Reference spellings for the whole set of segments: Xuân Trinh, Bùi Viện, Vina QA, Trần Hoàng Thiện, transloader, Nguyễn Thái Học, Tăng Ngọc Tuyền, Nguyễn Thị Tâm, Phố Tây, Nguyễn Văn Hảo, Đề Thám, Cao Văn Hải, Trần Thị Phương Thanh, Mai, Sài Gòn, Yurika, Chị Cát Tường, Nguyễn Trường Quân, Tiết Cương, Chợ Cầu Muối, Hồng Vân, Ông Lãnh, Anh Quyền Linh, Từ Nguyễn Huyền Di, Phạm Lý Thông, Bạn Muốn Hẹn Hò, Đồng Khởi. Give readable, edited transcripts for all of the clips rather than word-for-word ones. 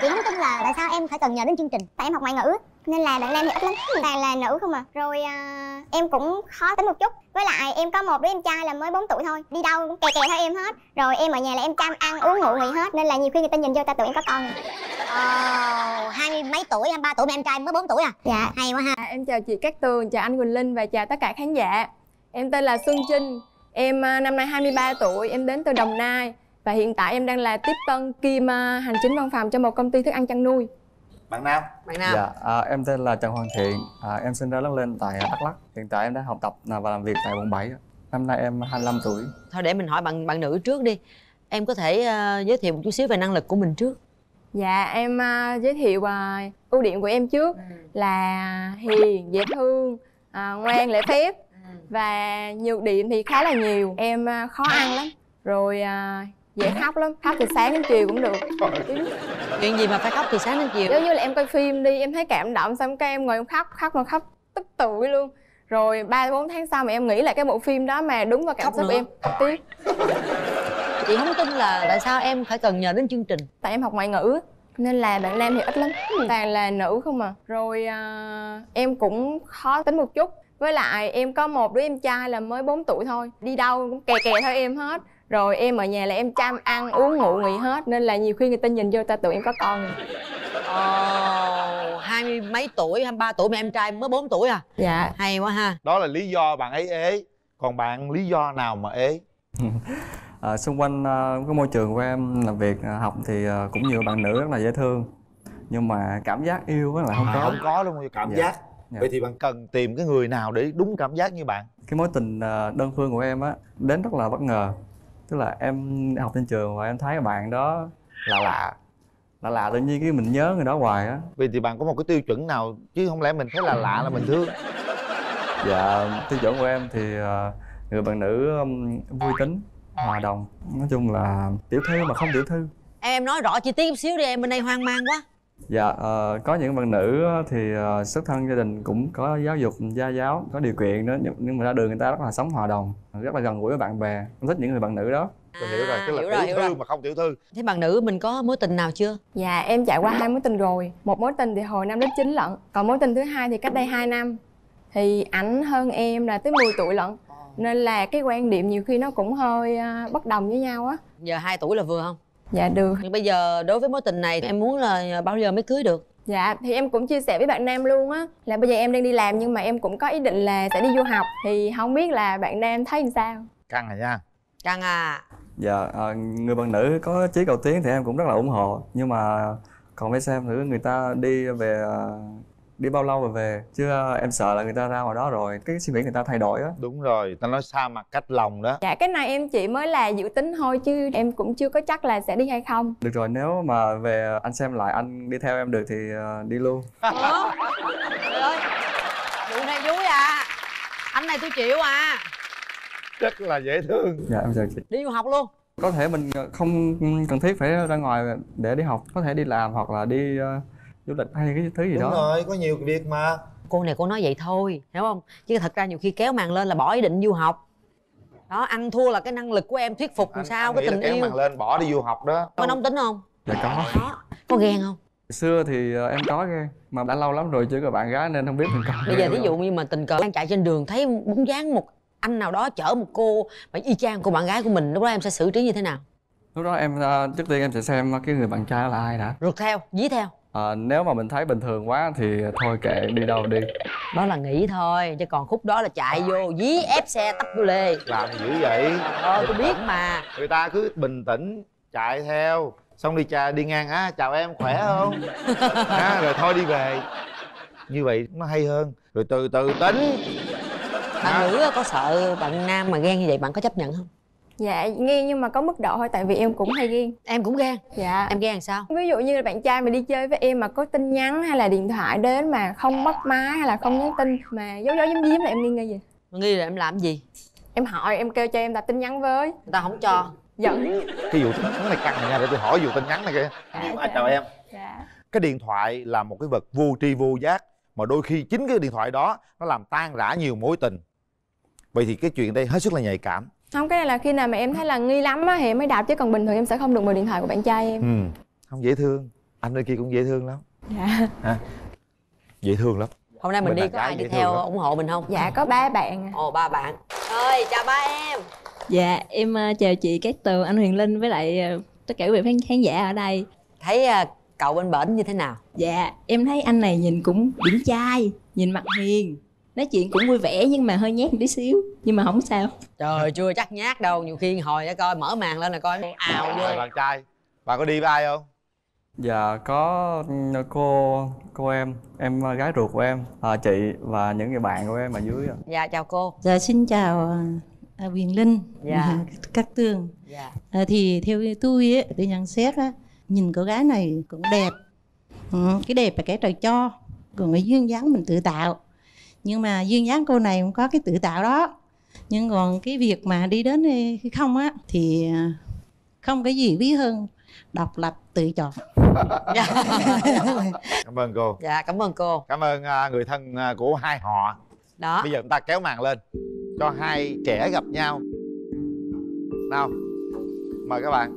Chị nói chung là tại sao em phải cần nhờ đến chương trình, tại em học ngoại ngữ nên là bạn nam thì ít lắm, toàn là nữ không à. Rồi em cũng khó tính một chút, với lại em có một đứa em trai là mới 4 tuổi thôi, đi đâu cũng kè kè theo em hết. Rồi em ở nhà là em chăm ăn uống ngủ nghỉ hết, nên là nhiều khi người ta nhìn vô ta tưởng em có con rồi. Ồ, 20 mấy tuổi, 23 tuổi mà em trai mới 4 tuổi à? Dạ. Hay quá ha. Em chào chị Cát Tường, chào anh Quyền Linh và chào tất cả khán giả. Em tên là Xuân Trinh, em năm nay 23 tuổi, em đến từ Đồng Nai. Và hiện tại em đang là tiếp tân kiêm hành chính văn phòng cho một công ty thức ăn chăn nuôi. Bạn nào? Bạn nào? Dạ, em tên là Trần Hoàng Thiện, em sinh ra lớn lên tại Đắk Lắk. Hiện tại em đang học tập và làm việc tại quận 7. Năm nay em 25 tuổi. Thôi để mình hỏi bạn nữ trước đi. Em có thể giới thiệu một chút xíu về năng lực của mình trước. Dạ, em giới thiệu ưu điểm của em trước là hiền, dễ thương, ngoan, lễ phép. Và nhược điểm thì khá là nhiều. Em khó ăn lắm, rồi dễ khóc lắm, khóc từ sáng đến chiều cũng được. Chuyện gì mà phải khóc từ sáng đến chiều? Giống như là em coi phim đi, em thấy cảm động xong cái em ngồi em khóc tức tụi luôn. Rồi 3-4 tháng sau mà em nghĩ lại cái bộ phim đó mà đúng vào cảm xúc em, khóc tiếp. Chị không tin là tại sao em phải cần nhờ đến chương trình? Tại em học ngoại ngữ nên là bạn nam thì ít lắm, toàn là nữ không à. Rồi em cũng khó tính một chút, với lại em có một đứa em trai là mới 4 tuổi thôi, đi đâu cũng kè kè theo em hết. Rồi em ở nhà là em chăm ăn uống ngủ nghỉ hết, nên là nhiều khi người ta nhìn vô ta tưởng em có con rồi. Ồ, 20 mấy tuổi, 23 tuổi mà em trai mới 4 tuổi à? Dạ. Hay quá ha. Đó là lý do bạn ấy ế. Còn bạn lý do nào mà ế? Xung quanh cái môi trường của em làm việc học thì cũng nhiều bạn nữ rất là dễ thương, nhưng mà cảm giác yêu là không có. Không có luôn, cảm giác. Dạ. Vậy thì bạn cần tìm cái người nào để đúng cảm giác như bạn. Cái mối tình đơn phương của em á đến rất là bất ngờ. Tức là em học trên trường và em thấy bạn đó lạ lạ, tự nhiên cái mình nhớ người đó hoài á. Vậy thì bạn có một cái tiêu chuẩn nào chứ không lẽ mình thấy là lạ là mình thương? Dạ, tiêu chuẩn của em thì người bạn nữ vui tính, hòa đồng, nói chung là tiểu thư mà không tiểu thư. Em nói rõ chi tiết một xíu đi, em bên đây hoang mang quá. Dạ, có những bạn nữ thì xuất thân gia đình cũng có giáo dục, gia giáo, có điều kiện nữa, nhưng mà ra đường người ta rất là sống hòa đồng, rất là gần gũi với bạn bè. Em thích những người bạn nữ đó. Mình hiểu rồi, tức là tiểu thư mà không tiểu thư. Thế bạn nữ mình có mối tình nào chưa? Dạ, em trải qua 2 mối tình rồi. Một mối tình thì hồi năm lớp 9 lận, còn mối tình thứ hai thì cách đây 2 năm. Thì ảnh hơn em là tới 10 tuổi lận, nên là cái quan điểm nhiều khi nó cũng hơi bất đồng với nhau á. Giờ 2 tuổi là vừa không? Dạ được. Nhưng bây giờ đối với mối tình này em muốn là bao giờ mới cưới được? Dạ thì em cũng chia sẻ với bạn nam luôn á, là bây giờ em đang đi làm nhưng mà em cũng có ý định là sẽ đi du học. Thì không biết là bạn nam thấy làm sao? Căng rồi nha. Căng à. Dạ, người bạn nữ có chí cầu tiến thì em cũng rất là ủng hộ. Nhưng mà còn phải xem thử người ta đi về đi bao lâu rồi về. Chứ em sợ là người ta ra ngoài đó rồi cái suy nghĩ người ta thay đổi á. Đúng rồi, ta nói xa mặt cách lòng đó. Dạ, cái này em chỉ mới là dự tính thôi chứ em cũng chưa có chắc là sẽ đi hay không. Được rồi, nếu mà về anh xem lại anh đi theo em được thì đi luôn. Ủa? Trời ơi, vụ này vui à. Anh này tôi chịu à. Rất là dễ thương. Dạ, em chào chị. Đi du học luôn. Có thể mình không cần thiết phải ra ngoài để đi học, có thể đi làm hoặc là đi du lịch hay cái thứ gì. Đúng đó. Đúng rồi, có nhiều việc mà. Cô này cô nói vậy thôi, hiểu không? Chứ thật ra nhiều khi kéo màn lên là bỏ ý định du học. Đó, ăn thua là cái năng lực của em thuyết phục làm sao cái tình yêu. Kéo màn lên bỏ đi du học đó. Có nóng tính không? Dạ có. Có ghen không? Xưa thì em có ghen, mà đã lâu lắm rồi chưa có bạn gái nên không biết mình có. Bây giờ ví dụ như mà tình cờ đang chạy trên đường thấy bóng dáng một anh nào đó chở một cô mà y chang cô bạn gái của mình, lúc đó em sẽ xử trí như thế nào? Lúc đó em trước tiên em sẽ xem cái người bạn trai là ai đã. Rượt theo, dí theo. Nếu mà mình thấy bình thường quá thì thôi kệ, đi đâu đi. Đó là nghĩ thôi, chứ còn khúc đó là chạy vô dí ép xe tấp vô lê. Làm dữ vậy? Tôi biết mà. Người ta cứ bình tĩnh chạy theo, xong đi ngang á, chào em khỏe không? Rồi thôi đi về. Như vậy nó hay hơn. Rồi từ từ tính. Bạn nữ có sợ bạn nam mà ghen như vậy bạn có chấp nhận không? Dạ, ghen nhưng mà có mức độ thôi, tại vì em cũng hay ghen. Em cũng ghen? Dạ. Em ghen sao? Ví dụ như là bạn trai mà đi chơi với em mà có tin nhắn hay là điện thoại đến mà không bắt máy hay là không nhắn tin mà giấu giấu giếm giếm là em nghi ngờ gì? Nghi là em làm gì? Em hỏi, em kêu cho em đặt tin nhắn với. Người ta không cho. Giận. Cái vụ tin nhắn này căng này nha, để tôi hỏi vụ tin nhắn này kìa. Dạ. Chào em. Dạ. Cái điện thoại là một cái vật vô tri vô giác, mà đôi khi chính cái điện thoại đó nó làm tan rã nhiều mối tình. Vậy thì cái chuyện đây hết sức là nhạy cảm. Không, cái này là khi nào mà em thấy là nghi lắm á thì mới đạp, chứ còn bình thường em sẽ không đụng vào điện thoại của bạn trai em. Không dễ thương. Anh ở kia cũng dễ thương lắm. Dạ à, dễ thương lắm. Hôm nay mình đi có ai đi theo ủng hộ mình không? Dạ có ba bạn. Ồ, ba bạn. Ơi, chào ba em. Dạ em chào chị Cát Tường, anh Quyền Linh với lại tất cả quý vị khán giả ở đây. Thấy cậu bên bển như thế nào? Dạ em thấy anh này nhìn cũng điển trai, nhìn mặt hiền, nói chuyện cũng vui vẻ nhưng mà hơi nhát một tí xíu, nhưng mà không sao. Trời, chưa chắc nhát đâu, nhiều khi hồi để coi mở màn lên là coi ào luôn. Bạn trai, bạn có đi với ai không? Dạ có cô em gái ruột của em, chị và những người bạn của em ở dưới. Dạ chào cô. Dạ xin chào Quyền Linh, dạ Cát Tường. Dạ thì theo tôi ấy, tôi nhận xét á, nhìn cô gái này cũng đẹp, cái đẹp là cái trời cho, còn cái duyên dáng mình tự tạo. Nhưng mà duyên dáng cô này cũng có cái tự tạo đó, nhưng còn cái việc mà đi đến hay không á thì không cái gì quý hơn độc lập tự chọn. Cảm ơn cô. Dạ cảm ơn cô. Cảm ơn người thân của hai họ đó. Bây giờ chúng ta kéo màn lên cho hai trẻ gặp nhau nào, mời các bạn.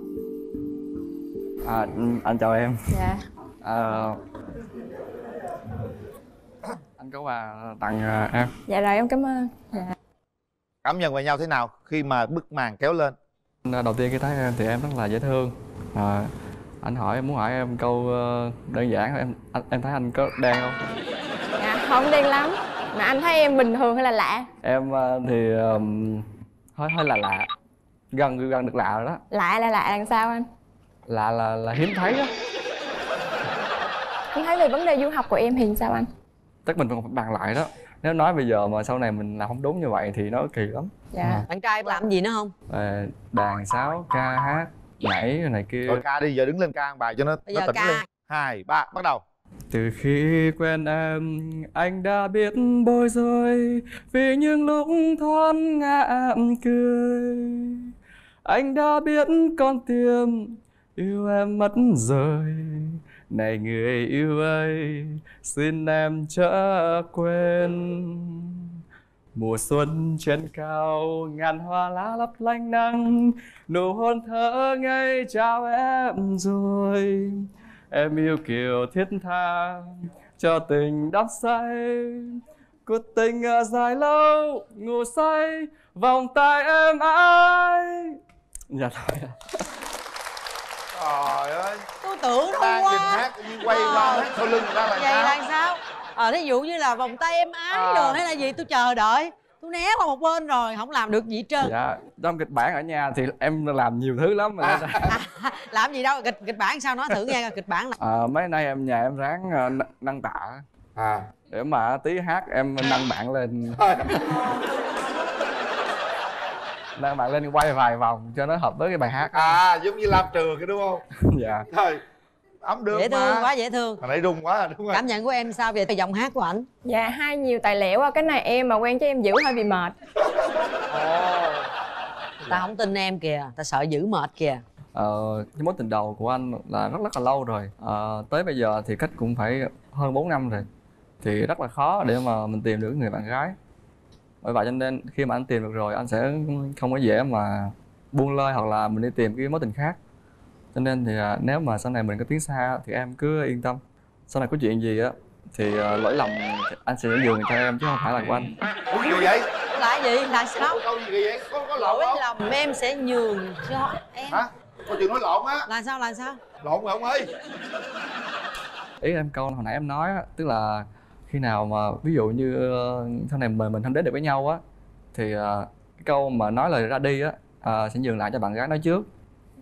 À, anh chào em. Dạ anh có quà tặng em. Dạ rồi em cảm ơn. Dạ. Cảm nhận về nhau thế nào khi mà bức màn kéo lên? Đầu tiên khi thấy em thì em rất là dễ thương. Anh hỏi em, muốn hỏi em câu đơn giản, em thấy anh có đen không? Dạ không đen lắm. Mà anh thấy em bình thường hay là lạ? Em thì hơi là lạ, gần được lạ rồi đó. Lạ làm sao anh? Lạ là hiếm thấy đó. Anh thấy về vấn đề du học của em thì sao anh? Chắc mình còn phải bàn lại đó. Nếu nói bây giờ mà sau này mình làm không đúng như vậy thì nó kỳ lắm. Dạ Bạn trai làm gì nữa không? Đàn sáo, ca hát, nhảy này kia. Rồi ca đi, giờ đứng lên ca bài cho nó tỉnh ca. Lên 2, 3, bắt đầu. Từ khi quen em, anh đã biết bối rối vì những lúc thoáng ngã cười. Anh đã biết con tim yêu em mất rồi. Này người yêu ơi, xin em chớ quên. Mùa xuân trên cao, ngàn hoa lá lấp lánh nắng. Nụ hôn thơ ngây chào em rồi. Em yêu kiều thiết tha, cho tình đắm say. Cuộc tình dài lâu, ngủ say, vòng tay em ái. Dạ thôi. Trời ơi, tôi tưởng không qua hát, quay qua hết sau lưng ra là vậy sao? Là sao? Thí dụ như là vòng tay em ái rồi hay là gì, tôi chờ đợi, tôi né qua một bên rồi, không làm được gì hết trơn. Dạ, trong kịch bản ở nhà thì em làm nhiều thứ lắm mà. Làm gì đâu, kịch bản sao nói thử nghe. Kịch bản là mấy nay em nhà em ráng nâng tạ để mà tí hát em nâng bạn lên. Đang bạn lên quay vài vòng cho nó hợp với cái bài hát. À giống như làm trường cái đúng không? Dạ. Thôi, ấm được. Dễ thương quá, dễ thương. Hồi nãy rung quá rồi, đúng rồi. Cảm nhận của em sao về giọng hát của ảnh? Dạ hay, nhiều tài lẻ quá, cái này em mà quen chứ em giữ hơi bị mệt. Ta không tin em kìa, ta sợ giữ mệt kìa. Cái mối tình đầu của anh là rất là lâu rồi. Tới bây giờ thì cách cũng phải hơn 4 năm rồi. Thì rất là khó để mà mình tìm được người bạn gái. Bởi vậy cho nên khi mà anh tìm được rồi, anh sẽ không có dễ mà buông lơi hoặc là mình đi tìm cái mối tình khác. Cho nên thì nếu mà sau này mình có tiến xa thì em cứ yên tâm. Sau này có chuyện gì á thì lỗi lầm anh sẽ nhường cho em chứ không phải là của anh. Ủa gì vậy? Là gì? Là sao? Câu gì vậy? Có lỗi lầm em sẽ nhường cho em. Hả? Có chuyện nói lộn á. Là sao? Là sao? Lộn rồi ông ơi. Ý em câu hồi nãy em nói á, tức là khi nào mà ví dụ như sau này mình không đến được với nhau á thì cái câu mà nói lời ra đi á sẽ nhường lại cho bạn gái nói trước.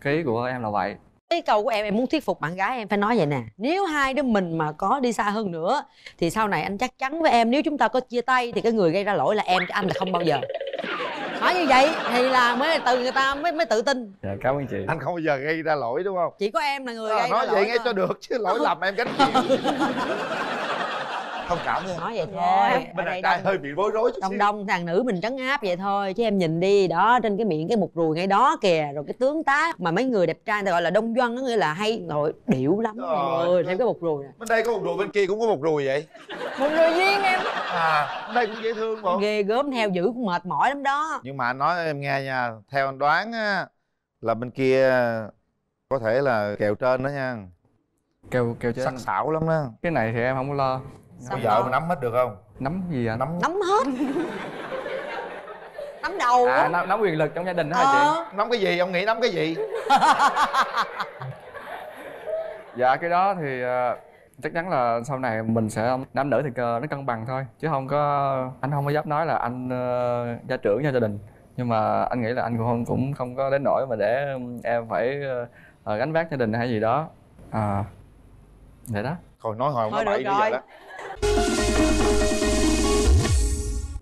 Cái của em là vậy. Cái câu của em muốn thuyết phục bạn gái em phải nói vậy nè: nếu hai đứa mình mà có đi xa hơn nữa thì sau này anh chắc chắn với em, nếu chúng ta có chia tay thì cái người gây ra lỗi là em, chứ anh là không bao giờ. Nói như vậy thì là mới từ người ta mới tự tin. Dạ cảm ơn chị. Anh không bao giờ gây ra lỗi đúng không? Chỉ có em là người gây ra lỗi. Nói vậy nghe cho được chứ lỗi lầm em gánh chịu. Không cảm nói vậy thôi. Bên này trai hơi bị bối rối chút xíu. Đông thằng nữ mình trấn áp vậy thôi, chứ em nhìn đi đó, trên cái miệng cái mục ruồi ngay đó kìa, rồi cái tướng tá mà mấy người đẹp trai người ta gọi là đông doanh, nó nghĩa là hay nội điệu lắm mọi người. Xem cái mục ruồi nè, bên đây có mục ruồi, bên kia cũng có mục ruồi vậy. Mục ruồi duyên em bên đây cũng dễ thương mà. Ghê gớm, theo giữ cũng mệt mỏi lắm đó. Nhưng mà anh nói em nghe nha, theo anh đoán á là bên kia có thể là kèo trên đó nha. Kêu chứ sắc sảo lắm đó. Cái này thì em không có lo. Bây giờ mà nắm hết được không? Nắm gì ạ? À? Nắm hết. Nắm đầu á. À, nắm quyền lực trong gia đình đó hả chị? Nắm cái gì? Ông nghĩ nắm cái gì? Dạ cái đó thì chắc chắn là sau này mình sẽ nắm nữ thì nó cân bằng thôi. Chứ không có... Anh không có dám nói là anh gia trưởng gia đình. Nhưng mà anh nghĩ là anh cũng không có đến nỗi mà để em phải gánh vác gia đình hay gì đó. À... Vậy đó. Thôi nói hồi không bậy bây giờ đó.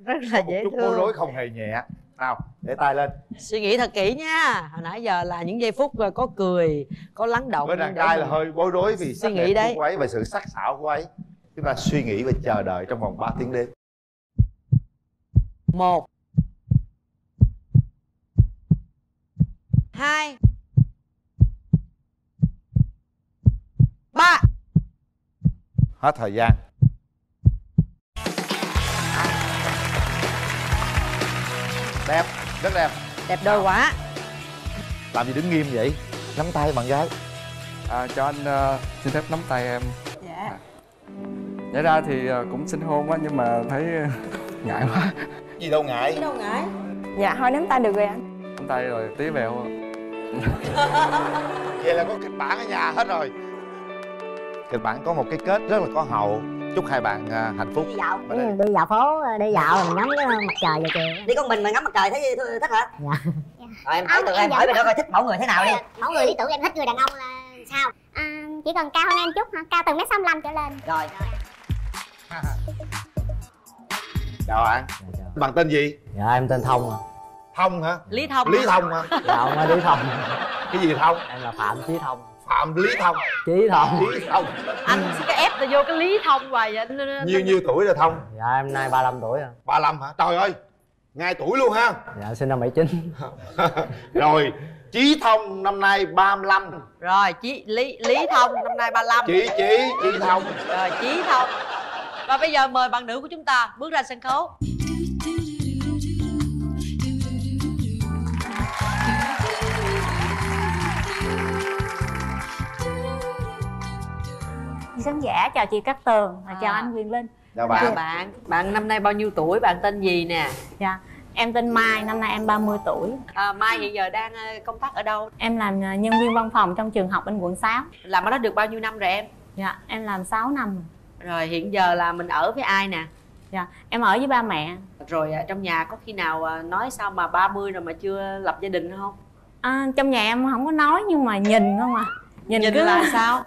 Rất là dễ thương. Một chút bối rối không hề nhẹ. Nào, để tay lên. Suy nghĩ thật kỹ nha. Hồi nãy giờ là những giây phút có cười, có lắng động. Với đàn trai là hơi bối rối vì suy nghĩ đấy của ấy, về sự sắc sảo của ấy. Chúng ta suy nghĩ và chờ đợi trong vòng 3 tiếng đêm. 1 2 3. Hết thời gian. Đẹp, rất đẹp. Đẹp đôi quá. Làm gì đứng nghiêm vậy? Nắm tay bạn gái. Cho anh xin phép nắm tay em. Dạ. Nhảy ra thì cũng xin hôn quá nhưng mà thấy ngại quá. Gì đâu ngại. Gì đâu ngại. Dạ thôi nắm tay được rồi anh. Nắm tay rồi tí bèo. Vậy là có kịch bản ở nhà hết rồi. Kịch bản có một cái kết rất là có hậu. Chúc hai bạn hạnh phúc. Đi dạo phố, đi dạo mình ngắm cái mặt trời vậy kìa. Đi con mình mà ngắm mặt trời thấy thích hả? Dạ. Rồi em hỏi, em hỏi về đó coi thích mẫu người thế nào đi. Mẫu người lý tưởng em thích người đàn ông là sao? À, chỉ cần cao hơn em chút hả? Cao từ 1m65 trở lên. Rồi. Chào bạn. Bạn tên gì? Dạ em tên Thông. Thông hả? Lý Thông. Lý Thông hả? Dạ không phải Lý Thông. Cái gì Thông? Em là Phạm Lý Thông. Phạm Lý Thông. Chí Thông. Lý Thông. Anh cái ép là vô cái Lý Thông hoài vậy. Nhiêu tuổi rồi Thông? Dạ em nay 35 tuổi rồi. 35 hả? Trời ơi, ngay tuổi luôn ha. Dạ sinh năm 79. Rồi Chí Thông năm nay 35. Rồi Chí Lý Thông năm nay 35. Chí Thông. Rồi Chí Thông. Và bây giờ mời bạn nữ của chúng ta bước ra sân khấu. Khán giả chào chị Cát Tường, chào anh Quyền Linh. Chào bạn. Bạn năm nay bao nhiêu tuổi, bạn tên gì nè? Dạ, em tên Mai, năm nay em 30 tuổi. Mai hiện giờ đang công tác ở đâu? Em làm nhân viên văn phòng trong trường học bên quận 6. Làm ở đó được bao nhiêu năm rồi em? Dạ, em làm 6 năm. Rồi hiện giờ là mình ở với ai nè? Dạ, em ở với ba mẹ. Rồi trong nhà có khi nào nói sao mà 30 rồi mà chưa lập gia đình không? À, trong nhà em không có nói nhưng mà nhìn không à. Nhìn cứ... là sao?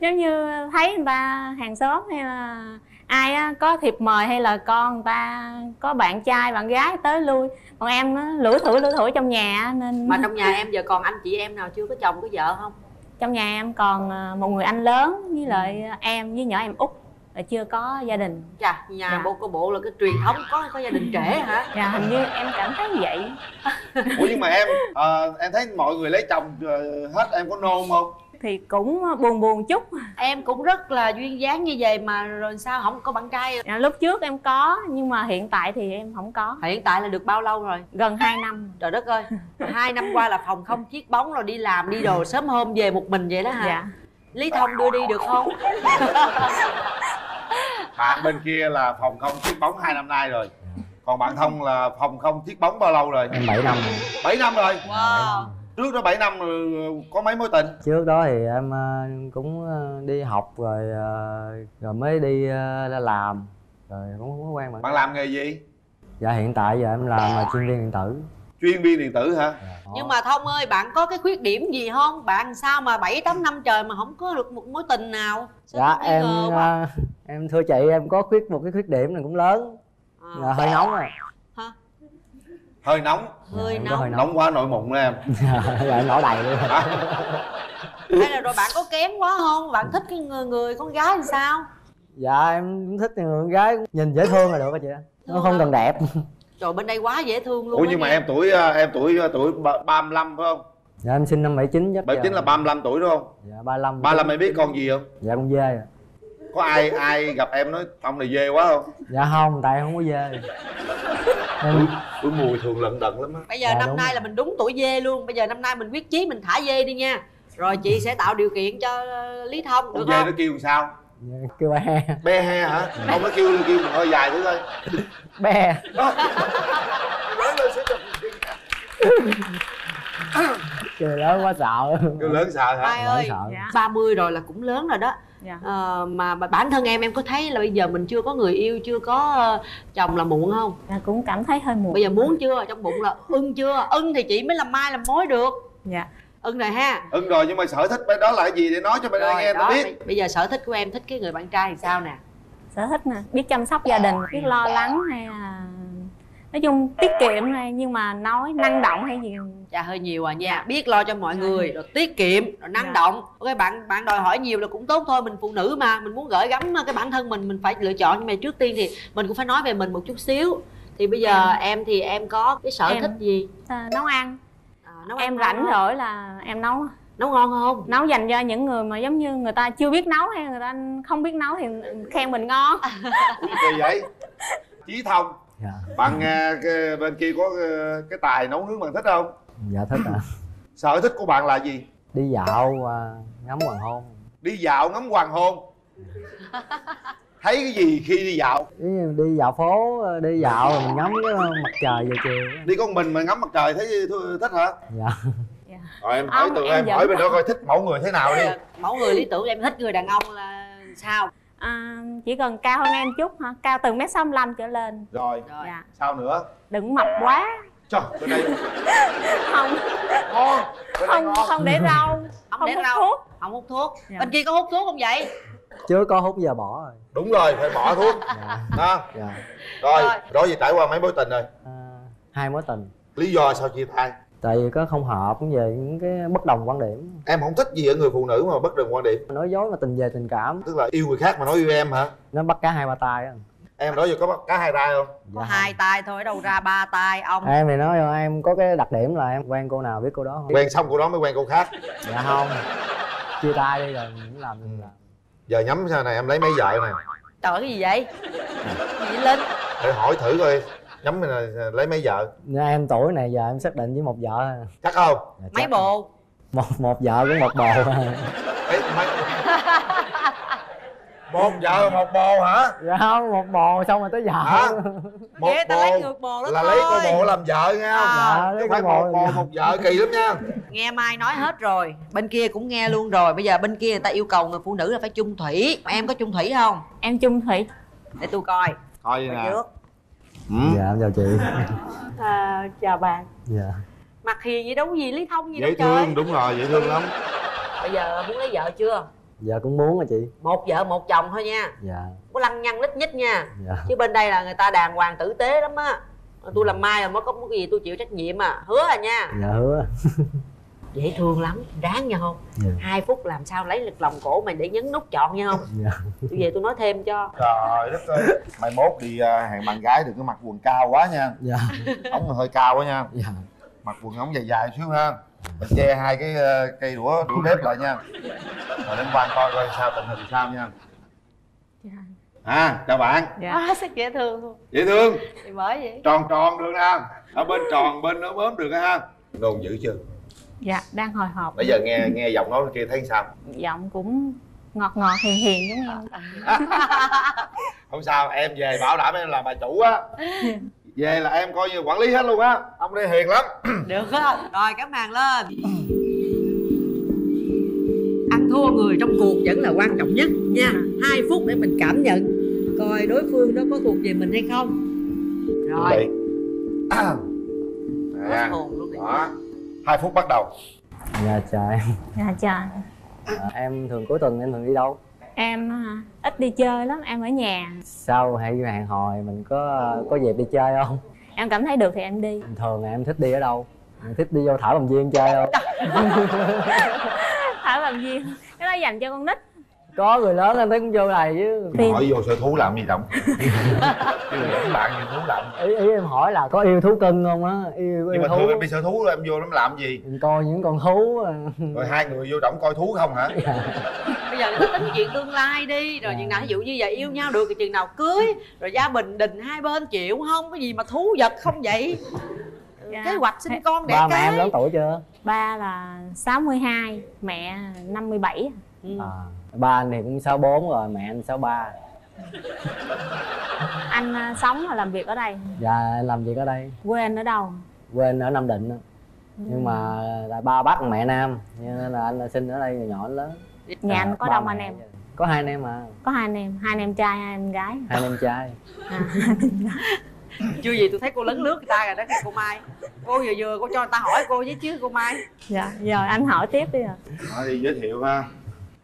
Giống như thấy người ta hàng xóm hay là ai á, có thiệp mời hay là con người ta có bạn trai bạn gái tới lui. Còn em á, lủi thủi trong nhà nên... Mà trong nhà em giờ còn anh chị em nào chưa có chồng có vợ không? Trong nhà em còn một người anh lớn với lại em với nhỏ em út là chưa có gia đình. Chà, nhà bộ là cái truyền thống có gia đình trễ hả? Dạ hình như em cảm thấy vậy. Ủa nhưng mà em thấy mọi người lấy chồng hết, em có nôn không? Thì cũng buồn chút. Em cũng rất là duyên dáng như vậy mà rồi sao không có bạn trai? À, lúc trước em có nhưng mà hiện tại thì em không có. Hiện tại là được bao lâu rồi? Gần 2 năm. Trời đất ơi, 2 năm qua là phòng không chiếc bóng rồi đi làm đi đồ sớm hôm về một mình vậy đó hả? Dạ. Lý Thông đưa đi được không? Bạn bên kia là phòng không chiếc bóng 2 năm nay rồi. Còn bạn Thông là phòng không chiếc bóng bao lâu rồi? Em 7 năm. 7 năm rồi. Wow. Trước đó 7 năm có mấy mối tình? Trước đó thì em cũng đi học rồi mới đi ra làm. Rồi cũng không có quen bạn. Bạn làm nghề gì? Dạ hiện tại giờ em làm là chuyên viên điện tử. Chuyên viên điện tử hả? Dạ. Nhưng mà Thông ơi, bạn có cái khuyết điểm gì không? Bạn sao mà 7-8 năm trời mà không có được một mối tình nào? Sao dạ em thưa chị, em có một cái khuyết điểm này cũng lớn. Là hơi nóng rồi. Hả? Hơi nóng? Hơi nóng. Nóng quá nội mụn đó em. Dạ, nổi đầy luôn. Hay là rồi bạn có kém quá không? Bạn thích cái người con gái làm sao? Dạ em cũng thích người con gái nhìn dễ thương là được hả chị? Nó không cần đẹp. Trời bên đây quá dễ thương luôn. Ủa nhưng mà em tuổi 35 phải không? Dạ em sinh năm 79. 79 là 35 tuổi đúng không? Dạ 35. 35 em biết con gì không? Dạ con dê à. Có ai gặp em nói ông này dê quá không? Dạ không, tại không có dê. Tuổi mùi thường lận đận lắm á. Bây giờ năm nay là mình đúng tuổi dê luôn. Bây giờ năm nay mình quyết chí mình thả dê đi nha. Rồi chị sẽ tạo điều kiện cho Lý Thông được không? Nó kêu sao? Kêu bé he. Bé he hả? Không, nó kêu mình hơi dài thử coi. Bé he. Kêu lớn quá sợ. Kêu lớn sợ hả? Mai ơi, 30 rồi là cũng lớn rồi đó. Yeah. Mà bản thân em có thấy là bây giờ mình chưa có người yêu, chưa có chồng là muộn không? À, cũng cảm thấy hơi muộn. Bây giờ muốn chưa? Trong bụng là ưng chưa? Ưng thì chị mới làm mai làm mối được. Dạ. Yeah. Ưng rồi ha. Ưng rồi, nhưng mà sở thích đó là gì để nói cho bên anh em ta biết. Bây giờ sở thích của em thích cái người bạn trai thì sao nè? Sở thích nè, biết chăm sóc gia đình, biết lo lắng hay là nói chung tiết kiệm này, nhưng mà nói năng động hay gì chà hơi nhiều à nha. Biết lo cho mọi người rồi tiết kiệm rồi năng động. Ok, bạn đòi hỏi nhiều là cũng tốt thôi, mình phụ nữ mà mình muốn gửi gắm cái bản thân mình phải lựa chọn. Nhưng mà trước tiên thì mình cũng phải nói về mình một chút xíu. Thì bây giờ em có cái sở thích gì? Nấu ăn. Em rảnh rỗi là em nấu. Nấu ngon không? Nấu dành cho những người mà giống như người ta chưa biết nấu hay người ta không biết nấu thì khen mình ngon. Kỳ vậy. Chí Thông, bạn bên kia có cái tài nấu nướng bạn thích không? Dạ thích ạ. Sở thích của bạn là gì? Đi dạo và ngắm hoàng hôn. Đi dạo ngắm hoàng hôn. Thấy cái gì khi đi dạo? Đi dạo phố, đi dạo rồi mình ngắm cái mặt trời về chiều. Đi con mình mà ngắm mặt trời thấy thích hả? Dạ. Rồi em hỏi tụi em hỏi bên đó coi thích mẫu người thế nào đi. Mẫu người lý tưởng em thích người đàn ông là sao? À, chỉ cần cao hơn em chút hả? Cao từ 1m65 trở lên. Rồi. Dạ. Sao nữa? Đừng mập quá. Trời, bên đây không. Ngon. Không để rau. Không hút thuốc. Không hút thuốc. Bên kia có hút thuốc không vậy? Chưa có hút, giờ bỏ rồi. Đúng rồi, phải bỏ thuốc. Đó. Rồi gì trải qua mấy mối tình rồi? 2 mối tình. Lý do sao chia tay? Tại vì có không hợp cũng về những cái bất đồng quan điểm. Em không thích gì ở người phụ nữ mà bất đồng quan điểm. Nói dối mà tình về tình cảm. Tức là yêu người khác mà nói yêu em hả? Nó bắt cá 2-3 tay á. Em đó giờ có bắt cá 2 tay không? Có 2 tay thôi, đâu ra 3 tay ông. Em thì nói rồi, em có cái đặc điểm là em quen cô nào biết cô đó không? Quen xong cô đó mới quen cô khác. Dạ không. Chia tay đi rồi cũng làm đừng làm. Giờ nhắm sao này, em lấy mấy vợ này. Trời cái gì vậy? Gì Linh? Để hỏi thử coi. Nhắm mình là lấy mấy vợ? Nha, em tuổi này giờ em xác định với 1 vợ. Chắc không? Dạ, mấy bồ? Một vợ với 1 bồ. Một vợ 1 bồ hả? Dạ không, 1 bồ xong rồi tới vợ hả? 1 bồ là thôi. Lấy cô bộ làm vợ nghe không? Dạ, chứ phải 1 bồ 1 vợ kỳ lắm nha. Nghe Mai nói hết rồi, bên kia cũng nghe luôn rồi. Bây giờ bên kia người ta yêu cầu người phụ nữ là phải chung thủy. Em có chung thủy không? Em chung thủy. Để tôi coi. Coi đi nè. Dạ, chào chị. Chào bạn. Dạ. Mặt hiền vậy đâu gì Lý Thông gì đâu trời. Dễ thương, đúng rồi, dễ thương lắm. Bây giờ muốn lấy vợ chưa? Dạ cũng muốn hả chị? 1 vợ 1 chồng thôi nha. Dạ. Có lăng nhăng lít nhít nha. Dạ. Chứ bên đây là người ta đàng hoàng tử tế lắm á. Tôi làm mai là mới có cái gì tôi chịu trách nhiệm à. Hứa à nha. Dạ hứa. Dễ thương lắm, ráng nha không? Dạ. 2 phút làm sao lấy lực lòng cổ mày để nhấn nút chọn nha không? Dạ. Tôi về tôi nói thêm cho. Trời đất ơi. Mai mốt đi hẹn bạn gái đừng có mặc quần cao quá nha. Dạ. Ống hơi cao quá nha. Dạ. Mặc quần ống dài dài xíu ha. Mình che 2 cái cây đũa bếp lại nha. Rồi đến quan coi coi sao tình hình sao nha. Dạ. À, chào bạn. Dạ. À, rất dễ thương luôn. Dễ thương. Thì bởi vậy. Tròn tròn được ha. Ở bên tròn bên nó bớm được ha. Đồn dữ chưa? Dạ, đang hồi hộp. Bây giờ nghe giọng nói kia thấy sao? Giọng cũng ngọt ngọt hiền hiền giống em. Không sao, em về bảo đảm em là bà chủ á. Về là em coi như quản lý hết luôn á. Ông đây hiền lắm. Được á. Rồi cắm hàng lên. Ăn thua người trong cuộc vẫn là quan trọng nhất nha. 2 phút để mình cảm nhận coi đối phương đó có thuộc về mình hay không. Rồi. Đó. 2 phút bắt đầu. Dạ chào em. Dạ chào. Em thường cuối tuần em thường đi đâu? Em ít đi chơi lắm, em ở nhà. Sau hẹn hò mình có dịp đi chơi không? Em cảm thấy được thì em đi. Thường em thích đi ở đâu? Em thích đi vô Thảo Cầm Viên chơi không? Thảo Cầm Viên, cái đó dành cho con nít. Có người lớn em thấy cũng vô này chứ. Hỏi vô sở thú làm gì động. Các bạn gì thú động. Ý em hỏi là có yêu thú cưng không á? Nhưng mà thú. Thường em đi sở thú em vô em làm gì? Em coi những con thú. Rồi 2 người vô động coi thú không hả? Bây giờ người ta tính chuyện tương lai đi. Rồi chừng nào ví dụ như vậy yêu nhau được thì chừng nào cưới. Rồi gia bình đình hai bên chịu không? Cái gì mà thú vật không vậy? kế hoạch sinh con đẻ cái. Ba mẹ em lớn tuổi chưa? Ba là 62, mẹ 57. Ba anh thì cũng 64 rồi, mẹ anh 63. Anh sống và làm việc ở đây? Dạ, làm việc ở đây. Quê anh ở đâu? Quê anh ở Nam Định. Nhưng mà là ba Bắc mẹ Nam, nên là anh sinh ở đây từ nhỏ đến lớn. Nhà anh có đông anh em? Có hai anh em à. Có hai anh em, hai anh em trai, hai anh gái. Hai anh em trai. Chưa gì tôi thấy cô lấn lướt người ta rồi đó cô Mai. Cô vừa cô cho người ta hỏi cô với chứ cô Mai. Dạ, giờ anh hỏi tiếp đi ạ. Hỏi đi, giới thiệu ha.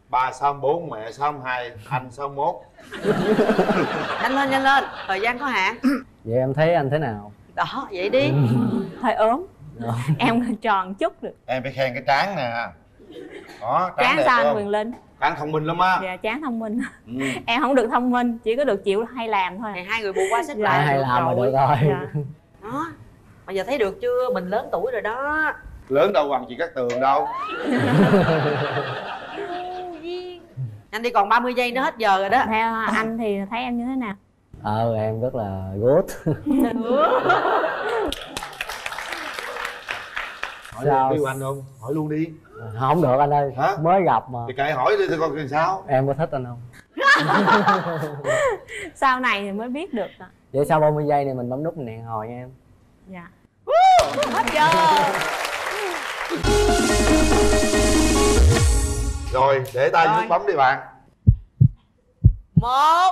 Ba 64, mẹ 62, anh 61. Nhanh lên, thời gian có hạn. Vậy em thấy anh thế nào? Đó, vậy đi. Hơi ốm. Em tròn chút được. Em phải khen cái trán nè. Đó, trán sao anh Quyền Linh? Trán thông minh lắm á. Dạ, trán thông minh. Em không được thông minh, chỉ có được chịu hay làm thôi. Thì hai người bù qua xích lại. Hay làm rồi. Mà được rồi. Dạ. Đó, mà giờ thấy được chưa? Mình lớn tuổi rồi đó. Lớn đâu bằng chị Cát Tường đâu. Anh đi, còn 30 giây nữa hết giờ rồi đó. Theo anh thì thấy em như thế nào? Em rất là good. Hỏi sao? Luôn đi anh không? Hỏi luôn đi. Không được anh ơi. Hả? Mới gặp mà. Thì kệ hỏi đi coi coi sao. Em có thích anh không? Sau này thì mới biết được. Vậy sau 30 giây này mình bấm nút mình hẹn hò nha em. Dạ. Hết giờ. Rồi, để tay xuống bấm đi bạn. 1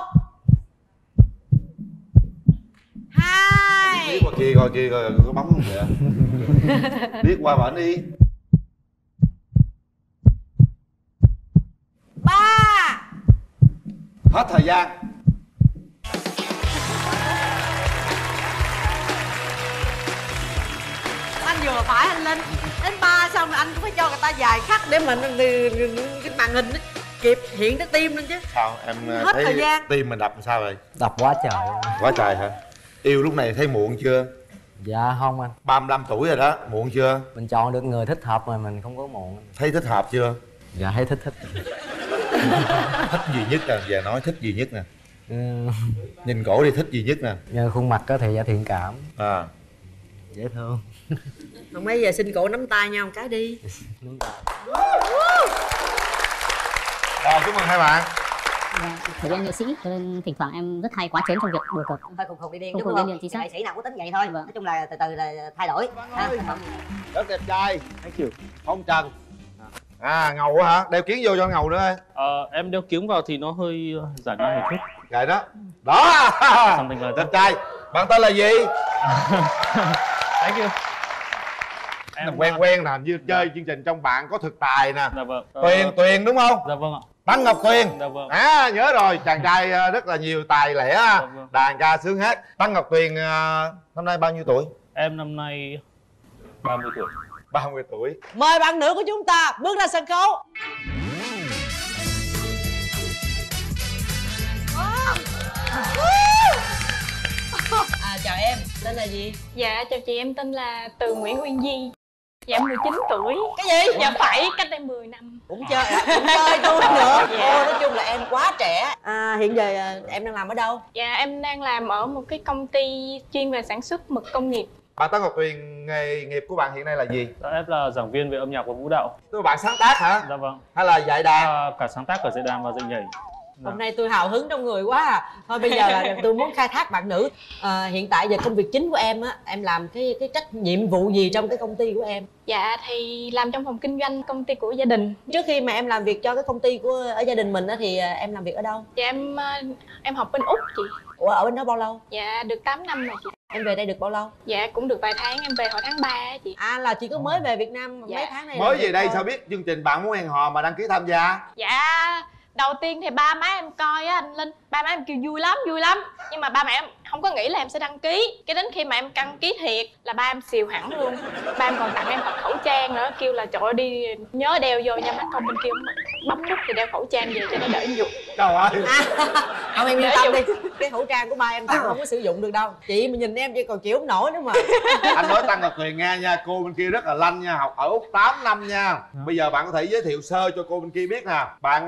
2 Biết qua kia, coi kia coi có bấm không vậy? Biết qua bển đi. 3 Hết thời gian. Anh vừa phải anh Linh. Đến 3 xong rồi anh cũng phải cho người ta dài khắc để mình cái màn hình nó kịp hiện cái tim lên chứ. Sao em hết thấy thời gian. Tim mình đập làm sao vậy? Đập quá trời. Quá trời hả? Yêu lúc này thấy muộn chưa? Dạ không anh. 35 tuổi rồi đó, muộn chưa? Mình chọn được người thích hợp mà mình không có muộn. Thấy thích hợp chưa? Dạ thấy thích. Thích gì nhất nè, giờ nói thích gì nhất nè. Nhìn cổ đi, thích gì nhất nè. Nhờ khuôn mặt có thể thiện cảm. Dễ thương. Không mấy giờ xin cổ nắm tay nhau một cái đi. Nắm tay. Rồi, chúc mừng hai bạn. Thời gian nghệ sĩ cho nên thỉnh thoảng em rất hay quá chén trong việc đùa cợt. Hơi khùng khùng đi điên đúng không? Nghệ sĩ nào cũng tính vậy thôi. Nói chung là từ từ là thay đổi. Rất đẹp trai. Ông Trần. Ngầu quá hả? Đeo kiếng vô cho ngầu nữa. Em đeo kiếng vào thì nó hơi giả nai một chút. Vậy đó. Đó. Đẹp trai. Bạn tên là gì? Thank you. Em quen nè, hình như chơi chương trình Trong Bạn có Thực Tài nè. Dạ vâng. Tuyền đúng không? Dạ vâng ạ. Tăng Ngọc Tuyền. Dạ vâng. Nhớ rồi, chàng trai rất là nhiều tài lẻ. Dạ vâng. Đàn ca sướng hát. Tăng Ngọc Tuyền năm nay bao nhiêu tuổi? Em năm nay 30 tuổi. 30 tuổi. Mời bạn nữ của chúng ta bước ra sân khấu. Chào em, tên là gì? Dạ, chào chị, em tên là Từ Nguyễn Huyền Di. Dạ, em 19 tuổi. Cái gì? Dạ phải, cách đây 10 năm. Cũng chơi, cũng chơi tôi nữa. Dạ. Nói chung là em quá trẻ. Hiện giờ em đang làm ở đâu? Dạ, em đang làm ở một cái công ty chuyên về sản xuất mực công nghiệp. Bạn Tăng Ngọc Tuyền, nghề nghiệp của bạn hiện nay là gì? Em là giảng viên về âm nhạc và vũ đạo. Tôi bạn sáng tác hả? Dạ vâng. Hay là dạy đàn? Cả sáng tác, cả dạy đàn và dạy nhảy. Hôm nay tôi hào hứng trong người quá à. Thôi bây giờ là tôi muốn khai thác bạn nữ. Hiện tại giờ công việc chính của em á, em làm cái trách nhiệm vụ gì trong cái công ty của em? Dạ thì làm trong phòng kinh doanh công ty của gia đình. Trước khi mà em làm việc cho cái công ty của ở gia đình mình á thì em làm việc ở đâu? Dạ em học bên Úc chị. Ủa ở bên đó bao lâu? Dạ được 8 năm rồi chị. Em về đây được bao lâu? Dạ cũng được vài tháng, em về hồi tháng 3 chị. Là chị có mới về Việt Nam mấy tháng này. Mới về đây sao biết chương trình Bạn Muốn Hẹn Hò mà đăng ký tham gia? Dạ đầu tiên thì ba má em coi á anh Linh, ba má em kêu vui lắm nhưng mà ba mẹ em không có nghĩ là em sẽ đăng ký. Cái đến khi mà em đăng ký thiệt là ba em xìu hẳn luôn. Ba em còn tặng em một khẩu trang nữa, kêu là trời ơi đi nhớ đeo vô nha, mắt không bên kia bấm nút thì đeo khẩu trang về cho nó đỡ em dụng. Trời ơi. Không em yên tâm đi, cái khẩu trang của ba em tặng không có sử dụng được đâu chị, mà nhìn em vậy còn chịu không nổi nữa mà. Anh nói Tăng là Tuyền nghe nha, cô bên kia rất là lanh nha, học ở Úc 8 năm nha. Bây giờ bạn có thể giới thiệu sơ cho cô bên kia biết nè, bạn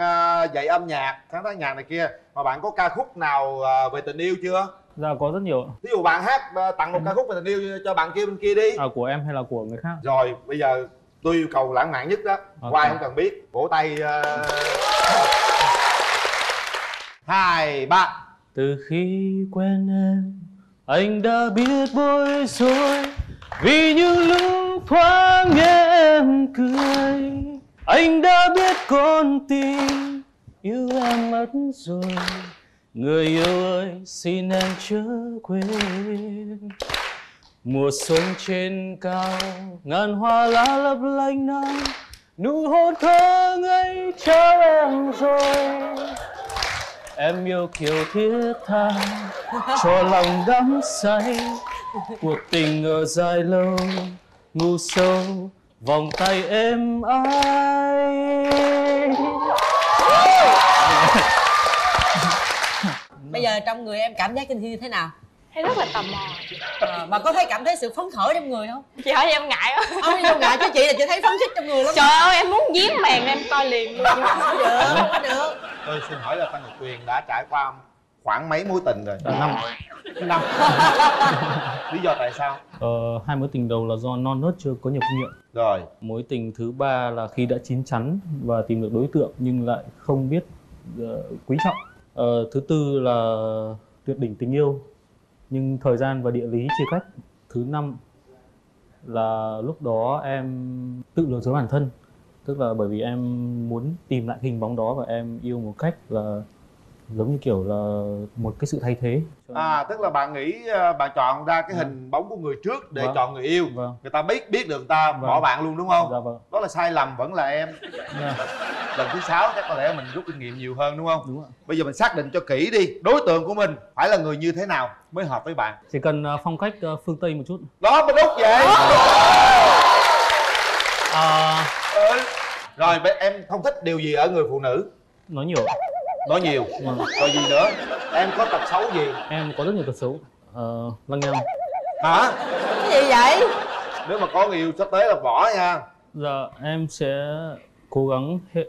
dạy âm nhạc, sáng tác nhạc này kia, mà bạn có ca khúc nào về tình yêu chưa? Dạ có rất nhiều. Ví dụ bạn hát tặng một ca khúc về tình yêu cho bạn kia bên kia đi. Của em hay là của người khác? Rồi bây giờ tôi yêu cầu lãng mạn nhất đó. Hoài không cần biết. Vỗ tay. 2, 3. Từ khi quen em, anh đã biết bối rối, vì những lúc thoáng nghe em cười, anh đã biết con tim yêu em mất rồi. Người yêu ơi, xin em chớ quên. Mùa xuân trên cao, ngàn hoa lá lấp lánh nắng, nụ hôn thơ ngây trao em rồi. Em yêu kiều thiết tha, cho lòng đắm say. Cuộc tình ở dài lâu, ngu sâu vòng tay êm ái. Bây giờ trong người em cảm giác như thế nào? Thấy rất là tò mò. Mà có thấy cảm thấy sự phấn khởi trong người không? Chị hỏi em ngại á. Không, em ngại chứ chị là chị thấy phấn khích trong người lắm. Trời ơi, em muốn giếm màn em coi liền luôn. Không được, không có được. Tôi xin hỏi là Tăng Ngọc Tuyền đã trải qua khoảng mấy mối tình rồi? 5. Lý do tại sao? 2 mối tình đầu là do non nớt chưa có nhiều kinh nghiệm. Rồi. Mối tình thứ 3 là khi đã chín chắn và tìm được đối tượng nhưng lại không biết quý trọng. Thứ 4 là tuyệt đỉnh tình yêu nhưng thời gian và địa lý chia cách. Thứ 5 là lúc đó em tự lừa dối bản thân, tức là bởi vì em muốn tìm lại hình bóng đó và em yêu một cách là giống như kiểu là một cái sự thay thế. Tức là bạn nghĩ bạn chọn ra cái hình bóng của người trước để chọn người yêu. Người ta biết được người ta bỏ bạn luôn đúng không? Đó là sai lầm, vẫn là em. Lần thứ 6 chắc có lẽ mình rút kinh nghiệm nhiều hơn đúng không? Đúng rồi. Bây giờ mình xác định cho kỹ đi, đối tượng của mình phải là người như thế nào mới hợp với bạn? Chỉ cần phong cách phương Tây một chút. Đó mới đúng vậy. Rồi em không thích điều gì ở người phụ nữ? Nói nhiều. Nói nhiều. Rồi gì nữa? Em có tật xấu gì? Em có rất nhiều tật xấu. Lăng nhăng. Hả? Cái gì vậy? Nếu mà có người yêu sắp tới là bỏ nha. Dạ em sẽ cố gắng hết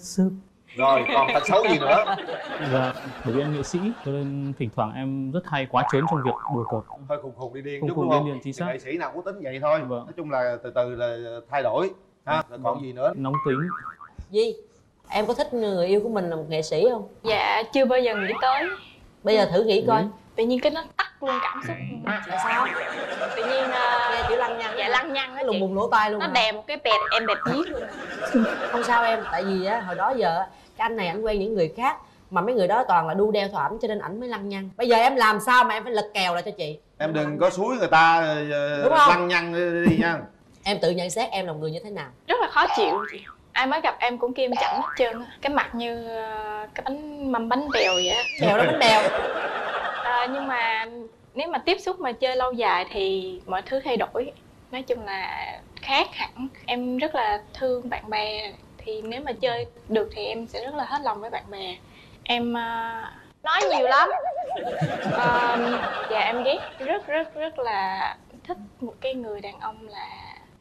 sức. Rồi còn tật xấu gì nữa? Dạ bởi vì em nghệ sĩ cho nên thỉnh thoảng em rất hay quá trớn trong việc đùa cợt. Hơi khùng khùng đi điên đúng không? Nghệ sĩ nào cũng tính vậy thôi. Nói chung là từ từ là thay đổi. Còn gì nữa? Nóng tính. Gì? Em có thích người yêu của mình là một nghệ sĩ không? Dạ, chưa bao giờ nghĩ tới. Bây giờ thử nghĩ coi. Tự nhiên cái nó tắt luôn cảm xúc. Là sao? Tự nhiên... Nghe chữ lăng nhăng. Dạ, lăng nhăng á. Lùng bùng lỗ tai luôn. Nó đè một cái bẹt, em bẹt giết luôn. Không sao em, tại vì á, hồi đó giờ cái anh này ảnh quen những người khác mà mấy người đó toàn là đu đeo thoảng cho nên ảnh mới lăng nhăng. Bây giờ em làm sao mà em phải lật kèo lại cho chị? Em đừng có xúi người ta lăng nhăng đi nha. Em tự nhận xét em là một người như thế nào? Rất là khó chịu chị. Ai mới gặp em cũng kêu em chẳng hết trơn. Cái mặt như cái bánh mâm bánh bèo vậy á. Bèo đó, bánh bèo. Nhưng mà nếu mà tiếp xúc mà chơi lâu dài thì mọi thứ thay đổi. Nói chung là khác hẳn. Em rất là thương bạn bè. Thì nếu mà chơi được thì em sẽ rất là hết lòng với bạn bè. Em nói nhiều lắm. Dạ em ghét rất là thích một cái người đàn ông là...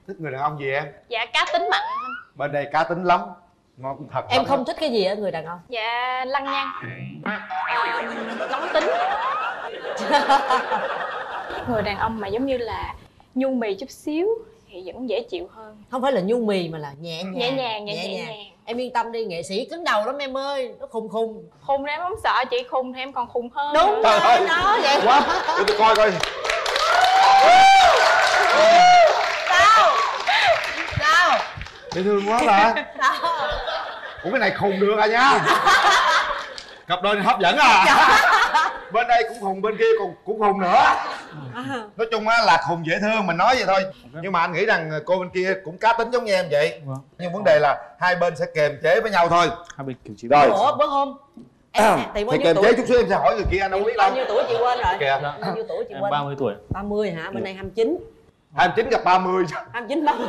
Thích người đàn ông gì em? Dạ cá tính mạnh. Bên đây cá tính lắm. Ngon thật. Em không thích cái gì ở người đàn ông? Dạ lăng nhăng. Nóng tính. Người đàn ông mà giống như là nhu mì chút xíu thì vẫn dễ chịu hơn. Không phải là nhu mì mà là nhẹ nhàng. Nhẹ nhàng. Em yên tâm đi, nghệ sĩ cứng đầu lắm em ơi. Nó khùng. Khùng em không sợ chị, khùng thì em còn khùng hơn. Đúng rồi, nó vậy. Quá. Để tôi coi coi. Dễ thương quá là. Ủa cái này khùng được à nha. Cặp đôi này hấp dẫn à. Bên đây cũng khùng, bên kia cũng khùng nữa. Nói chung á là khùng dễ thương, mình nói vậy thôi. Nhưng mà anh nghĩ rằng cô bên kia cũng cá tính giống như em vậy. Nhưng vấn đề là hai bên sẽ kiềm chế với nhau thôi. Hai bên kiềm chế với nhau. Ủa bữa hôm em thì kiềm chế chút xíu em sẽ hỏi người kia anh đâu biết đâu. Bao nhiêu tuổi chị quên rồi? Bao nhiêu tuổi chị quên? 30 tuổi. 30 hả? Bên này 29. 29 gặp 30 chứ. 29 30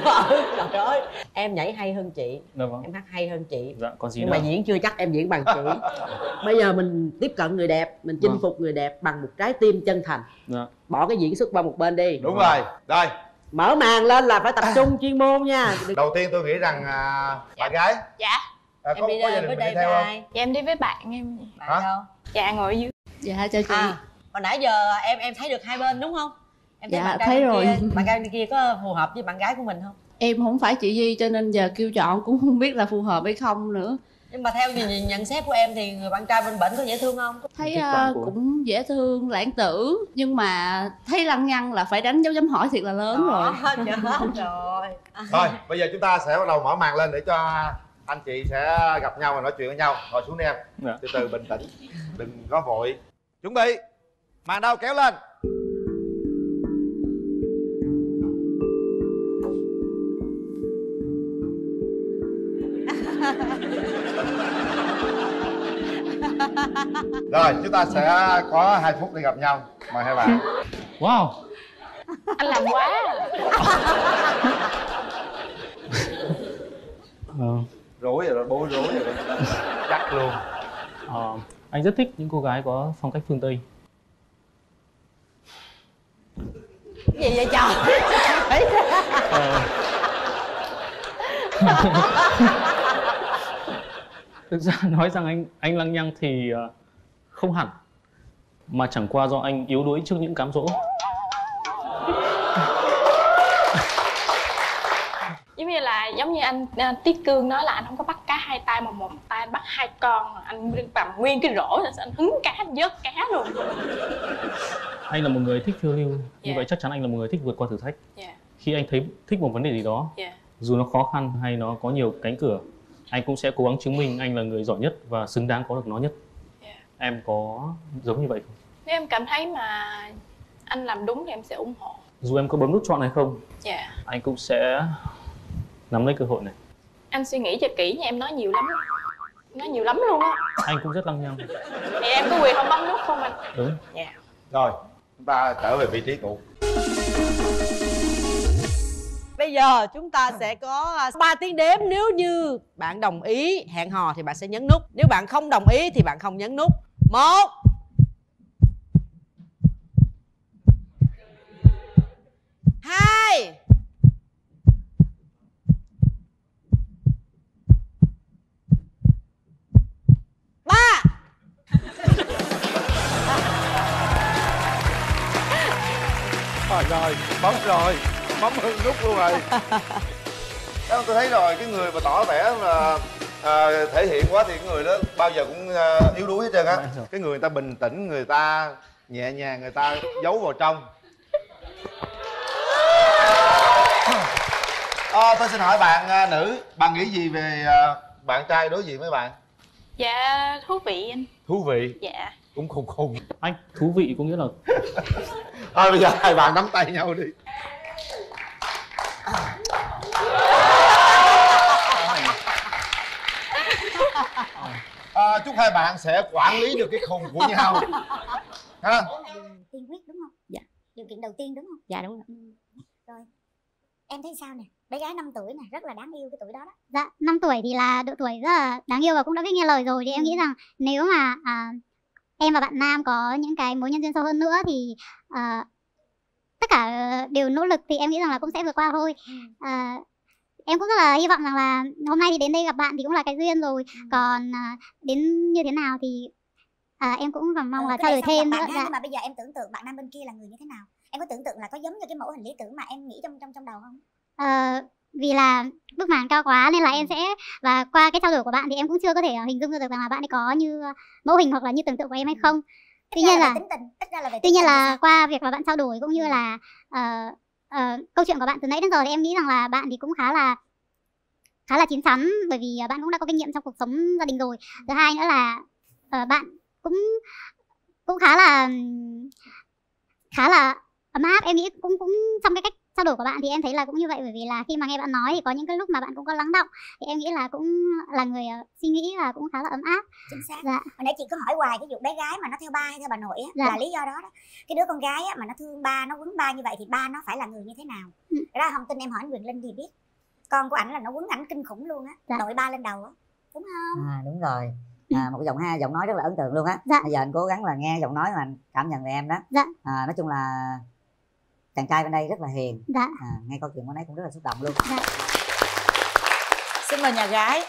trời ơi. Em nhảy hay hơn chị. Em hát hay hơn chị. Dạ, còn gì nữa. Nhưng mà diễn chưa chắc em diễn bằng chị. Bây giờ mình tiếp cận người đẹp, mình chinh phục người đẹp bằng một trái tim chân thành. Dạ. Bỏ cái diễn xuất qua một bên đi. Đúng rồi. Rồi. Mở màn lên là phải tập trung chuyên môn nha. Đầu tiên tôi nghĩ rằng bạn gái. Dạ. Em đi với đây với ai? Dạ em đi với bạn em. Hả? Dạ ngồi ở dưới. Dạ chào chị. Hồi nãy giờ em thấy được hai bên đúng không? Em thấy dạ thấy rồi. Bạn trai bên kia có phù hợp với bạn gái của mình không? Em không phải chị Di cho nên giờ kêu chọn cũng không biết là phù hợp hay không nữa. Nhưng mà theo nhận xét của em thì người bạn trai bên bệnh có dễ thương không? Thấy cũng dễ thương, lãng tử. Nhưng mà thấy lăng nhăng là phải đánh dấu chấm hỏi thiệt là lớn đó, rồi. Rồi. Thôi, bây giờ chúng ta sẽ bắt đầu mở màn lên để cho anh chị sẽ gặp nhau và nói chuyện với nhau. Ngồi xuống đi em. Dạ. Từ từ, bình tĩnh, đừng có vội. Chuẩn bị, màn đầu kéo lên. Rồi, chúng ta sẽ có 2 phút để gặp nhau. Mời hai bạn. Wow, anh làm quá. Rối rồi đó, bố rối rồi đó. Chắc luôn. Anh rất thích những cô gái có phong cách phương Tây. Cái gì vậy trời? Thực ra nói rằng anh lăng nhăng thì không hẳn, mà chẳng qua do anh yếu đuối trước những cám dỗ. Giống như là anh Tiết Cương nói là anh không có bắt cá hai tay mà một tay anh bắt 2 con, anh cầm nguyên cái rổ là anh hứng cá, anh vớt cá luôn. Anh là một người thích phiêu lưu, như vậy chắc chắn anh là một người thích vượt qua thử thách. Khi anh thấy thích một vấn đề gì đó, dù nó khó khăn hay nó có nhiều cánh cửa, anh cũng sẽ cố gắng chứng minh anh là người giỏi nhất và xứng đáng có được nó nhất. Em có giống như vậy không? Nếu em cảm thấy mà anh làm đúng thì em sẽ ủng hộ. Dù em có bấm nút chọn hay không, anh cũng sẽ nắm lấy cơ hội này. Anh suy nghĩ cho kỹ nha, em nói nhiều lắm. Nói nhiều lắm luôn á. Anh cũng rất lăng nhăng. Thì em có quyền không bấm nút không anh? Đúng. Rồi, chúng ta trở về vị trí cũ. Bây giờ chúng ta sẽ có 3 tiếng đếm. Nếu như bạn đồng ý hẹn hò thì bạn sẽ nhấn nút. Nếu bạn không đồng ý thì bạn không nhấn nút. 1 2 3 Rồi, bấm rồi, bấm hưng nút luôn rồi. Tôi thấy rồi, cái người mà tỏ vẻ là thể hiện quá thì cái người đó bao giờ cũng yếu đuối hết trơn á. Cái người ta bình tĩnh, người ta nhẹ nhàng, người ta giấu vào trong. Tôi xin hỏi bạn nữ, bạn nghĩ gì về bạn trai đối diện với bạn? Dạ, thú vị anh. Thú vị? Dạ. Cũng khùng khùng. Anh, thú vị có nghĩa là... Thôi bây giờ hai bạn nắm tay nhau đi. Chúc hai bạn sẽ quản lý được cái khùng của nhau. Ha? Tiên quyết đúng không? Dạ. Điều kiện đầu tiên đúng không? Dạ đúng rồi. Rồi. Em thấy sao nè? Bé gái 5 tuổi nè, rất là đáng yêu cái tuổi đó đó. Dạ, 5 tuổi thì là độ tuổi rất là đáng yêu và cũng đã biết nghe lời rồi. Thì em nghĩ rằng nếu mà em và bạn nam có những cái mối nhân duyên sâu hơn nữa thì tất cả đều nỗ lực thì em nghĩ rằng là cũng sẽ vượt qua thôi. Em cũng rất là hy vọng rằng là hôm nay thì đến đây gặp bạn thì cũng là cái duyên rồi. Còn đến như thế nào thì em cũng còn mong là trao đổi thêm nữa. Dạ. Mà bây giờ em tưởng tượng bạn nam bên kia là người như thế nào? Em có tưởng tượng là có giống như cái mẫu hình lý tưởng mà em nghĩ trong đầu không? Vì là bức màn cao quá nên là em sẽ, và qua cái trao đổi của bạn thì em cũng chưa có thể hình dung được rằng là bạn ấy có như mẫu hình hoặc là như tưởng tượng của em hay không. Tuy nhiên là qua việc mà bạn trao đổi cũng như là câu chuyện của bạn từ nãy đến giờ thì em nghĩ rằng là bạn thì cũng khá là chín chắn, bởi vì bạn cũng đã có kinh nghiệm trong cuộc sống gia đình rồi. Thứ hai nữa là bạn cũng khá là ấm áp. Em nghĩ cũng trong cái cách trao đổi của bạn thì em thấy là cũng như vậy, bởi vì là khi mà nghe bạn nói thì có những cái lúc mà bạn cũng có lắng động thì em nghĩ là cũng là người suy nghĩ là cũng khá là ấm áp. Chính xác. Dạ. Hồi nãy chị cứ hỏi hoài cái vụ bé gái mà nó theo ba hay theo bà nội á, là lý do đó đó. Cái đứa con gái á, mà nó thương ba, nó quấn ba như vậy thì ba nó phải là người như thế nào? Ra không tin em hỏi anh Quyền Linh thì biết. Con của ảnh là nó quấn ảnh kinh khủng luôn á, đội ba lên đầu á, đúng không? À đúng rồi. Một cái giọng nói rất là ấn tượng luôn á. Bây giờ anh cố gắng là nghe giọng nói mà cảm nhận về em đó. Nói chung là chàng trai bên đây rất là hiền. Nghe câu chuyện của nãy cũng rất là xúc động luôn. Xin mời nhà gái.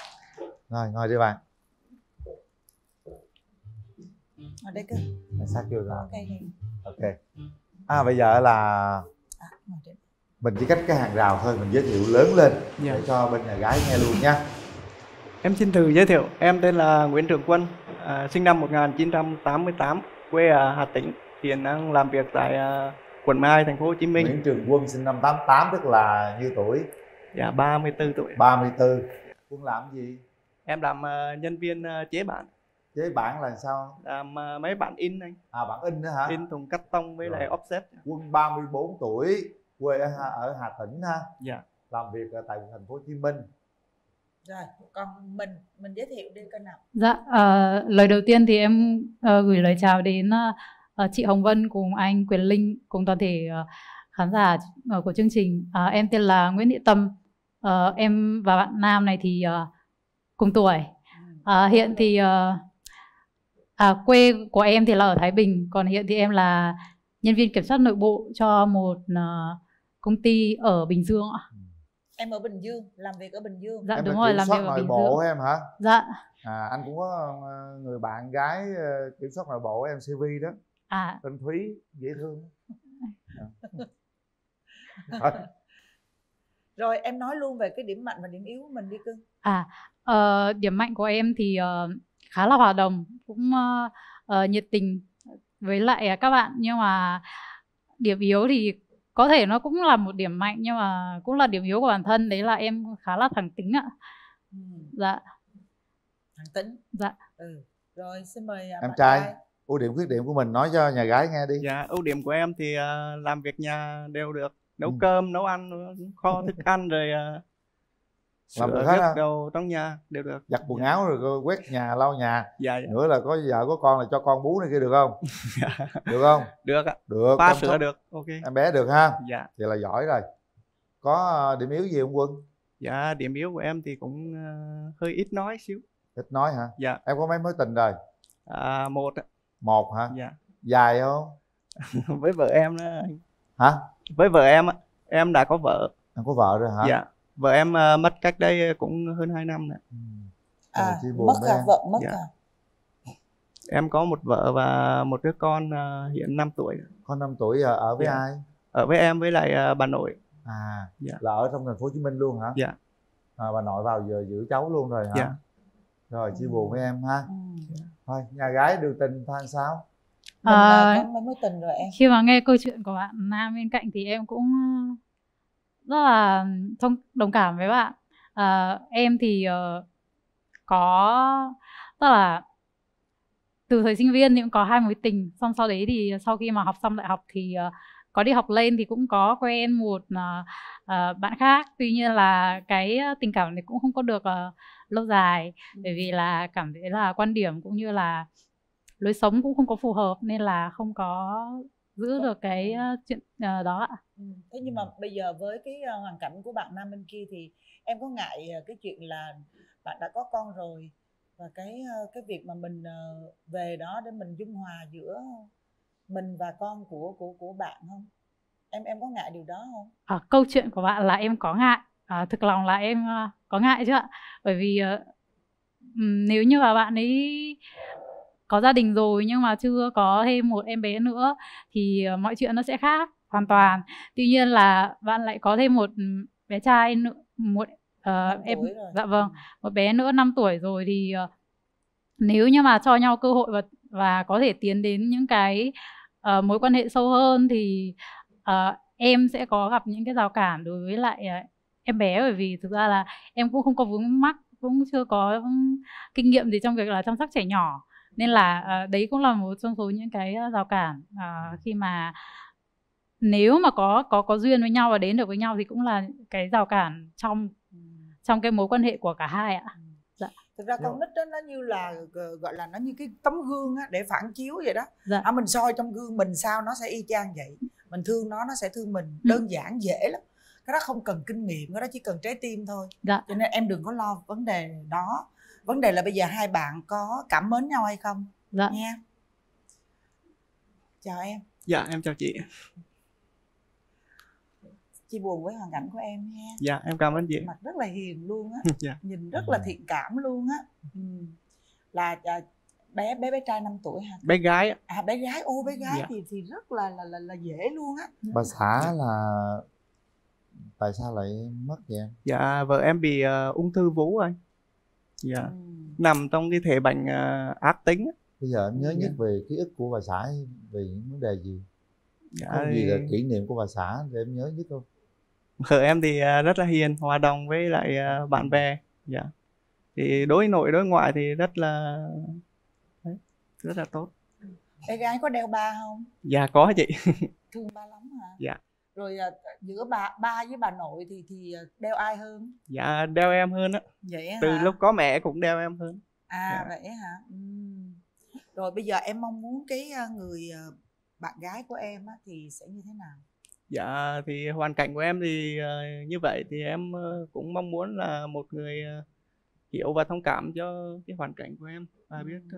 Rồi, ngồi đi bạn. ở đây cơ. Sát chưa ra. Ok. À bây giờ là mình chỉ cách cái hàng rào thôi, mình giới thiệu lớn lên để cho bên nhà gái nghe luôn nha. Em xin thử giới thiệu, em tên là Nguyễn Trường Quân, sinh năm 1988, quê ở Hà Tĩnh, hiện đang làm việc tại quận Mai, thành phố Hồ Chí Minh. Nguyễn Trường Quân sinh năm 88 tức là nhiêu tuổi? Dạ 34 tuổi. 34. Quân làm gì? Em làm nhân viên chế bản. Chế bản là sao? Làm mấy bản in anh. À bản in nữa hả? In thùng cắt tông với lại offset. Quân 34 tuổi, quê ở Hà Tĩnh ha. Dạ. Làm việc tại thành phố Hồ Chí Minh. Rồi, còn mình giới thiệu đi coi nào. Dạ, lời đầu tiên thì em gửi lời chào đến chị Hồng Vân cùng anh Quyền Linh, cùng toàn thể khán giả của chương trình. Em tên là Nguyễn Thị Tâm, em và bạn nam này thì cùng tuổi. Hiện thì quê của em thì là ở Thái Bình, còn hiện thì em là nhân viên kiểm soát nội bộ cho một công ty ở Bình Dương ạ. Em ở Bình Dương, làm việc ở Bình Dương. Dạ em đúng rồi, làm việc ở Bình Dương. Em hả? Dạ. À, anh cũng có người bạn gái kiểm soát nội bộ em CV đó. À. Tên Thúy, dễ thương. Rồi em nói luôn về cái điểm mạnh và điểm yếu của mình đi cưng. À, điểm mạnh của em thì khá là hòa đồng, cũng nhiệt tình với lại các bạn. Nhưng mà điểm yếu thì có thể nó cũng là một điểm mạnh, nhưng mà cũng là điểm yếu của bản thân. Đấy là em khá là thẳng tính ạ. Dạ. Thẳng tính. Dạ. Rồi xin mời em trai. Ưu điểm khuyết điểm của mình nói cho nhà gái nghe đi. Dạ, ưu điểm của em thì làm việc nhà đều được. Nấu cơm, nấu ăn, kho thức ăn, rồi sửa hết đồ trong nhà đều được. Giặt quần áo rồi quét nhà, lau nhà. Dạ, dạ. Nữa là có vợ có con là cho con bú này kia được không? Dạ. Được không? Được ạ. Được. Ba sữa được. Ok. Em bé được ha. Dạ. Vậy là giỏi rồi. Có điểm yếu gì không Quân? Dạ, điểm yếu của em thì cũng hơi ít nói xíu. Ít nói hả? Dạ. Em có mấy mối tình rồi? À, một ạ. Một hả? Dạ. Dài không? Với vợ em đó anh. Hả? Với vợ em á, em đã có vợ. Em có vợ rồi hả? Dạ. Vợ em mất cách đây cũng hơn 2 năm nữa. À, mất cả vợ, mất cả. Em có một vợ và một đứa con hiện 5 tuổi. Con 5 tuổi ở với ai? Ở với em với lại bà nội. À, là ở trong thành phố Hồ Chí Minh luôn hả? Dạ. À, bà nội vào giờ giữ cháu luôn rồi hả? Dạ. Rồi chia buồn với em ha. Thôi, nhà gái đường tình than sao? Mới tình rồi em. Khi mà nghe câu chuyện của bạn nam bên cạnh thì em cũng rất là đồng cảm với bạn. Em thì có, tức là từ thời sinh viên thì cũng có 2 mối tình. Xong sau đấy thì sau khi mà học xong đại học thì có đi học lên thì cũng có quen một bạn khác. Tuy nhiên là cái tình cảm này cũng không có được lâu dài. Bởi vì là cảm thấy là quan điểm cũng như là lối sống cũng không có phù hợp, nên là không có giữ được cái chuyện đó ạ. Thế nhưng mà bây giờ với cái hoàn cảnh của bạn nam bên kia thì em có ngại cái chuyện là bạn đã có con rồi và cái việc mà mình về đó để mình dung hòa giữa mình và con của bạn không? Em có ngại điều đó không? À, câu chuyện của bạn là em có ngại. Thực lòng là em có ngại chứ ạ. Bởi vì nếu như mà bạn ấy có gia đình rồi nhưng mà chưa có thêm một em bé nữa thì mọi chuyện nó sẽ khác hoàn toàn. Tuy nhiên là bạn lại có thêm một bé trai nữa, một em dạ vâng, một bé nữa 5 tuổi rồi thì nếu như mà cho nhau cơ hội và có thể tiến đến những cái mối quan hệ sâu hơn thì em sẽ có gặp những cái rào cản đối với lại em bé, bởi vì thực ra là em cũng không có vướng mắc, cũng chưa có kinh nghiệm gì trong việc là chăm sóc trẻ nhỏ. Nên là đấy cũng là một trong số những cái rào cản khi mà nếu mà có duyên với nhau và đến được với nhau thì cũng là cái rào cản trong cái mối quan hệ của cả hai ạ. Dạ. Thực ra con nít đó nó như là gọi là nó như cái tấm gương á, để phản chiếu vậy đó. Dạ. À, mình soi trong gương mình sao nó sẽ y chang vậy. Mình thương nó sẽ thương mình, đơn giản dễ lắm. Cái đó không cần kinh nghiệm, cái đó chỉ cần trái tim thôi. Dạ. Cho nên em đừng có lo vấn đề đó. Vấn đề là bây giờ hai bạn có cảm mến nhau hay không? Dạ. Nha. Chào em. Dạ, em chào chị. Chị buồn với hoàn cảnh của em nha. Dạ, em cảm ơn chị. Mặt rất là hiền luôn á. Dạ. Nhìn rất là thiện cảm luôn á. Là bé trai 5 tuổi hả? Bé gái. À bé gái, ô bé gái dạ. Thì rất là dễ luôn á. Bà xã là tại sao lại mất vậy em? Dạ vợ em bị ung thư vú anh. Dạ. Ừ. Nằm trong cái thể bệnh ác tính. Bây giờ em nhớ nhất về ký ức của bà xã về những vấn đề gì? Dạ. Có gì là kỷ niệm của bà xã để em nhớ nhất không? Vợ em thì rất là hiền, hòa đồng với lại bạn bè. Dạ. Thì đối nội đối ngoại thì rất là tốt. Bé gái có đeo ba không? Dạ có chị. Thương ba lắm hả? Dạ. Rồi giữa ba với bà nội thì đeo ai hơn? Dạ đeo em hơn á. Vậy hả? Từ lúc có mẹ cũng đeo em hơn. À dạ. Vậy hả? Ừ. Rồi bây giờ em mong muốn cái người bạn gái của em á, thì sẽ như thế nào? Dạ thì hoàn cảnh của em thì như vậy thì em cũng mong muốn là một người hiểu và thông cảm cho cái hoàn cảnh của em và biết.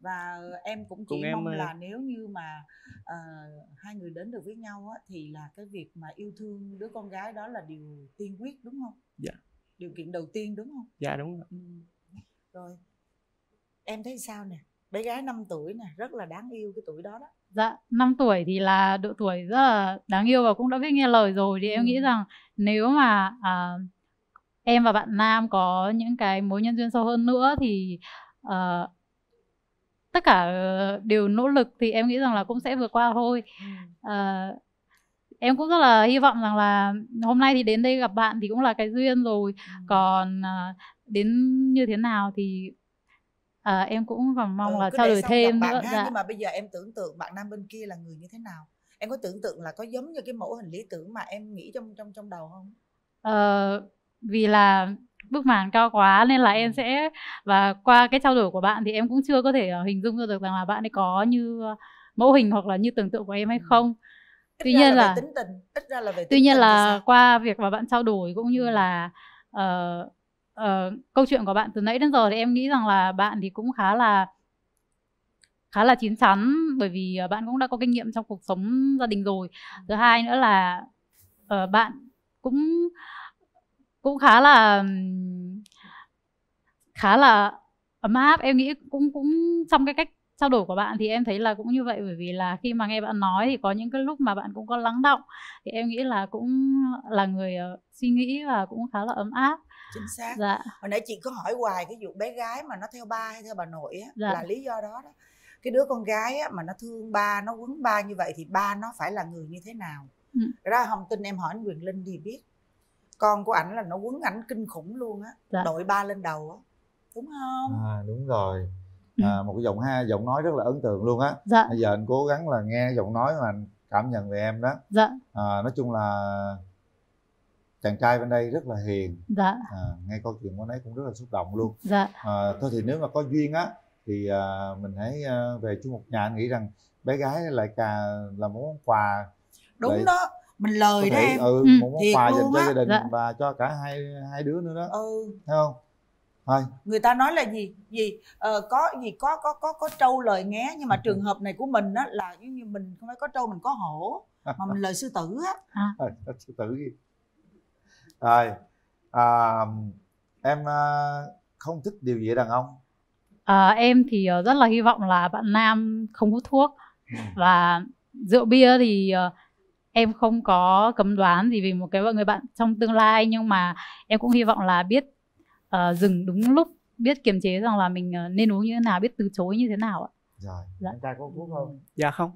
Và em cũng chỉ mong là nếu như mà hai người đến được với nhau á, thì là cái việc mà yêu thương đứa con gái đó là điều tiên quyết đúng không? Dạ. Điều kiện đầu tiên đúng không? Dạ đúng rồi. Ừ. Rồi em thấy sao nè? Bé gái 5 tuổi nè, rất là đáng yêu cái tuổi đó đó. Dạ, 5 tuổi thì là độ tuổi rất là đáng yêu và cũng đã biết nghe lời rồi. Thì em nghĩ rằng nếu mà em và bạn nam có những cái mối nhân duyên sâu hơn nữa thì tất cả đều nỗ lực thì em nghĩ rằng là cũng sẽ vượt qua thôi. Em cũng rất là hy vọng rằng là hôm nay thì đến đây gặp bạn thì cũng là cái duyên rồi. Còn đến như thế nào thì em cũng còn mong là trao đổi thêm nữa. Dạ. Nhưng mà bây giờ em tưởng tượng bạn nam bên kia là người như thế nào? Em có tưởng tượng là có giống như cái mẫu hình lý tưởng mà em nghĩ trong đầu không? Vì là bức màn cao quá nên là em sẽ, và qua cái trao đổi của bạn thì em cũng chưa có thể hình dung được rằng là bạn ấy có như mẫu hình hoặc là như tưởng tượng của em hay không. Tuy nhiên là qua việc mà bạn trao đổi cũng như là câu chuyện của bạn từ nãy đến giờ thì em nghĩ rằng là bạn thì cũng khá là chín chắn, bởi vì bạn cũng đã có kinh nghiệm trong cuộc sống gia đình rồi. Thứ hai nữa là bạn cũng khá là ấm áp. Em nghĩ cũng trong cái cách trao đổi của bạn thì em thấy là cũng như vậy, bởi vì là khi mà nghe bạn nói thì có những cái lúc mà bạn cũng có lắng đọng thì em nghĩ là cũng là người suy nghĩ và cũng khá là ấm áp. Chính xác. Dạ. Hồi nãy chị có hỏi hoài cái vụ bé gái mà nó theo ba hay theo bà nội á, dạ. Là lý do đó. Cái đứa con gái á, mà nó thương ba, nó quấn ba như vậy thì ba nó phải là người như thế nào? Ừ. Ra không tin em hỏi anh Quyền Linh thì biết. Con của ảnh là nó quấn ảnh kinh khủng luôn á, dạ. Đội ba lên đầu á, đúng không? À, đúng rồi. Một cái giọng nói rất là ấn tượng luôn á. Dạ. Bây giờ anh cố gắng là nghe giọng nói mà anh cảm nhận về em đó. Dạ. Nói chung là chàng trai bên đây rất là hiền. Dạ. Nghe câu chuyện của anh ấy cũng rất là xúc động luôn. Dạ. Thôi thì nếu mà có duyên á thì mình hãy về chung một nhà. Anh nghĩ rằng bé gái lại cả là một món quà. Đúng lại... đó. Mình lời đó em. Ừ, một món quà dành cho gia đình, dạ. Và cho cả hai đứa nữa đó. Ừ. Thấy không? Thôi. Người ta nói là có trâu lời nghé, nhưng mà trường hợp này của mình á là giống như mình không phải có trâu, mình có hổ mà mình lời sư tử á. Sư tử gì? Rồi, em không thích điều gì ở đàn ông? Em thì rất là hy vọng là bạn nam không hút thuốc. Và rượu bia thì em không có cấm đoán gì vì một cái người bạn trong tương lai. Nhưng mà em cũng hy vọng là biết dừng đúng lúc, biết kiềm chế rằng là mình nên uống như thế nào, biết từ chối như thế nào ạ. Rồi, dạ. Anh trai có hút không? Dạ không.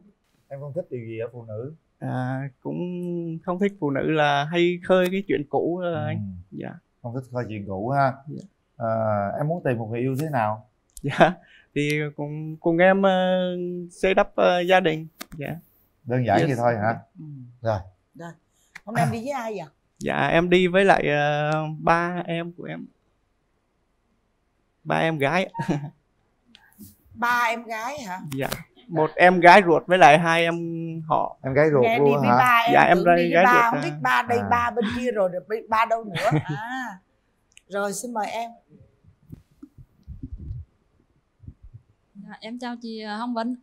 Em không thích điều gì ở phụ nữ? Cũng không thích phụ nữ là hay khơi cái chuyện cũ anh. Dạ. Không thích khơi chuyện cũ ha. Dạ. Em muốn tìm một người yêu thế nào? Dạ, thì cùng em xây đắp gia đình. Dạ. Đơn giản vậy thôi hả? Rồi. Rồi. Hôm nay em đi với ai vậy? Dạ em đi với lại ba em của em. Ba em gái. Ba em gái hả? Dạ. Một em gái ruột với lại hai em họ. Em gái ruột luôn hả? Đi với ba em. Dạ em đi với ba, không thích ba đây ba bên kia rồi ba đâu nữa. À. Rồi xin mời em. Em chào chị Hồng Vân.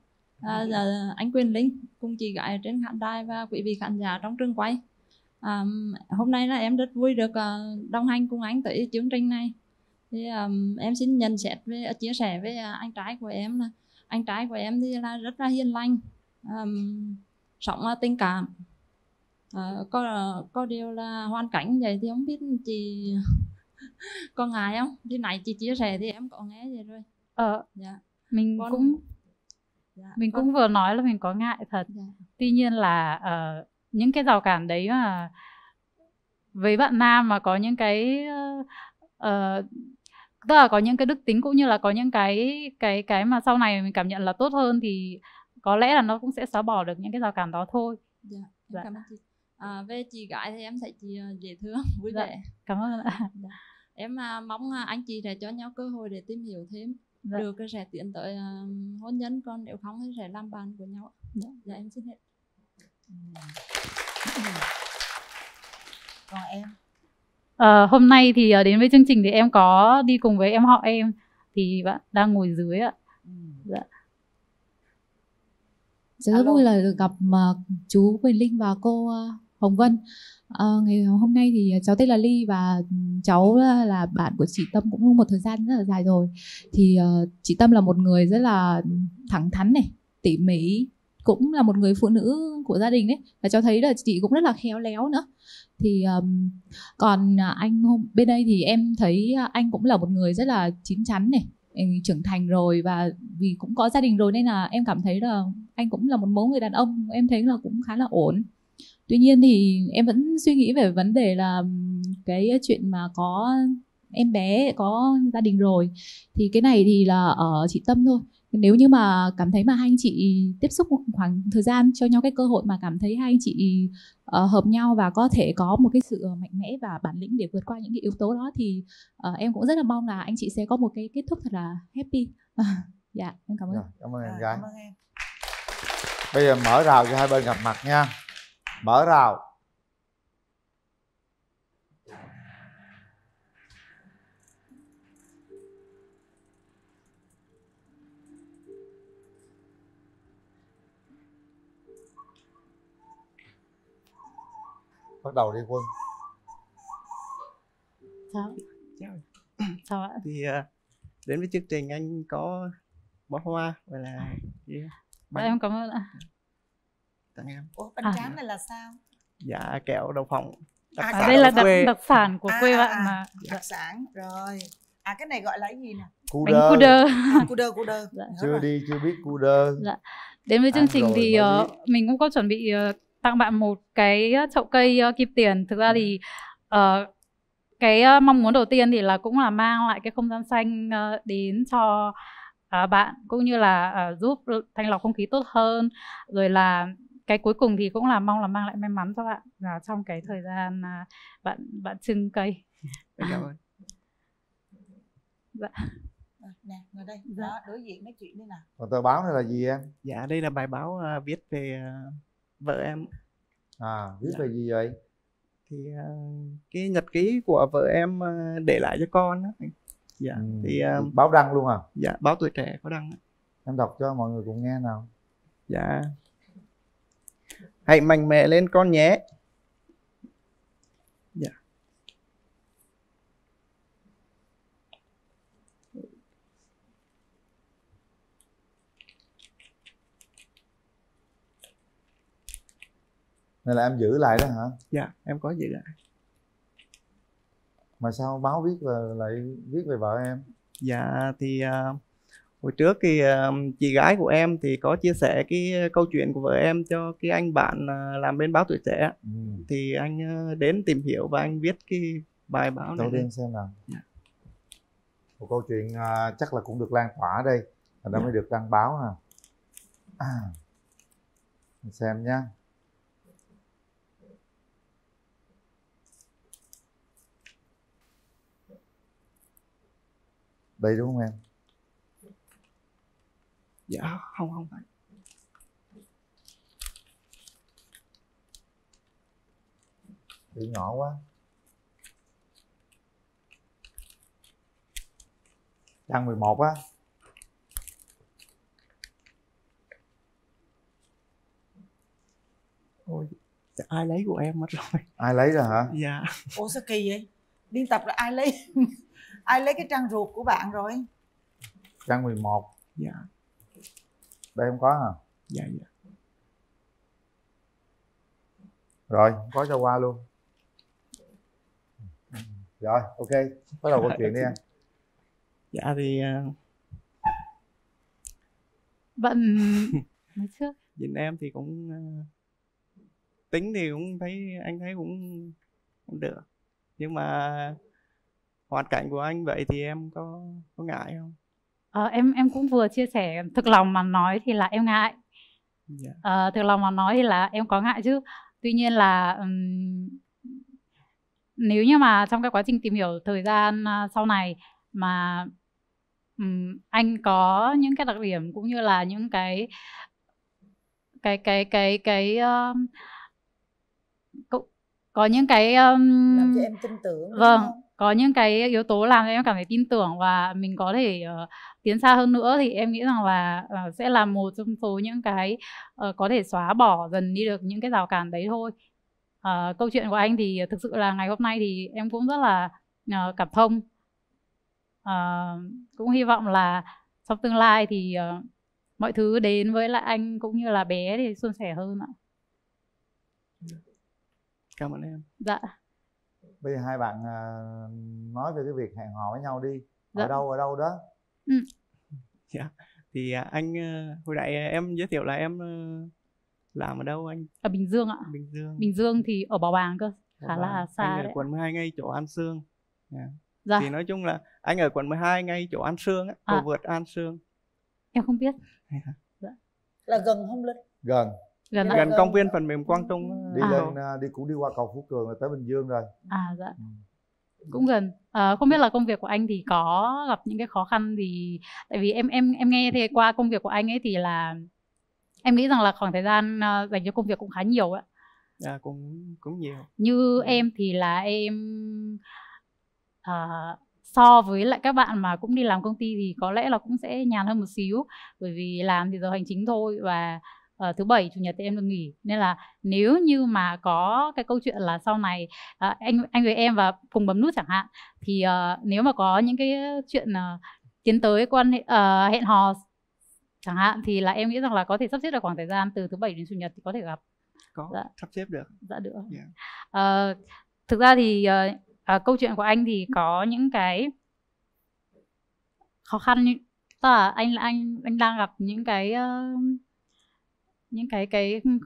Anh Quyền Linh cùng chị gái trên khán đài và quý vị khán giả trong trường quay. Hôm nay là em rất vui được đồng hành cùng anh tới chương trình này. Thì em xin nhận xét với chia sẻ với anh trai của em là anh trai của em thì là rất là hiền lành, sống tình cảm. Có điều là hoàn cảnh vậy thì không biết chị có ngại không? Thì nãy chị chia sẻ thì em có nghe vậy rồi. Dạ. Mình con... cũng dạ, mình con... cũng vừa nói là mình có ngại thật. Dạ. Tuy nhiên là những cái rào cản đấy mà với bạn nam mà có những cái tức là có những cái đức tính cũng như là có những cái mà sau này mình cảm nhận là tốt hơn thì có lẽ là nó cũng sẽ xóa bỏ được những cái rào cản đó thôi. Dạ. Dạ. Cảm ơn chị. Về chị gái thì em thấy chị dễ thương, vui vẻ. Dạ. Cảm ơn ạ. Dạ. Em mong anh chị sẽ cho nhau cơ hội để tìm hiểu thêm. Dạ. Được cái sẽ tiến tới hôn nhân, còn nếu không thì sẽ làm bạn của nhau. Dạ, dạ em xin hết. Còn em? Hôm nay thì đến với chương trình thì em có đi cùng với em họ em thì bạn đang ngồi dưới ạ. Dạ. Rất vui là được gặp chú Quyền Linh và cô Hồng Vân. Ngày hôm nay thì cháu tên là Ly và cháu là bạn của chị Tâm cũng một thời gian rất là dài rồi. Thì chị Tâm là một người rất là thẳng thắn này, tỉ mỉ, cũng là một người phụ nữ của gia đình đấy. Và cháu thấy là chị cũng rất là khéo léo nữa. Thì còn anh bên đây thì em thấy anh cũng là một người rất là chín chắn này, trưởng thành rồi và vì cũng có gia đình rồi nên là em cảm thấy là anh cũng là một mẫu người đàn ông em thấy là cũng khá là ổn. Tuy nhiên thì em vẫn suy nghĩ về vấn đề là cái chuyện mà có em bé, có gia đình rồi thì cái này thì là ở chị Tâm thôi. Nếu như mà cảm thấy mà hai anh chị tiếp xúc một khoảng thời gian, cho nhau cái cơ hội mà cảm thấy hai anh chị hợp nhau và có thể có một cái sự mạnh mẽ và bản lĩnh để vượt qua những cái yếu tố đó thì em cũng rất là mong là anh chị sẽ có một cái kết thúc thật là happy. Dạ, em cảm ơn. Rồi, cảm ơn em gái. Cảm ơn em. Bây giờ mở rào cho hai bên gặp mặt nha. Mở rào. Bắt đầu đi Quân. Chào. Chào. Chào ạ. Thì đến với chương trình anh có bó hoa gọi là em cảm ơn ạ. Tặng em. Ủa, bánh tráng này là sao? Dạ kẹo đậu phộng. Đây là đặc sản của quê bạn mà. Đặc sản rồi. Cái này gọi là cái gì nè? Cu đơ. Cu đơ. Dạ. Chưa biết cu đơ. Dạ. Đến với chương trình thì mình cũng có chuẩn bị tặng bạn một cái chậu cây kim tiền. Thực ra thì cái mong muốn đầu tiên thì là cũng là mang lại cái không gian xanh đến cho bạn, cũng như là giúp thanh lọc không khí tốt hơn. Rồi là cái cuối cùng thì cũng là mong là mang lại may mắn cho bạn trong cái thời gian bạn trưng cây. Cảm ơn. Dạ. Nè, ngồi đây. Dạ. Đó, đối diện nói chuyện thế nào. Còn tờ báo này là gì em? Dạ, đây là bài báo viết về vợ em. Viết về gì vậy? Thì cái nhật ký của vợ em để lại cho con đó. Dạ. Thì báo đăng luôn à? Dạ, báo Tuổi Trẻ có đăng. Em đọc cho mọi người cùng nghe nào. Dạ. Hãy mạnh mẽ lên con nhé. Dạ. Nên là em giữ lại đó hả? Dạ, em có giữ lại. Mà sao báo viết là lại viết về vợ em? Dạ, thì hồi trước thì chị gái của em thì có chia sẻ cái câu chuyện của vợ em cho cái anh bạn làm bên báo Tuổi Trẻ. Thì anh đến tìm hiểu và anh viết cái bài báo này. Đầu tiên xem nào. Dạ. Một câu chuyện chắc là cũng được lan tỏa đây, nó mới được đăng báo ha. Mình xem nhá. Đây đúng không em? Dạ, không phải. Chữ nhỏ quá. Trang 11 á. Ôi, ai lấy của em mất rồi. Ai lấy rồi hả? Dạ. Ủa sao kỳ vậy? Biên tập là ai lấy? Ai lấy cái trang ruột của bạn rồi? Trang 11. Dạ. Đây không có hả? Dạ dạ. Rồi, có cho qua luôn. Rồi, ok, bắt đầu câu chuyện đi em. Dạ thì bạn nói trước. Nhìn em thì cũng tính thì cũng thấy, anh thấy cũng được. Nhưng mà hoàn cảnh của anh vậy thì em có ngại không? Em cũng vừa chia sẻ, thực lòng mà nói thì là em ngại. Yeah. Thực lòng mà nói thì là em có ngại chứ. Tuy nhiên là nếu như mà trong cái quá trình tìm hiểu thời gian sau này mà anh có những cái đặc điểm cũng như là những có những cái làm cho em tin tưởng. Vâng, có những cái yếu tố làm cho em cảm thấy tin tưởng và mình có thể tiến xa hơn nữa, thì em nghĩ rằng là sẽ là một trong số những cái có thể xóa bỏ dần đi được những cái rào cản đấy thôi. Câu chuyện của anh thì thực sự là ngày hôm nay thì em cũng rất là cảm thông. Cũng hy vọng là trong tương lai thì mọi thứ đến với lại anh cũng như là bé thì suôn sẻ hơn ạ. Cảm ơn em. Dạ. Bây giờ hai bạn nói về cái việc hẹn hò với nhau đi. Dạ. Ở đâu đó? Ừ. Dạ. Thì anh hồi nãy em giới thiệu là em làm ở đâu anh? Ở Bình Dương ạ. Bình Dương. Bình Dương thì ở Bảo Bàng cơ, khá là xa. Anh ở quận 12 ngay chỗ An Sương. Yeah. Dạ. Thì nói chung là anh ở quận 12 ngay chỗ An Sương, cầu vượt An Sương. Em không biết. Dạ. Là gần không Linh? Gần. Gần công viên phần mềm Quang Trung. Đi lên đi cũng đi qua cầu Phú Cường là tới Bình Dương rồi. À dạ. Cũng gần. Không biết là công việc của anh thì có gặp những cái khó khăn gì? Tại vì em nghe thì qua công việc của anh ấy thì là em nghĩ rằng là khoảng thời gian dành cho công việc cũng khá nhiều ạ. À, cũng nhiều. Như em thì là em so với lại các bạn mà cũng đi làm công ty thì có lẽ là cũng sẽ nhàn hơn một xíu, bởi vì làm thì giờ hành chính thôi và thứ bảy chủ nhật thì em được nghỉ, nên là nếu như mà có cái câu chuyện là sau này anh với em và cùng bấm nút chẳng hạn, thì nếu mà có những cái chuyện tiến tới quan hệ hẹn hò chẳng hạn, thì là em nghĩ rằng là có thể sắp xếp được khoảng thời gian từ thứ bảy đến chủ nhật thì có thể gặp. Có, dạ. Sắp xếp được. Dạ được. Yeah. Thực ra thì câu chuyện của anh thì có những cái khó khăn, tức là anh đang gặp những cái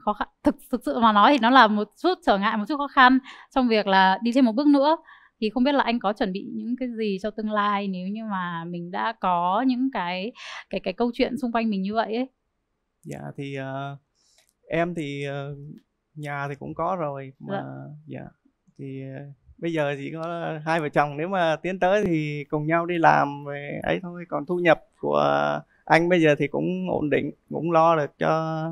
khó khăn. Thực sự mà nói thì nó là một chút trở ngại, một chút khó khăn trong việc là đi thêm một bước nữa. Thì không biết là anh có chuẩn bị những cái gì cho tương lai nếu như mà mình đã có những cái câu chuyện xung quanh mình như vậy ấy. Dạ thì em thì nhà thì cũng có rồi mà. Dạ. Dạ thì bây giờ chỉ có hai vợ chồng, nếu mà tiến tới thì cùng nhau đi làm về ấy thôi. Còn thu nhập của anh bây giờ thì cũng ổn định, cũng lo được cho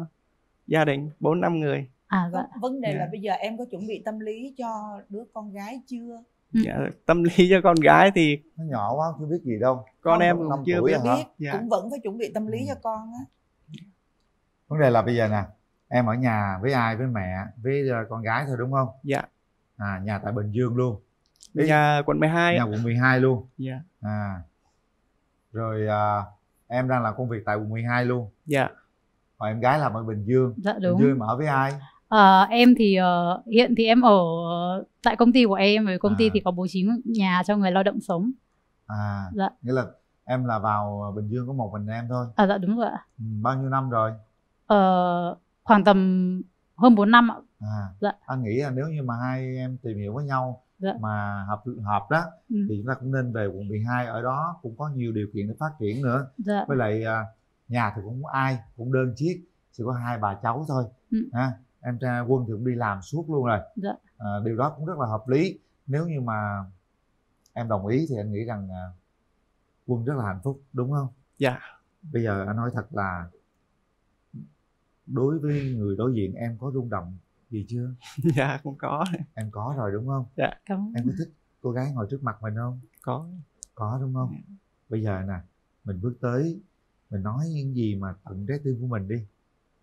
gia đình 4-5 người. À, dạ. Vấn đề là bây giờ em có chuẩn bị tâm lý cho đứa con gái chưa? Dạ, tâm lý cho con gái thì nó nhỏ quá không biết gì đâu. Con em cũng chưa biết, dạ. Cũng vẫn phải chuẩn bị tâm lý cho con á. Vấn đề là bây giờ nè, em ở nhà với ai? Với mẹ, với con gái thôi đúng không? Dạ. À, nhà tại Bình Dương luôn. Ý, nhà quận 12. Nhà quận 12 luôn. Dạ. À. Rồi em đang làm công việc tại quận 12 luôn. Dạ. Còn em gái làm ở Bình Dương. Dạ đúng. Bình Dương mà ở với ai? Em thì hiện thì em ở tại công ty của em, với công ty thì có bố trí nhà cho người lao động sống. À. Dạ. Nghĩa là em là vào Bình Dương có một mình em thôi. À dạ đúng rồi ạ. Ừ, bao nhiêu năm rồi? Khoảng tầm hơn 4 năm ạ. À, dạ. Anh nghĩ là nếu như mà hai em tìm hiểu với nhau, dạ, mà hợp đó, ừ, thì chúng ta cũng nên về quận 12, ở đó cũng có nhiều điều kiện để phát triển nữa. Dạ. Với lại nhà thì cũng ai cũng đơn chiếc, chỉ có hai bà cháu thôi. Ừ. À, em trai Quân thì cũng đi làm suốt luôn rồi. Dạ. À, điều đó cũng rất là hợp lý. Nếu như mà em đồng ý thì anh nghĩ rằng Quân rất là hạnh phúc đúng không? Dạ. Bây giờ anh nói thật là đối với người đối diện em có rung động gì chưa? Dạ cũng có. Em có rồi đúng không? Dạ. Em có thích cô gái ngồi trước mặt mình không? Có đúng không? Dạ. Bây giờ nè, mình bước tới mình nói những gì mà tận trái tim của mình đi.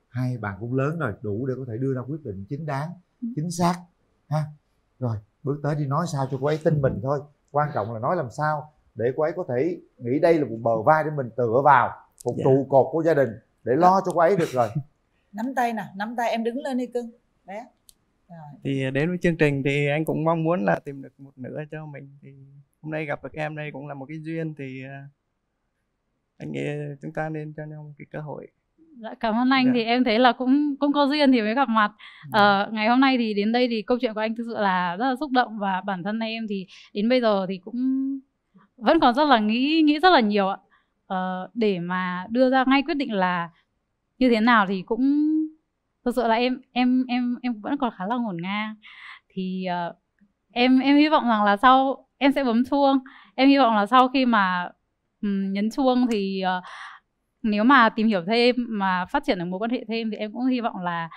Hai bạn cũng lớn rồi, đủ để có thể đưa ra quyết định chính đáng, chính xác ha. Rồi bước tới đi, nói sao cho cô ấy tin mình thôi. Quan trọng là nói làm sao để cô ấy có thể nghĩ đây là một bờ vai để mình tựa vào, một trụ cột của gia đình để lo cho cô ấy được rồi. Nắm tay nè, nắm tay em đứng lên đi cưng bé. Thì đến với chương trình thì anh cũng mong muốn là tìm được một nửa cho mình, thì hôm nay gặp được em đây cũng là một cái duyên, thì anh nghĩ chúng ta nên cho nhau một cái cơ hội. Dạ, cảm ơn anh. Thì em thấy là cũng có duyên thì mới gặp mặt. Ngày hôm nay thì đến đây thì câu chuyện của anh thực sự là rất là xúc động, và bản thân em thì đến bây giờ thì cũng vẫn còn rất là nghĩ rất là nhiều ạ. Để mà đưa ra ngay quyết định là như thế nào thì cũng thực sự là em vẫn còn khá là ngổn ngang. Thì em hy vọng rằng là sau em sẽ bấm chuông, em hy vọng là sau khi mà nhấn chuông thì nếu mà tìm hiểu thêm mà phát triển được mối quan hệ thêm thì em cũng hy vọng là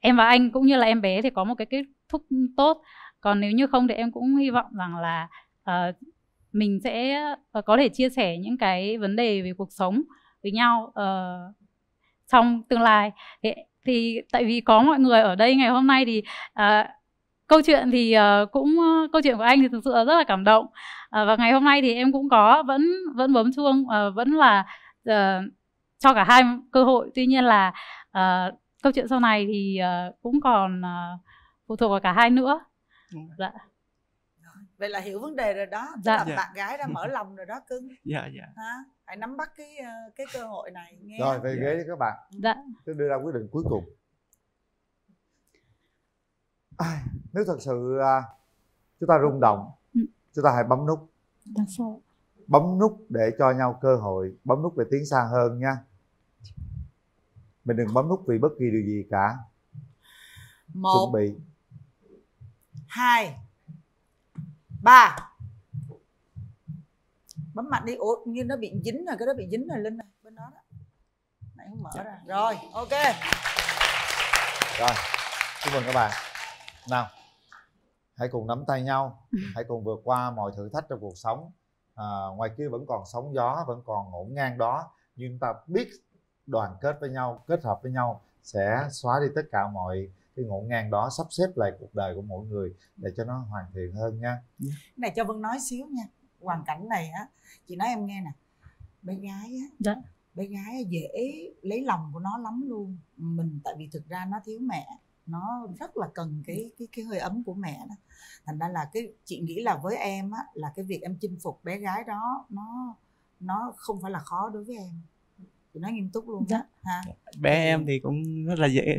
em và anh cũng như là em bé thì có một cái kết thúc tốt. Còn nếu như không thì em cũng hy vọng rằng là mình sẽ có thể chia sẻ những cái vấn đề về cuộc sống với nhau trong tương lai. Thì tại vì có mọi người ở đây ngày hôm nay thì câu chuyện thì câu chuyện của anh thì thực sự rất là cảm động. Và ngày hôm nay thì em cũng có vẫn bấm chuông, vẫn là cho cả hai cơ hội. Tuy nhiên là câu chuyện sau này thì cũng còn phụ thuộc vào cả hai nữa. Dạ. Vậy là hiểu vấn đề rồi đó. Tức là bạn gái đã mở lòng rồi đó cưng. Hãy nắm bắt cái cơ hội này nghe. Rồi về ghế đi các bạn. Tôi đưa ra quyết định cuối cùng. Nếu thật sự chúng ta rung động, chúng ta hãy bấm nút. Bấm nút để cho nhau cơ hội, bấm nút để tiến xa hơn nha. Mình đừng bấm nút vì bất kỳ điều gì cả. 1, 2, 3. Bấm mạnh đi. Ủa, như nó bị dính rồi, cái đó bị dính rồi Linh này. Bên đó đó. Nãy không mở ra. Rồi, ok. Rồi, chúc mừng các bạn. Nào, hãy cùng nắm tay nhau, hãy cùng vượt qua mọi thử thách trong cuộc sống. Ngoài kia vẫn còn sóng gió, vẫn còn ngổn ngang đó, nhưng chúng ta biết đoàn kết với nhau, kết hợp với nhau sẽ xóa đi tất cả mọi cái ngổn ngang đó, sắp xếp lại cuộc đời của mỗi người để cho nó hoàn thiện hơn nha. Cái này cho Vân nói xíu nha. Hoàn cảnh này á, chị nói em nghe nè, bé gái á, bé gái dễ lấy lòng của nó lắm luôn. Mình tại vì thực ra nó thiếu mẹ, nó rất là cần cái hơi ấm của mẹ đó. Thành ra là cái chị nghĩ là với em á, là cái việc em chinh phục bé gái đó nó không phải là khó đối với em. Chị nói nghiêm túc luôn đó. Bé em thì cũng rất là dễ.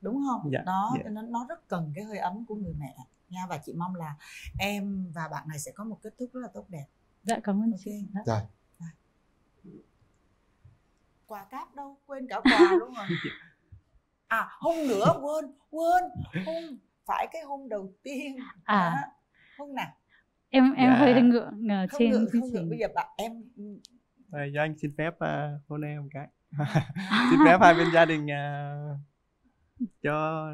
Đúng không? Đó, cho nên nó rất cần cái hơi ấm của người mẹ nha. Và chị mong là em và bạn này sẽ có một kết thúc rất là tốt đẹp. Dạ, cảm ơn chị. Rồi. Quà cáp đâu, quên cả quà luôn rồi. Hôn nữa, quên hôn, phải cái hôn đầu tiên. Hôn nè. Em hơi ngượng ở trên chương trình. Không ngượng, bây giờ bạn em. Rồi, do anh xin phép hôn em một cái. Xin phép hai bên gia đình cho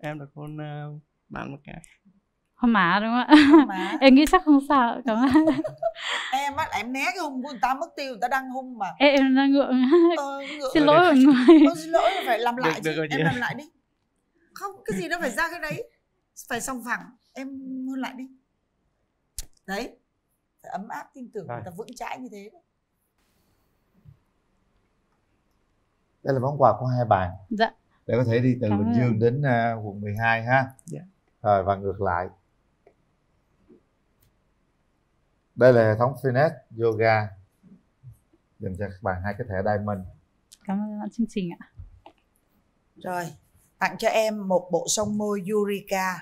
em được hôn bạn một cái. Hôn má đúng không ạ? Em nghĩ chắc không sao. Cảm ơn. Em á, em né cái hôn của người ta mất tiêu, người ta đang hôn mà. Em đang ngượng. Xin lỗi mọi người. Xin lỗi, phải làm lại chị. Em làm lại đi. Không, cái gì đó phải ra cái đấy. Phải song phẳng. Em hôn lại đi. Đấy. Phải ấm áp, tin tưởng, người ta vững chãi như thế. Đây là món quà của hai bạn. Dạ. Để có thể đi từ Bình Dương đến quận 12 ha. Dạ. Rồi, và ngược lại. Đây là hệ thống fitness yoga dành cho các bạn hai cái thẻ diamond. Cảm ơn chương trình ạ. Rồi, tặng cho em một bộ son môi Eureka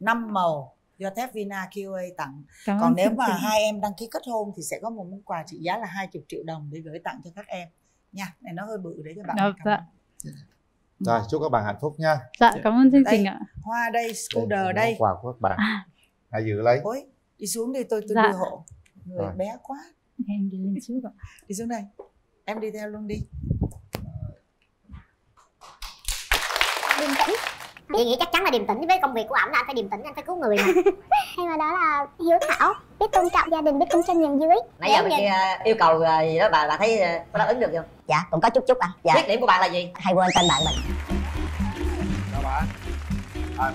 5 màu do thép Vina QA tặng. Còn nếu mà hai em đăng ký kết hôn thì sẽ có một món quà trị giá là 20 triệu đồng để gửi tặng cho các em nha. Này nó hơi bự để cho bạn. Rồi, chúc các bạn hạnh phúc nha. Dạ, cảm ơn chương trình ạ. Hoa đây, scooter đây. Quà của các bạn. Hãy giữ lấy. Ôi, đi xuống đi, tôi đưa hộ. Người bé quá. Em đi lên xuống rồi. Đi xuống đây. Em đi theo luôn đi. Điềm tĩnh. Chị nghĩ chắc chắn là điềm tĩnh với công việc của ảnh là anh phải điềm tĩnh, anh phải cứu người mà. Hay mà đó là hiếu thảo, biết tôn trọng gia đình, biết cung sinh nhường dưới. Nãy giờ mình yêu cầu gì đó bà thấy có đáp ứng được không? Dạ, cũng có chút anh. Khuyết điểm của bạn là gì? Hay quên tên bạn mình. Chào bạn.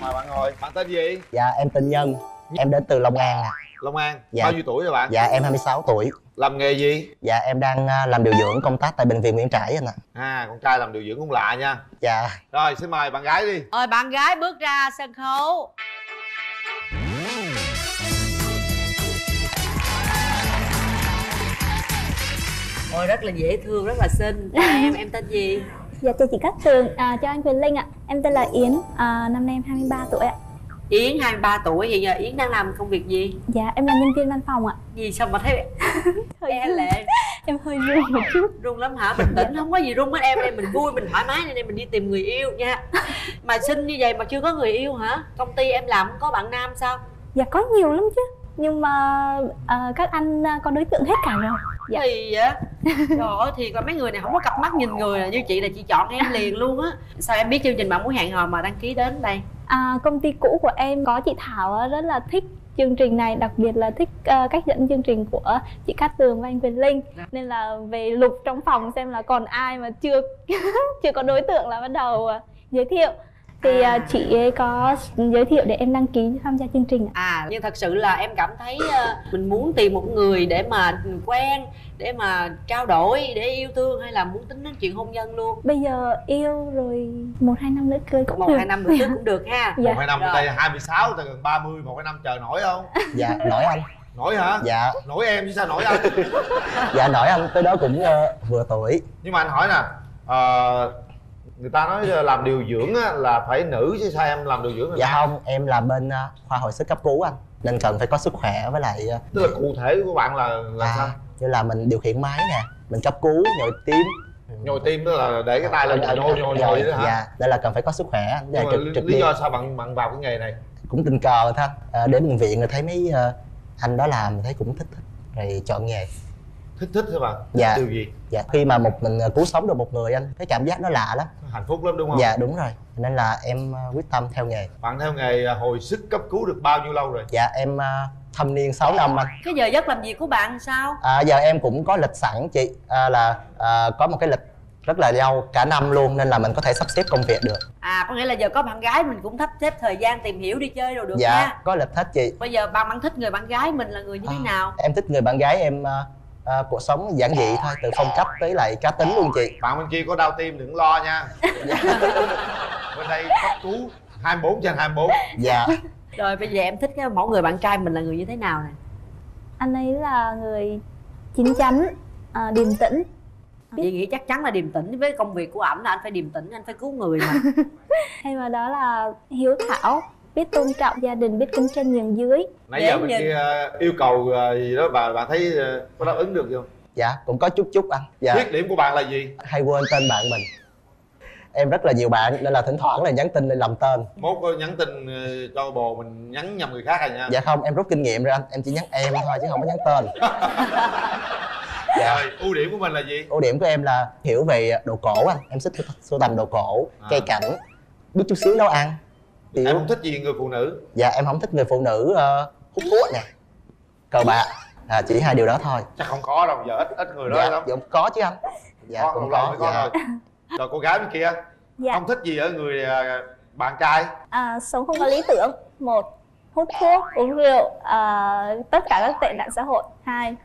Mời bạn ngồi. Bạn tên gì? Dạ, em tên Nhân. Em đến từ Long An nè. Long An? Dạ. Bao nhiêu tuổi rồi bạn? Dạ em 26 tuổi. Làm nghề gì? Dạ em đang làm điều dưỡng, công tác tại bệnh viện Nguyễn Trãi anh ạ. À, con trai làm điều dưỡng cũng lạ nha. Dạ. Rồi xin mời bạn gái đi. Rồi bạn gái bước ra sân khấu. Ôi rất là dễ thương, rất là xinh. Em tên gì? Dạ tôi chị Cát Tường, cho anh Quyền Linh ạ. Em tên là Yến, năm nay em 23 tuổi ạ. Yến 23 tuổi, vậy giờ Yến đang làm công việc gì? Dạ em là nhân viên văn phòng ạ. Gì sao mà thấy e lệ? Em hơi run một chút. Run lắm hả? Bình tĩnh, không có gì run hết em mình vui, mình thoải mái nên mình đi tìm người yêu nha. Mà xinh như vậy mà chưa có người yêu hả? Công ty em làm không có bạn nam sao? Dạ có nhiều lắm chứ, nhưng mà các anh có đối tượng hết cả rồi. Dạ. Gì vậy? Trời ơi, thì còn mấy người này không có cặp mắt nhìn người, như chị là chị chọn em liền luôn á. Sao em biết chương trình Bạn Muốn Hẹn Hò mà đăng ký đến đây? À, công ty cũ của em có chị Thảo rất là thích chương trình này, đặc biệt là thích cách dẫn chương trình của chị Cát Tường và anh Quyền Linh. Nên là về lục trong phòng xem là còn ai mà chưa chưa có đối tượng là bắt đầu giới thiệu. Thì chị ấy có giới thiệu để em đăng ký tham gia chương trình. À, nhưng thật sự là em cảm thấy mình muốn tìm một người để mà quen, để mà trao đổi, để yêu thương, hay là muốn tính đến chuyện hôn nhân luôn? Bây giờ yêu rồi 1-2 năm nữa cưới cũng được. 1-2 năm nữa cưới cũng được ha. 1-2 năm tới 26, tới gần 30, 1-2 năm chờ nổi không? Dạ, nổi anh. Nổi hả? Dạ. Nổi em chứ sao nổi anh? Dạ, nổi anh, tới đó cũng vừa tuổi. Nhưng mà anh hỏi nè, người ta nói làm điều dưỡng á, là phải nữ chứ sao em làm điều dưỡng? Dạ không, em là bên khoa hồi sức cấp cứu anh, nên cần phải có sức khỏe với lại... Tức là cụ thể của bạn là sao? Như là mình điều khiển máy nè, mình cấp cứu, nhồi tim. Nhồi tim tức là để cái tay lên trời nhồi vậy đó hả? Dạ, đây là cần phải có sức khỏe anh. Nhưng mà lý do sao bạn vào cái nghề này? Cũng tình cờ thôi anh, đến bệnh viện rồi thấy mấy anh đó làm, thấy cũng thích, rồi chọn nghề. Thích hả bạn? Dạ. Điều gì? Dạ, khi mà mình cứu sống được một người anh, cái cảm giác nó lạ lắm. Hạnh phúc lắm đúng không? Dạ đúng rồi. Nên là em quyết tâm theo nghề. Bạn theo nghề hồi sức cấp cứu được bao nhiêu lâu rồi? Dạ em thâm niên 6 năm anh. Cái giờ giấc làm việc của bạn sao? Giờ em cũng có lịch sẵn chị, có một cái lịch rất là lâu cả năm luôn, nên là mình có thể sắp xếp công việc được. À, có nghĩa là giờ có bạn gái mình cũng sắp xếp thời gian tìm hiểu đi chơi rồi được nha. Dạ, có lịch hết chị. Bây giờ bạn thích người bạn gái mình là người như thế nào? Em thích người bạn gái em cuộc sống giản dị thôi, từ phong cách tới lại cá tính luôn chị. Bạn bên kia có đau tim đừng lo nha. Bên đây cấp cứu 24/24. Dạ. Rồi bây giờ em thích cái mẫu người bạn trai mình là người như thế nào nè? Anh ấy là người chín chắn, điềm tĩnh. Chị nghĩ chắc chắn là điềm tĩnh, với công việc của ảnh là anh phải điềm tĩnh, anh phải cứu người mà. Hay mà đó là hiếu thảo, biết tôn trọng gia đình, biết kính trên nhường dưới. Nãy giờ mình kia yêu cầu gì đó bà thấy có đáp ứng được không? Dạ, cũng có chút anh. Dạ. Khuyết điểm của bạn là gì? Hay quên tên bạn mình. Em rất là nhiều bạn nên là thỉnh thoảng là nhắn tin lên làm tên. Mốt có nhắn tin cho bồ mình nhắn nhầm người khác hay nha? Dạ không, em rút kinh nghiệm rồi anh, em chỉ nhắn em thôi chứ không có nhắn tên. Dạ. Rồi, ưu điểm của mình là gì? Ưu điểm của em là hiểu về đồ cổ anh, em thích sưu tầm đồ cổ, cây cảnh, biết chút xíu nấu ăn. Điều... Em không thích gì người phụ nữ? Dạ em không thích người phụ nữ hút thuốc nè, cờ bạc, chỉ hai điều đó thôi. Chắc không có đâu, giờ ít người đó dạ, lắm. Dạ có chứ anh. Dạ có, cũng có dạ. Rồi. Rồi cô gái bên kia dạ. Không thích gì ở người bạn trai? Sống không có lý tưởng. Một, hút thuốc, uống rượu, tất cả các tệ nạn xã hội. Hai,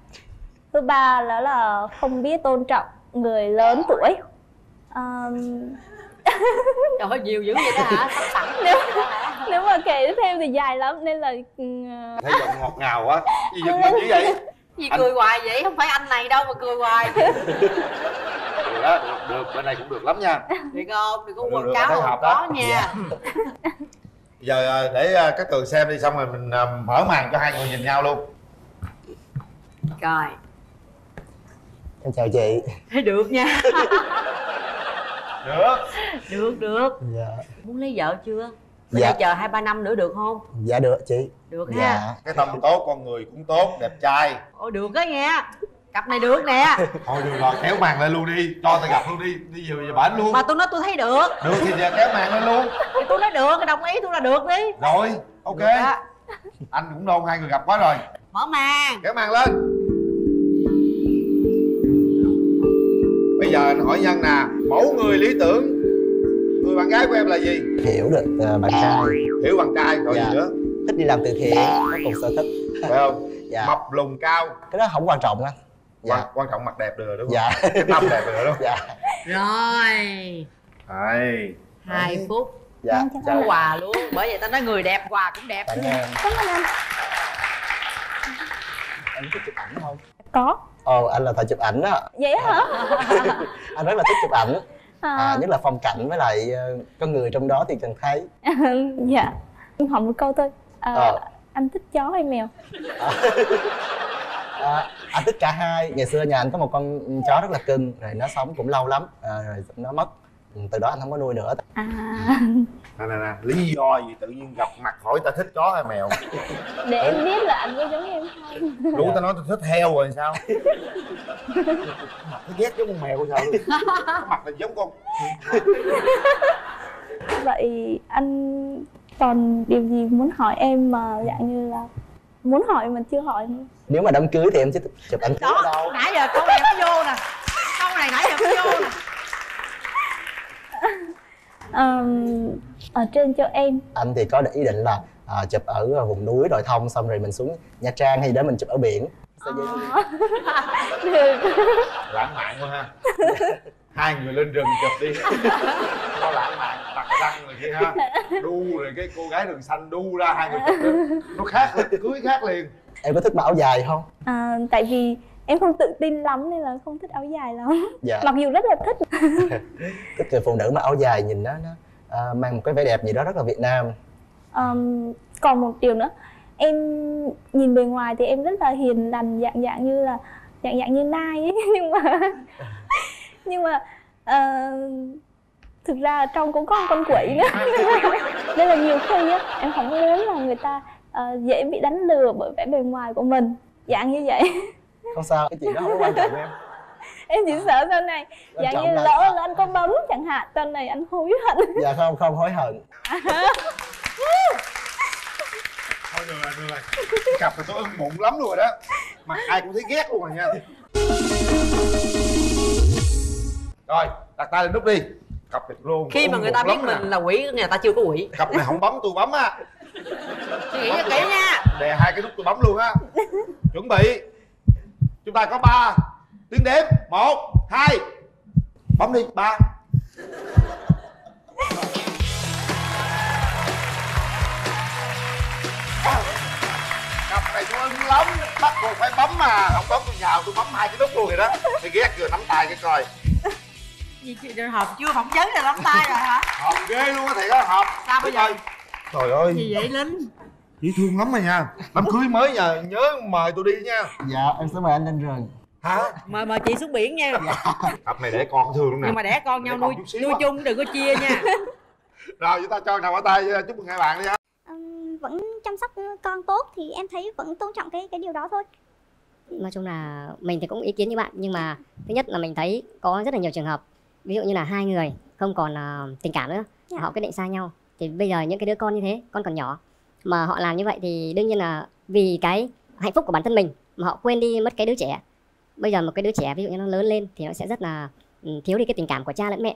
thứ ba đó là không biết tôn trọng người lớn tuổi. Trời ơi, nhiều dữ vậy đó hả? Nếu mà kể theo thì dài lắm nên là... Thấy giọng ngọt ngào quá. Gì giật mình dữ vậy? Gì anh... cười hoài vậy? Không phải anh này đâu mà cười hoài. Được đó, được, bên này cũng được lắm nha. Được không? Đừng có quảng cáo không có nha. Dạ. Giờ để các Tường xem đi, xong rồi mình mở màn cho hai người nhìn nhau luôn. Rồi. Em chào chị. Thấy được nha. Được dạ. Muốn lấy vợ chưa? Mình dạ. Chờ 2-3 năm nữa được không? Dạ được chị. Được dạ. Ha. Cái tâm tốt, con người cũng tốt, đẹp trai. Ôi được á nghe. Cặp này được nè. Thôi được rồi, kéo màn lên luôn đi. Cho tao gặp luôn đi, đi về về bển luôn. Mà tôi nói tôi thấy được. Được thì giờ kéo màn lên luôn. Thì tôi nói được, đồng ý tôi là được đi. Rồi, ok. Anh cũng nôn hai người gặp quá rồi. Mở màn. Kéo màn lên. Bây giờ anh hỏi Nhân nè, mẫu người lý tưởng người bạn gái của em là gì? Hiểu được bạn trai. Hiểu bạn trai rồi dạ. Gì nữa? thích đi làm từ thiện, nó cùng sở thích, phải không? Dạ. Mập lùn cao cái đó không quan trọng anh. Dạ. Quan trọng mặt đẹp được đúng không? Dạ. Cái tâm đẹp được đúng không? Dạ. Rồi. Đấy. 2 phút. Dạ. Có quà luôn. Bởi vậy ta nói người đẹp quà cũng đẹp. Cảm ơn anh. Anh có chụp ảnh không? Có. Ồ, anh là thợ chụp ảnh đó. Vậy hả? Anh rất là thích chụp ảnh. Nhất là phong cảnh với lại con người trong đó thì Trần thấy. Dạ. Hỏi một câu thôi. Anh thích chó hay mèo? Anh thích cả hai. Ngày xưa nhà anh có một con chó rất là cưng, rồi nó sống cũng lâu lắm, rồi nó mất. Từ đó anh không có nuôi nữa. Nè, lý do gì tự nhiên gặp mặt hỏi ta thích chó hay mèo? Để em biết là anh có giống em không? Đủ ta nói ta thích heo rồi sao? Mặt nó ghét giống con mèo sao? Mặt là giống con. Vậy anh còn điều gì muốn hỏi em mà dạng như là muốn hỏi mà chưa hỏi nữa? Nếu mà đám cưới thì em sẽ chụp ảnh cưới đâu. Nãy giờ câu này nó vô nè. Câu này nãy giờ nó vô nè. Ở trên cho em. Anh thì có ý định là chụp ở vùng núi đồi thông, xong rồi mình xuống Nha Trang hay đó mình chụp ở biển. Được. Lãng mạn quá ha. Hai người lên rừng chụp đi. Nó lãng mạn, đặt răng rồi kia ha. Đu rồi cái cô gái đường xanh đu ra hai người chụp đó. Nó khác, cưới khác liền. Em có thích mặc áo dài không? Tại vì em không tự tin lắm nên là không thích áo dài lắm. Dạ. Mặc dù rất là thích. Tức là phụ nữ mặc áo dài nhìn nó mang một cái vẻ đẹp gì đó rất là Việt Nam. Còn một điều nữa, em nhìn bề ngoài thì em rất là hiền lành, dạng như nai ấy. Nhưng mà thực ra trong cũng có một con quỷ nữa. Nên là nhiều khi á, em không muốn là người ta dễ bị đánh lừa bởi vẻ bề ngoài của mình, dạng như vậy. Không sao, cái chuyện đó không quan trọng em. Em chỉ sợ sau này dạng như lỡ anh có bấm chẳng hạn, sau này anh hối hận. Dạ không hối hận. Thôi được rồi. Cái cặp này tôi ưng bụng lắm luôn rồi đó. Mặt ai cũng thấy ghét luôn rồi nha. Rồi, đặt tay lên nút đi. Cặp này luôn. Khi mà người ta biết mình là quỷ, người ta chưa có quỷ. Cặp này không bấm tôi bấm á. Chị nghĩ cho kỹ nha. Đè hai cái nút tôi bấm luôn á. Chuẩn bị. Chúng ta có 3 tiếng đếm. 1, 2. Bấm đi. 3. Cặp này tôi ưng lắm, bắt buộc phải bấm mà. Không bấm tôi nhào, tôi bấm hai cái nút luôn rồi đó. Thì ghét vừa nắm tay cái coi. Gì chưa hợp, chưa phỏng vấn là nắm tay rồi hả? Hợp ghê luôn á thầy, đó hợp. Sao bây giờ? Trời ơi. Gì vậy Linh? Dễ thương lắm rồi nha. Đám cưới mới nhờ, nhớ mời tôi đi nha. Dạ, em sẽ mời anh lên rừng. Hả? Mời chị xuống biển nha. Cặp này đẻ con thương luôn nè. Nhưng mà đẻ con nhau nuôi chung đừng có chia nha. Rồi chúng ta cho nào ở tay, chúc mừng hai bạn đi ha. Vẫn chăm sóc con tốt thì em thấy vẫn tôn trọng cái điều đó thôi. Nói chung là mình thì cũng ý kiến như bạn, nhưng mà thứ nhất là mình thấy có rất là nhiều trường hợp, ví dụ như là hai người không còn tình cảm nữa, dạ. Họ quyết định xa nhau. Thì bây giờ những cái đứa con như thế, con còn nhỏ mà họ làm như vậy thì đương nhiên là vì cái hạnh phúc của bản thân mình mà họ quên đi mất cái đứa trẻ. Bây giờ một cái đứa trẻ ví dụ như nó lớn lên thì nó sẽ rất là thiếu đi cái tình cảm của cha lẫn mẹ.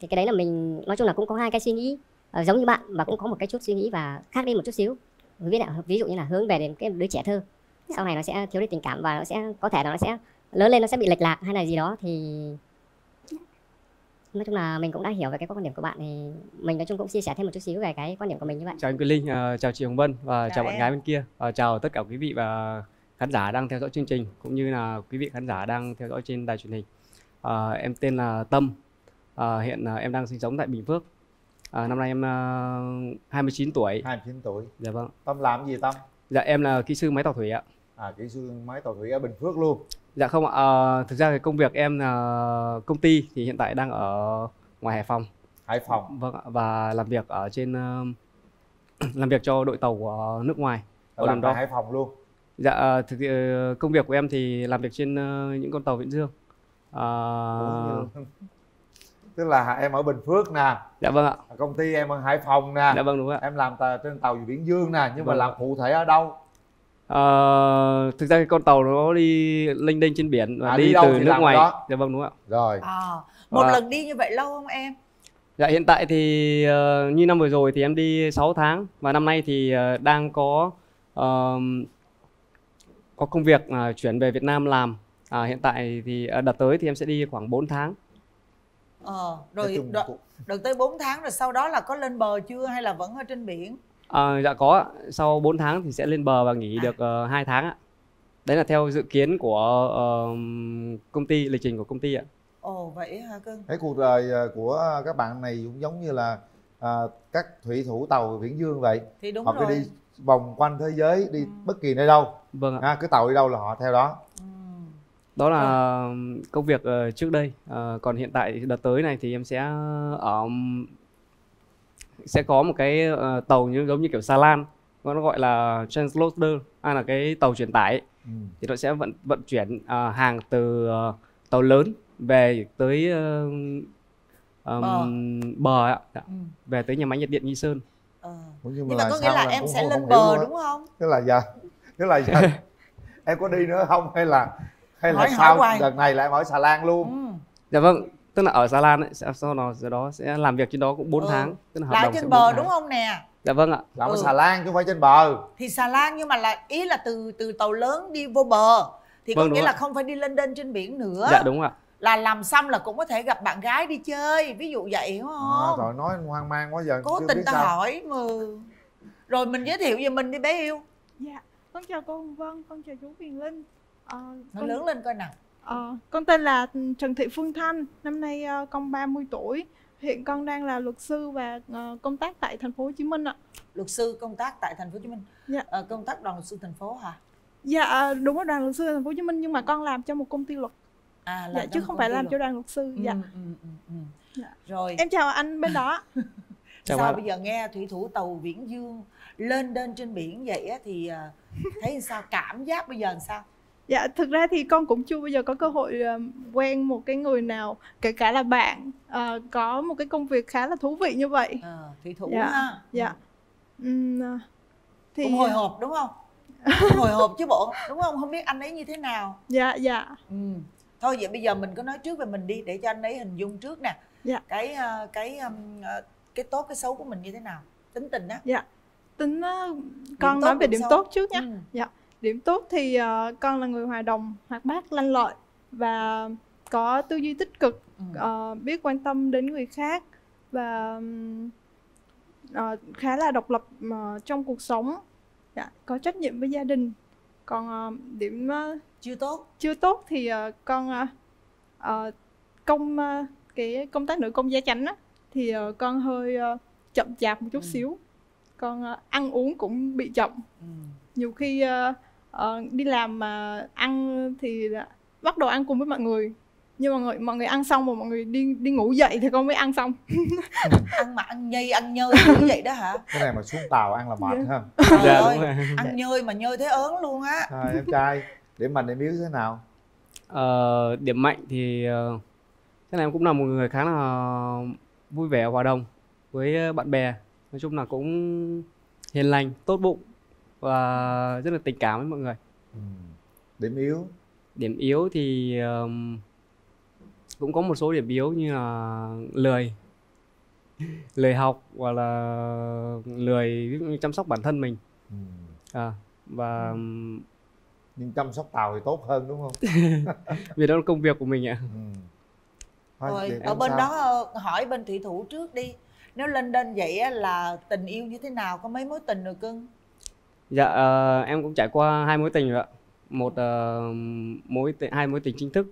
Thì cái đấy là mình nói chung là cũng có hai cái suy nghĩ giống như bạn, mà cũng có một cái chút suy nghĩ và khác đi một chút xíu. Ví dụ như là hướng về đến cái đứa trẻ thơ, sau này nó sẽ thiếu đi tình cảm và nó sẽ có thể là nó sẽ lớn lên, nó sẽ bị lệch lạc hay là gì đó. Thì nói chung là mình cũng đã hiểu về cái quan điểm của bạn, thì mình nói chung cũng chia sẻ thêm một chút xíu về cái quan điểm của mình như vậy. Chào anh Quyền Linh, chào chị Hồng Vân và chào bạn gái bên kia, chào tất cả quý vị và khán giả đang theo dõi chương trình cũng như là quý vị khán giả đang theo dõi trên đài truyền hình. Em tên là Tâm, hiện em đang sinh sống tại Bình Phước. Năm nay em 29 tuổi. 29 tuổi. Dạ vâng. Tâm làm gì Tâm? Dạ em là kỹ sư máy tàu thủy ạ. À, kỹ sư máy tàu thủy ở Bình Phước luôn. Dạ không ạ, thực ra cái công việc em là công ty thì hiện tại đang ở ngoài Hải Phòng. Hải Phòng. Vâng ạ, và làm việc ở trên làm việc cho đội tàu của nước ngoài. Ở làm đó. Hải Phòng luôn. Dạ thực công việc của em thì làm việc trên những con tàu Viễn Dương. Tức là em ở Bình Phước nè. Dạ vâng ạ. Công ty em ở Hải Phòng nè. Dạ vâng đúng ạ. Em làm trên tàu Viễn Dương nè, nhưng vâng. Mà làm cụ thể ở đâu? Thực ra cái con tàu nó đi lênh đênh trên biển và đi từ nước ngoài đó. Dạ vâng đúng ạ. Rồi. Một lần đi như vậy lâu không em? Dạ, hiện tại thì như năm vừa rồi thì em đi 6 tháng. Và năm nay thì đang có công việc chuyển về Việt Nam làm. Hiện tại thì đợt tới thì em sẽ đi khoảng 4 tháng. Rồi đợt tới 4 tháng rồi sau đó là có lên bờ chưa hay là vẫn ở trên biển? Dạ có, sau 4 tháng thì sẽ lên bờ và nghỉ được 2 tháng ạ. Đấy là theo dự kiến của công ty, lịch trình của công ty ạ. Ồ vậy hả cưng? Cái cuộc đời của các bạn này cũng giống như là các thủy thủ tàu viễn dương vậy. Thì đúng rồi. Họ cứ đi vòng quanh thế giới, đi bất kỳ nơi đâu. Vâng ạ. Cứ tàu đi đâu là họ theo đó. Đó là công việc trước đây. Còn hiện tại đợt tới này thì em sẽ có một cái tàu giống như kiểu xà lan, nó gọi là transloader, là cái tàu chuyển tải. Thì nó sẽ vận chuyển hàng từ tàu lớn về tới bờ ạ, về tới nhà máy nhiệt điện Nghi Sơn. Nhưng mà có nghĩa là em sẽ lên bờ đúng không? Tức là em có đi nữa không hay là sao đợt này lại ở xà lan luôn? Dạ vâng, tức là ở xà lan ấy, sau đó sẽ làm việc trên đó cũng 4 tháng, tức là hợp đồng trên bờ đúng không nè? Dạ vâng ạ. Làm ở xà lan chứ không phải trên bờ. Thì xà lan nhưng mà là ý là từ tàu lớn đi vô bờ thì có nghĩa là không phải đi lên trên biển nữa. Dạ đúng ạ. Là làm xong là cũng có thể gặp bạn gái đi chơi, ví dụ vậy hiểu không? Rồi nói hoang mang quá giờ. Cố tình ta hỏi mà. Rồi mình giới thiệu về mình đi bé yêu. Dạ, con chào cô Hồng Vân, con chào chú Quyền Linh. Con lớn lên coi nào. Con tên là Trần Thị Phương Thanh, năm nay con 30 tuổi. Hiện con đang là luật sư và công tác tại thành phố Hồ Chí Minh ạ. Luật sư công tác tại thành phố Hồ Chí Minh. Dạ. Công tác đoàn luật sư thành phố hả? Dạ đúng rồi, đoàn luật sư thành phố Hồ Chí Minh nhưng mà con làm cho một công ty luật. Dạ, chứ không phải làm cho đoàn luật sư. Dạ. Dạ. Rồi. Em chào anh bên đó. Chào. Sao bây giờ nghe thủy thủ tàu viễn dương lên đên trên biển vậy á, thì thấy sao, cảm giác bây giờ làm sao? Dạ, thực ra thì con cũng chưa bao giờ có cơ hội quen một cái người nào, kể cả là bạn, có một cái công việc khá là thú vị như vậy. Thủy thủ ha. Dạ. Thì... cũng hồi hộp đúng không? Cũng hồi hộp chứ bộ, đúng không? Không biết anh ấy như thế nào. Dạ, dạ. Thôi vậy bây giờ mình cứ nói trước về mình đi để cho anh ấy hình dung trước nè. Dạ. Cái tốt cái xấu của mình như thế nào, tính tình đó. Dạ. Tính con nói về điểm tốt trước nhé. Dạ. Điểm tốt thì con là người hòa đồng, hoạt bát, lanh lợi và có tư duy tích cực, biết quan tâm đến người khác và khá là độc lập trong cuộc sống. Dạ. Có trách nhiệm với gia đình. Còn điểm chưa tốt thì con công tác nữ công gia chánh á, thì con hơi chậm chạp một chút xíu. Con ăn uống cũng bị chậm. Nhiều khi đi làm mà ăn thì bắt đầu ăn cùng với mọi người, nhưng mà mọi người ăn xong mà mọi người đi ngủ dậy thì con mới ăn xong. Ăn mà ăn nhây ăn nhơi như vậy đó hả? Cái này mà xuống tàu ăn là mệt ha. Dạ đúng rồi. Ăn nhơi mà nhơi thấy ớn luôn á. Rồi em trai, điểm mạnh điểm yếu thế nào? Điểm mạnh thì thế này, em cũng là một người khá là vui vẻ, hòa đồng với bạn bè, nói chung là cũng hiền lành, tốt bụng và rất là tình cảm với mọi người. Điểm yếu? Điểm yếu thì cũng có một số điểm yếu như là lười học hoặc là lười chăm sóc bản thân mình. Và nhưng chăm sóc tàu thì tốt hơn đúng không? Vì đó là công việc của mình ạ. Thôi, ở bên sao? Đó hỏi bên thủy thủ trước đi. Nếu lên đên vậy là tình yêu như thế nào? Có mấy mối tình rồi cưng? Dạ em cũng trải qua 2 mối tình rồi ạ. Hai mối tình chính thức,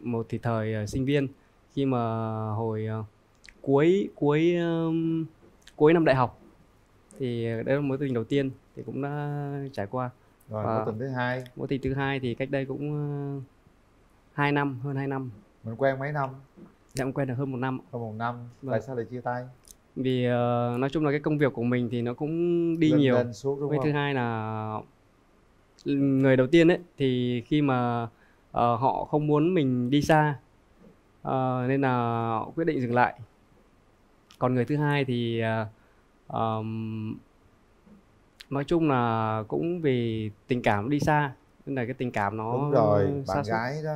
một thì thời sinh viên khi mà hồi cuối năm đại học, thì đấy là mối tình đầu tiên thì cũng đã trải qua. Rồi mối tình thứ hai? Mối tình thứ hai thì cách đây cũng 2 năm, hơn 2 năm. Mình quen mấy năm? Dạ em quen được hơn 1 năm. Hơn 1 năm. Tại sao lại chia tay? Vì nói chung là cái công việc của mình thì nó cũng đi lên, nhiều. Cái thứ hai là người đầu tiên ấy thì khi mà họ không muốn mình đi xa, nên là họ quyết định dừng lại. Còn người thứ hai thì nói chung là cũng vì tình cảm đi xa, nên là cái tình cảm nó. Đúng rồi, bạn gái đó.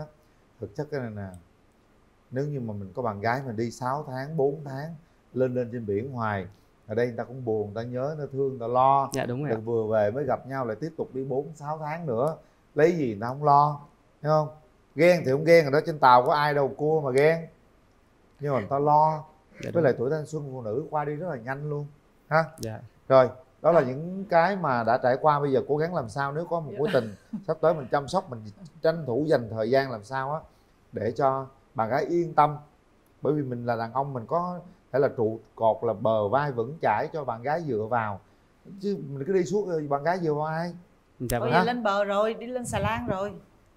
Thực chất cái này nè, Nếu như mà mình có bạn gái mình đi 6 tháng, 4 tháng lên trên biển hoài, ở đây người ta cũng buồn, người ta nhớ, người ta thương, người ta lo. Dạ đúng rồi. Người vừa về mới gặp nhau lại tiếp tục đi 4-6 tháng nữa, lấy gì người ta không lo, hiểu không? Ghen thì không ghen, ở đó trên tàu có ai đâu cua mà ghen. Nhưng mà người ta lo. Dạ, với lại tuổi thanh xuân phụ nữ qua đi rất là nhanh luôn ha. Dạ. Rồi đó là những cái mà đã trải qua, bây giờ cố gắng làm sao nếu có một mối tình sắp tới mình chăm sóc, mình tranh thủ dành thời gian làm sao á để cho bạn gái yên tâm, bởi vì mình là đàn ông, mình có thể là trụ cột, là bờ vai vững chãi cho bạn gái dựa vào, chứ mình cứ đi suốt rồi bạn gái dựa vào ai? Ôi vậy lên bờ rồi, đi lên xà lan rồi,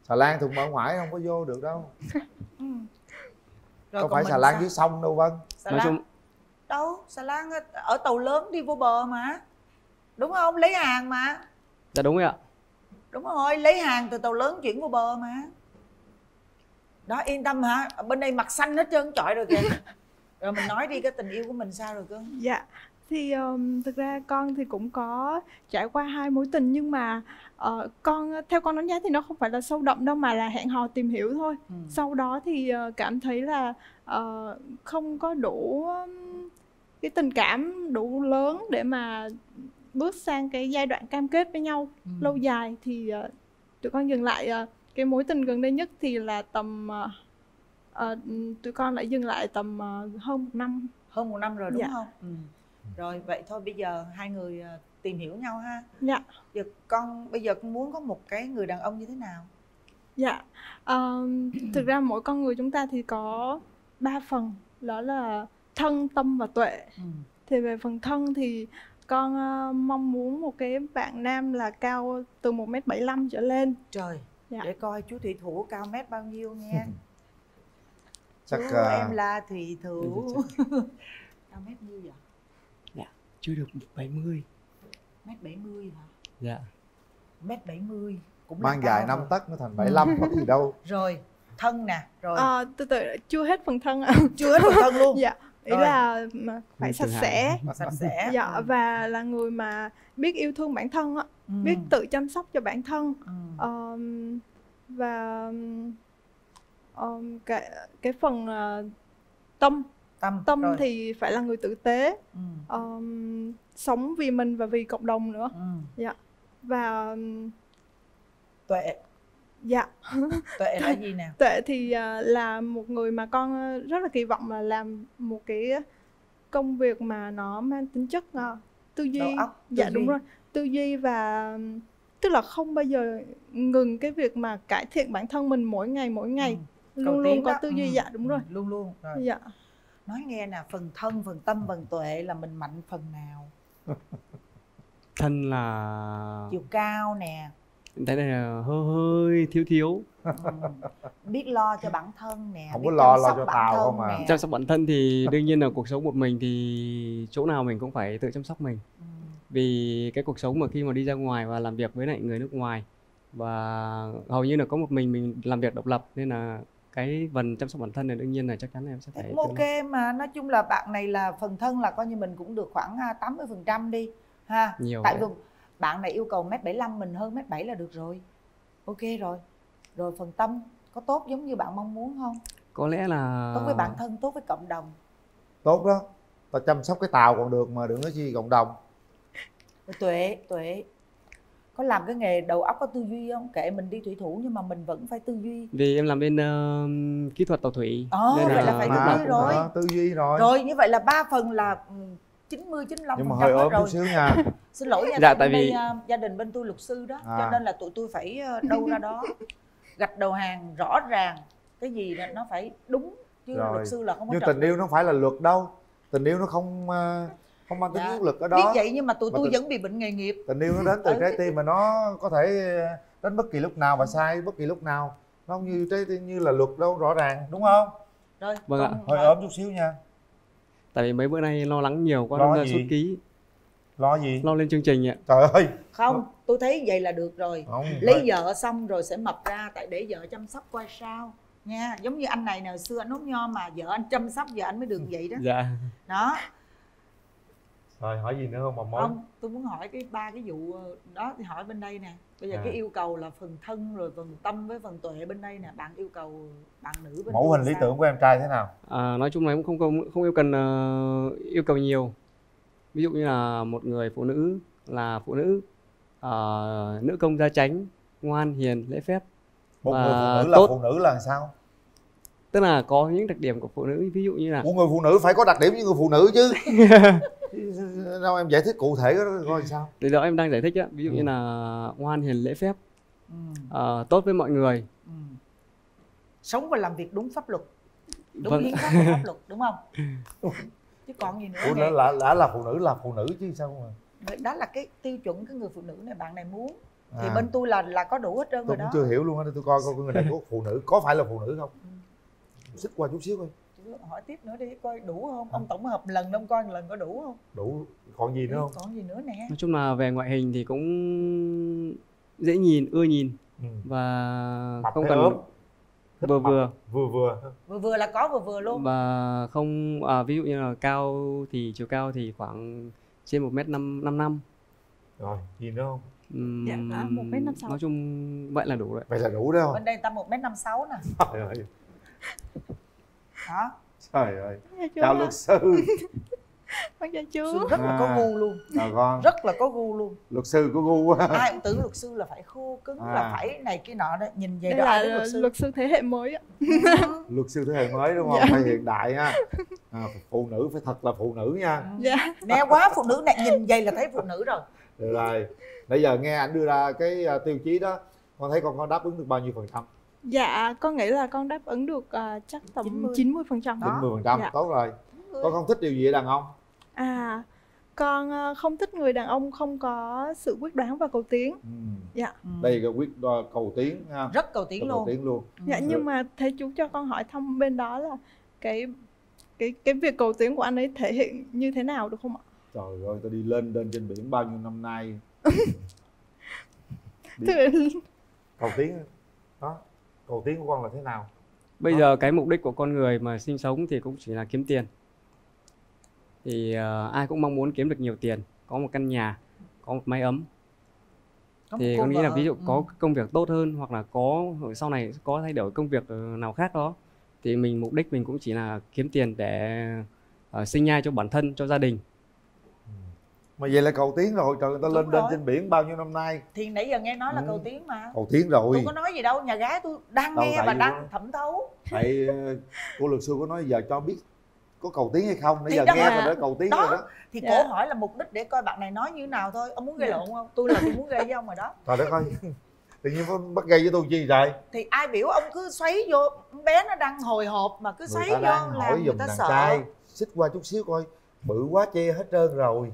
xà lan thùng bờ ngoại không có vô được đâu. Rồi, không phải xà lan dưới sông đâu Vân. Nói chung đâu, xà lan ở tàu lớn đi vô bờ mà, đúng không? Lấy hàng mà. Dạ đúng rồi ạ. Đúng rồi, lấy hàng từ tàu lớn chuyển vô bờ mà. Đó, yên tâm hả? Bên đây mặt xanh hết trơn trọi rồi kìa. Rồi mình nói đi, cái tình yêu của mình sao rồi cưng? Dạ, thì thực ra con thì cũng có trải qua 2 mối tình, nhưng mà con theo con đánh giá thì nó không phải là sâu đậm đâu, mà là hẹn hò tìm hiểu thôi. Sau đó thì cảm thấy là không có đủ cái tình cảm đủ lớn để mà bước sang cái giai đoạn cam kết với nhau lâu dài, thì tụi con dừng lại. Cái mối tình gần đây nhất thì là tầm tụi con lại dừng lại tầm hơn 1 năm. Hơn 1 năm rồi đúng dạ. không? Rồi vậy thôi, bây giờ hai người tìm hiểu nhau ha. Dạ. Giờ con bây giờ con muốn có một cái người đàn ông như thế nào? Dạ. Thực ra mỗi con người chúng ta thì có 3 phần, đó là thân, tâm và tuệ. Thì về phần thân thì con mong muốn một cái bạn nam là cao từ 1m75 trở lên. Trời. Dạ. Để coi chú Thủy Thủ cao mét bao nhiêu nha. Chắc chú, em là Thủy Thủ. Cao mét nhiêu vậy? Dạ, chưa được 1m70. Mét 70 hả? Dạ. Mét 70 cũng mang dài 5 tấc mới thành 75 có gì đâu. Rồi, thân nè, rồi. Từ chưa hết phần thân ạ. Chưa hết phần thân luôn. Dạ. Ý rồi. Là phải sạch sẽ dạ, và là người mà biết yêu thương bản thân, biết tự chăm sóc cho bản thân, và cái phần tâm rồi. Thì phải là người tử tế, sống vì mình và vì cộng đồng nữa, dạ, và tuệ. Dạ. Tuệ là gì nè? Tuệ thì là một người mà con rất là kỳ vọng là làm một cái công việc mà nó mang tính chất tư duy. Đầu óc, tư duy. Đúng rồi, tư duy, và tức là không bao giờ ngừng cái việc mà cải thiện bản thân mình mỗi ngày. Luôn có tư duy. Dạ đúng rồi, luôn rồi. Dạ. Nói nghe nè, phần thân, phần tâm, phần tuệ là mình mạnh phần nào? Thân là chiều cao nè. Cái này là hơi thiếu. Biết lo cho bản thân nè. Không có lo cho tao không mà. Chăm sóc bản thân thì đương nhiên là cuộc sống một mình thì chỗ nào mình cũng phải tự chăm sóc mình. Vì cái cuộc sống mà khi mà đi ra ngoài và làm việc với lại người nước ngoài, và hầu như là có một mình làm việc độc lập, nên là cái phần chăm sóc bản thân này đương nhiên là chắc chắn là em sẽ phải. Ok, mà nói chung là bạn này là phần thân là coi như mình cũng được khoảng 80% đi ha. Nhiều. Tại vì bạn này yêu cầu 1m75, mình hơn 1m7 là được rồi. Ok rồi. Rồi phần tâm có tốt giống như bạn mong muốn không? Có lẽ là tốt với bản thân, tốt với cộng đồng. Tốt đó. Tao chăm sóc cái tàu còn được mà đừng nói chi cộng đồng. Tuệ. Có làm cái nghề đầu óc có tư duy không? Kệ mình đi thủy thủ nhưng mà mình vẫn phải tư duy. Vì em làm bên kỹ thuật tàu thủy. Nên vậy là phải tư duy rồi. Tư duy rồi. Rồi như vậy là 3 phần là 90, 95% nhưng mà hơi ốm chút xíu nha. Xin lỗi nha, dạ, tại vì gia đình bên tôi luật sư đó, cho nên là tụi tôi phải đâu ra đó gạch đầu hàng rõ ràng, cái gì là nó phải đúng chứ rồi. Luật sư là không có. Nhưng tình yêu nó phải là luật đâu, tình yêu nó không mang tính luật ở đó. Biết vậy nhưng mà tụi tôi vẫn bị bệnh nghề nghiệp. Tình yêu nó đến từ trái tim mà nó có thể đến bất kỳ lúc nào và sai bất kỳ lúc nào, nó không như là luật đâu rõ ràng, đúng không? Rồi. Vâng ạ. Hơi ốm chút xíu nha. Tại vì mấy bữa nay lo lắng nhiều quá nên là sút ký. Lo gì? Lo lên chương trình ạ. Trời ơi. Không, tôi thấy vậy là được rồi. Lấy vợ xong rồi sẽ mập ra, tại để vợ chăm sóc coi sao nha. Giống như anh này hồi xưa anh hút nho mà vợ anh chăm sóc, giờ anh mới được vậy đó. Dạ. Đó. Rồi hỏi gì nữa không mà mối? Không, tôi muốn hỏi cái ba cái vụ đó thì hỏi bên đây nè. Bây giờ cái yêu cầu là phần thân rồi phần tâm với phần tuệ bên đây nè, bạn yêu cầu bạn nữ bên mẫu hình lý tưởng của em trai thế nào? Nói chung là em không yêu cầu nhiều. Ví dụ như là một người phụ nữ là phụ nữ, nữ công gia chánh, ngoan, hiền, lễ phép. Một người phụ nữ là tốt. Phụ nữ là sao? Tức là có những đặc điểm của phụ nữ, ví dụ như là một người phụ nữ phải có đặc điểm như người phụ nữ chứ. Đâu em giải thích cụ thể coi sao? Từ đó em đang giải thích á, ví dụ như là ngoan, hiền, lễ phép, tốt với mọi người, sống và làm việc đúng pháp luật, đúng hiến pháp và pháp luật, đúng không? Chứ còn gì nữa? Ủa, là phụ nữ chứ sao mà? Đó là cái tiêu chuẩn cái người phụ nữ này bạn này muốn. Thì bên tôi là có đủ hết trơn rồi đó. Tôi chưa hiểu luôn á, tôi coi người này có phụ nữ, có phải là phụ nữ không? Xích qua chút xíu coi. Hỏi tiếp nữa đi, coi đủ không? Ông tổng hợp lần ông coi lần có đủ không? Đủ, còn gì nữa không? Còn gì nữa nè. Nói chung là về ngoại hình thì cũng dễ nhìn, ưa nhìn. Và mập không cần vừa vừa là có vừa luôn. Và không ví dụ như là cao thì chiều cao thì khoảng trên 1m55. Rồi, gì nữa không? Dạ, 1m56. Nói chung vậy là đủ rồi. Vậy là đủ đấy không? Bên đây tầm 1m56 nè. Đó. Trời ơi, chào luật sư. Bác gia chú rất là có gu luôn. Rất là có gu luôn. Luật sư có gu quá. Ai cũng tưởng luật sư là phải khô cứng, là phải này kia nọ đó. Nhìn về đó là luật sư thế hệ mới. Luật sư thế hệ mới đúng không? Dạ. Phải hiện đại ha. Phụ nữ phải thật là phụ nữ nha. Dạ. Né quá phụ nữ này, nhìn vậy là thấy phụ nữ rồi. Được rồi. Bây giờ nghe anh đưa ra cái tiêu chí đó, con thấy con đáp ứng được bao nhiêu %? Dạ, con nghĩ là con đáp ứng được chắc tầm 90% đó. 90%, dạ. Tốt rồi. Con không thích điều gì ở đàn ông? Con không thích người đàn ông không có sự quyết đoán và cầu tiến. Dạ. Đây là cầu tiến ha. Rất cầu tiến luôn. Dạ, nhưng mà thầy chú cho con hỏi thăm bên đó là cái việc cầu tiến của anh ấy thể hiện như thế nào được không ạ? Trời ơi, tao đi lên trên biển bao nhiêu năm nay. Cầu tiến đó. Cầu tiến của con là thế nào? Bây giờ cái mục đích của con người mà sinh sống thì cũng chỉ là kiếm tiền. Thì ai cũng mong muốn kiếm được nhiều tiền, có một căn nhà, có một mái ấm. Thì con nghĩ là ví dụ có công việc tốt hơn, hoặc là có sau này có thay đổi công việc nào khác đó. Thì mình mục đích mình cũng chỉ là kiếm tiền để sinh nhai cho bản thân, cho gia đình. Mà vậy là cầu tiến rồi, trời, người ta lên lên trên biển bao nhiêu năm nay. Thì nãy giờ nghe nói là cầu tiến mà. Cầu tiến rồi. Tôi có nói gì đâu, nhà gái tôi đang nghe và đang thẩm thấu. Tại cô luật sư có nói giờ cho biết có cầu tiến hay không, nãy giờ nghe rồi đó, cầu tiến rồi đó. Thì cô hỏi là mục đích để coi bạn này nói như nào thôi, ông muốn gây lộn không? Tôi muốn gây với ông rồi đó. Trời đất ơi, tự nhiên bắt gây với tôi chi vậy? Thì ai biểu ông cứ xoáy vô, bé nó đang hồi hộp mà cứ xoáy vô là người ta sợ. Xích qua chút xíu coi, bự quá che hết trơn rồi.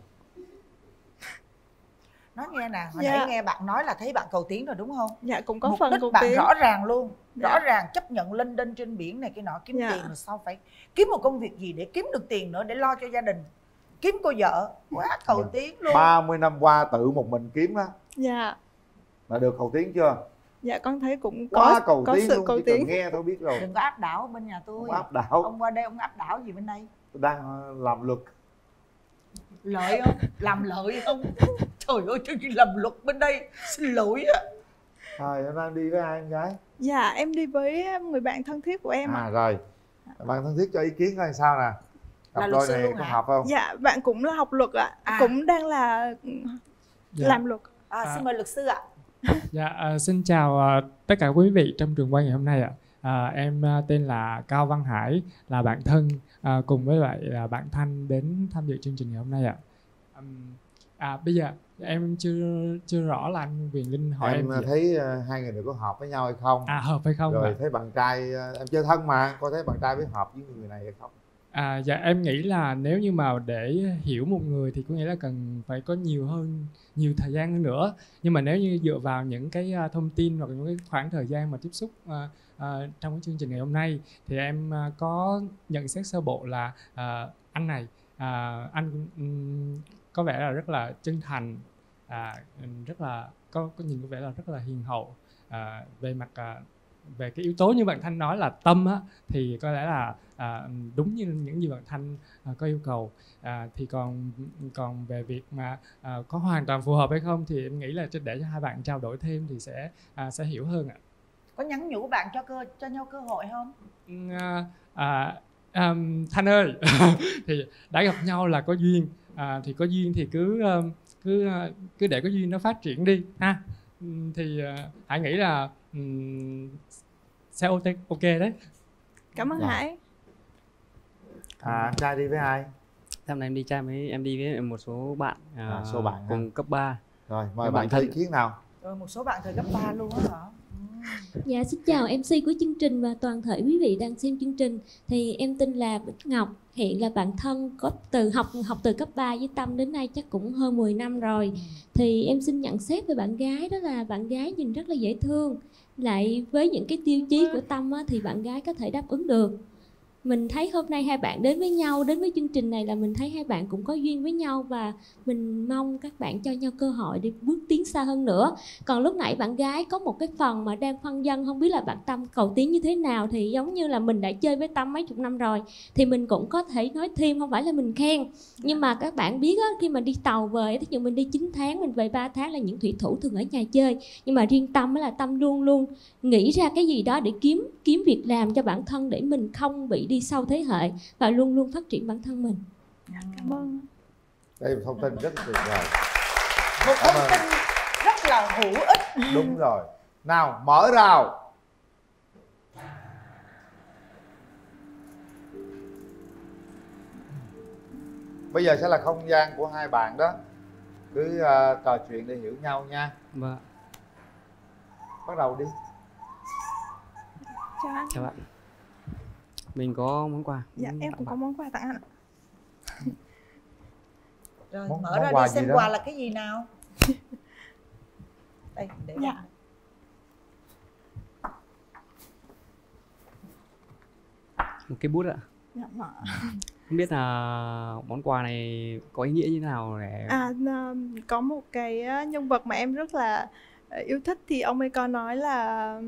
Nói nghe nè, hồi nãy nghe bạn nói là thấy bạn cầu tiến rồi đúng không? Dạ, cũng có phần cầu tiến. Rõ ràng luôn, rõ ràng chấp nhận lên đên trên biển này kia nọ kiếm tiền rồi sau phải kiếm một công việc gì để kiếm được tiền nữa để lo cho gia đình. Kiếm cô vợ, quá cầu tiến luôn. 30 năm qua tự một mình kiếm á. Dạ. Đã được cầu tiến chưa? Dạ, con thấy cũng có sự cầu tiến. Nghe thôi biết rồi. Đừng có áp đảo bên nhà tôi. Không áp đảo. Ông qua đây ông áp đảo gì bên đây? Tôi đang làm luật. Lợi không? Làm lợi không? Trời ơi, chứ làm luật bên đây, xin lỗi á. Rồi, em đang đi với ai em gái? Dạ, em đi với người bạn thân thiết của em. Rồi, bạn thân thiết cho ý kiến coi sao nè. Cặp đôi này có hợp không? Dạ, bạn cũng là học luật ạ, cũng đang là làm luật. Xin mời luật sư ạ. Dạ, xin chào tất cả quý vị trong trường quay ngày hôm nay ạ. Em tên là Cao Văn Hải, là bạn thân cùng với lại bạn Thanh đến tham dự chương trình ngày hôm nay ạ. Bây giờ em chưa rõ là anh Quyền Linh hỏi em thấy hai người này có hợp với nhau hay không? Hợp hay không? Rồi thấy bạn trai em chơi thân mà, coi thấy bạn trai với hợp với người này hay không? Dạ em nghĩ là nếu như mà để hiểu một người thì có nghĩa là cần phải có nhiều thời gian hơn nữa. Nhưng mà nếu như dựa vào những cái thông tin hoặc những cái khoảng thời gian mà tiếp xúc trong cái chương trình ngày hôm nay thì em có nhận xét sơ bộ là anh này có vẻ là rất là chân thành, rất là có nhìn có vẻ là rất là hiền hậu, về mặt về cái yếu tố như bạn Thanh nói là tâm á, thì có lẽ là đúng như những gì bạn Thanh có yêu cầu. Thì còn về việc mà có hoàn toàn phù hợp hay không thì em nghĩ là để cho hai bạn trao đổi thêm thì sẽ hiểu hơn ạ. Có nhắn nhủ bạn cho nhau cơ hội không? Thanh ơi, thì đã gặp nhau là có duyên, thì có duyên thì cứ để có duyên nó phát triển đi ha. Thì Hải nghĩ là sẽ ok đấy. Cảm ơn Hải. Trai đi với ai? Hôm nay em đi trai với một số bạn, số bạn cùng hả? Cấp 3. Rồi, mời bạn thân ý kiến nào. Rồi, một số bạn thời cấp 3 luôn á hả? Dạ, xin chào MC của chương trình và toàn thể quý vị đang xem chương trình. Thì em tên là Bích Ngọc, hiện là bạn thân có học từ cấp 3 với Tâm đến nay chắc cũng hơn 10 năm rồi. Thì em xin nhận xét về bạn gái, đó là bạn gái nhìn rất là dễ thương. Lại với những cái tiêu chí của Tâm á, thì bạn gái có thể đáp ứng được. Mình thấy hôm nay hai bạn đến với nhau, đến với chương trình này là mình thấy hai bạn cũng có duyên với nhau. Và mình mong các bạn cho nhau cơ hội để bước tiến xa hơn nữa. Còn lúc nãy bạn gái có một cái phần mà đang phân vân không biết là bạn Tâm cầu tiến như thế nào. Thì giống như là mình đã chơi với Tâm mấy chục năm rồi thì mình cũng có thể nói thêm, không phải là mình khen. Nhưng mà các bạn biết á, khi mà đi tàu về, thí dụ mình đi 9 tháng, mình về 3 tháng là những thủy thủ thường ở nhà chơi. Nhưng mà riêng Tâm là Tâm luôn luôn nghĩ ra cái gì đó để kiếm việc làm cho bản thân, để mình không bị đi sau thế hệ và luôn luôn phát triển bản thân mình. Cảm ơn. Đây là thông tin rất tuyệt vời. Một thông tin rất là hữu ích. Đúng rồi. Nào, mở rào. Bây giờ sẽ là không gian của hai bạn đó. Cứ trò chuyện để hiểu nhau nha. Vâng. Bắt đầu đi. Chào anh. Chào bạn. Mình có món quà. Dạ, em cũng có món quà tặng anh ạ. Rồi, mở ra đi xem quà là cái gì nào. Đây, để dạ. Một cái bút ạ. Dạ, mở. Không biết là món quà này có ý nghĩa như thế nào để... có một cái nhân vật mà em rất là yêu thích. Thì ông ấy có nói là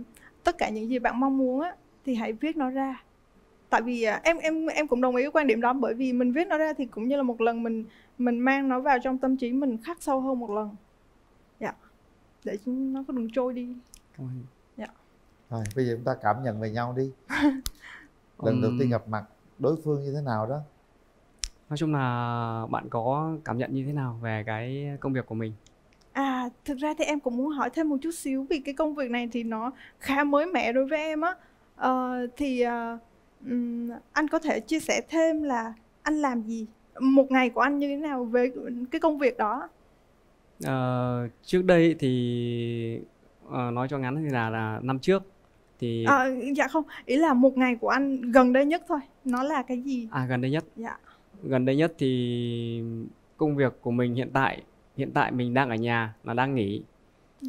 tất cả những gì bạn mong muốn á, thì hãy viết nó ra. Tại vì em cũng đồng ý với quan điểm đó, bởi vì mình viết nó ra thì cũng như là một lần mình mang nó vào trong tâm trí mình khắc sâu hơn một lần. Dạ. Để nó có đường trôi đi. Cảm ơn. Dạ. Rồi, bây giờ chúng ta cảm nhận về nhau đi. Lần đầu tiên gặp mặt đối phương như thế nào đó? Nói chung là bạn có cảm nhận như thế nào về cái công việc của mình? Thực ra thì em cũng muốn hỏi thêm một chút xíu vì cái công việc này thì nó khá mới mẻ đối với em á. Anh có thể chia sẻ thêm là anh làm gì, một ngày của anh như thế nào về cái công việc đó? Trước đây thì nói cho ngắn thì là năm trước thì dạ không, ý là một ngày của anh gần đây nhất thôi, nó là cái gì? Gần đây nhất. Dạ. Gần đây nhất thì công việc của mình hiện tại mình đang ở nhà, là đang nghỉ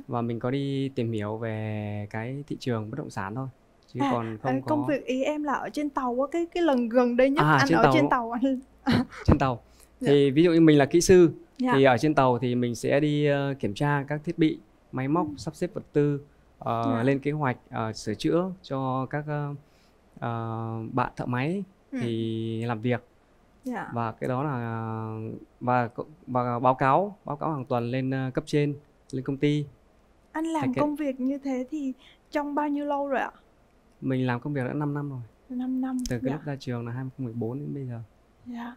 và mình có đi tìm hiểu về cái thị trường bất động sản thôi. Chứ còn không có... Công việc ý em là ở trên tàu á, cái lần gần đây nhất anh ở trên tàu anh. Trên tàu thì ví dụ như mình là kỹ sư thì ở trên tàu thì mình sẽ đi kiểm tra các thiết bị, máy móc, sắp xếp vật tư, lên kế hoạch sửa chữa cho các bạn thợ máy thì làm việc. Và cái đó là và báo cáo hàng tuần lên cấp trên, lên công ty. Anh làm công việc như thế thì trong bao nhiêu lâu rồi ạ? Mình làm công việc đã 5 năm rồi. 5 năm. Từ cái lúc ra trường là 2014 đến bây giờ. Dạ.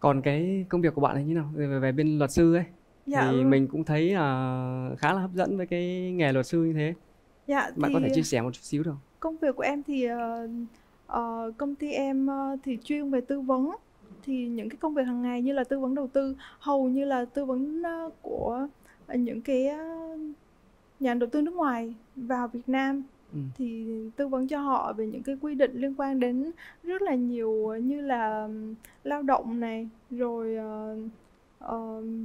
Còn cái công việc của bạn ấy như nào? Về bên luật sư ấy. Dạ. Thì mình cũng thấy khá là hấp dẫn với cái nghề luật sư như thế. Dạ. Bạn có thể chia sẻ một chút xíu được không? Công việc của em thì công ty em thì chuyên về tư vấn. Thì những cái công việc hàng ngày như là tư vấn đầu tư, hầu như là tư vấn của những cái... nhà đầu tư nước ngoài vào Việt Nam thì tư vấn cho họ về những cái quy định liên quan đến rất là nhiều, như là lao động này, rồi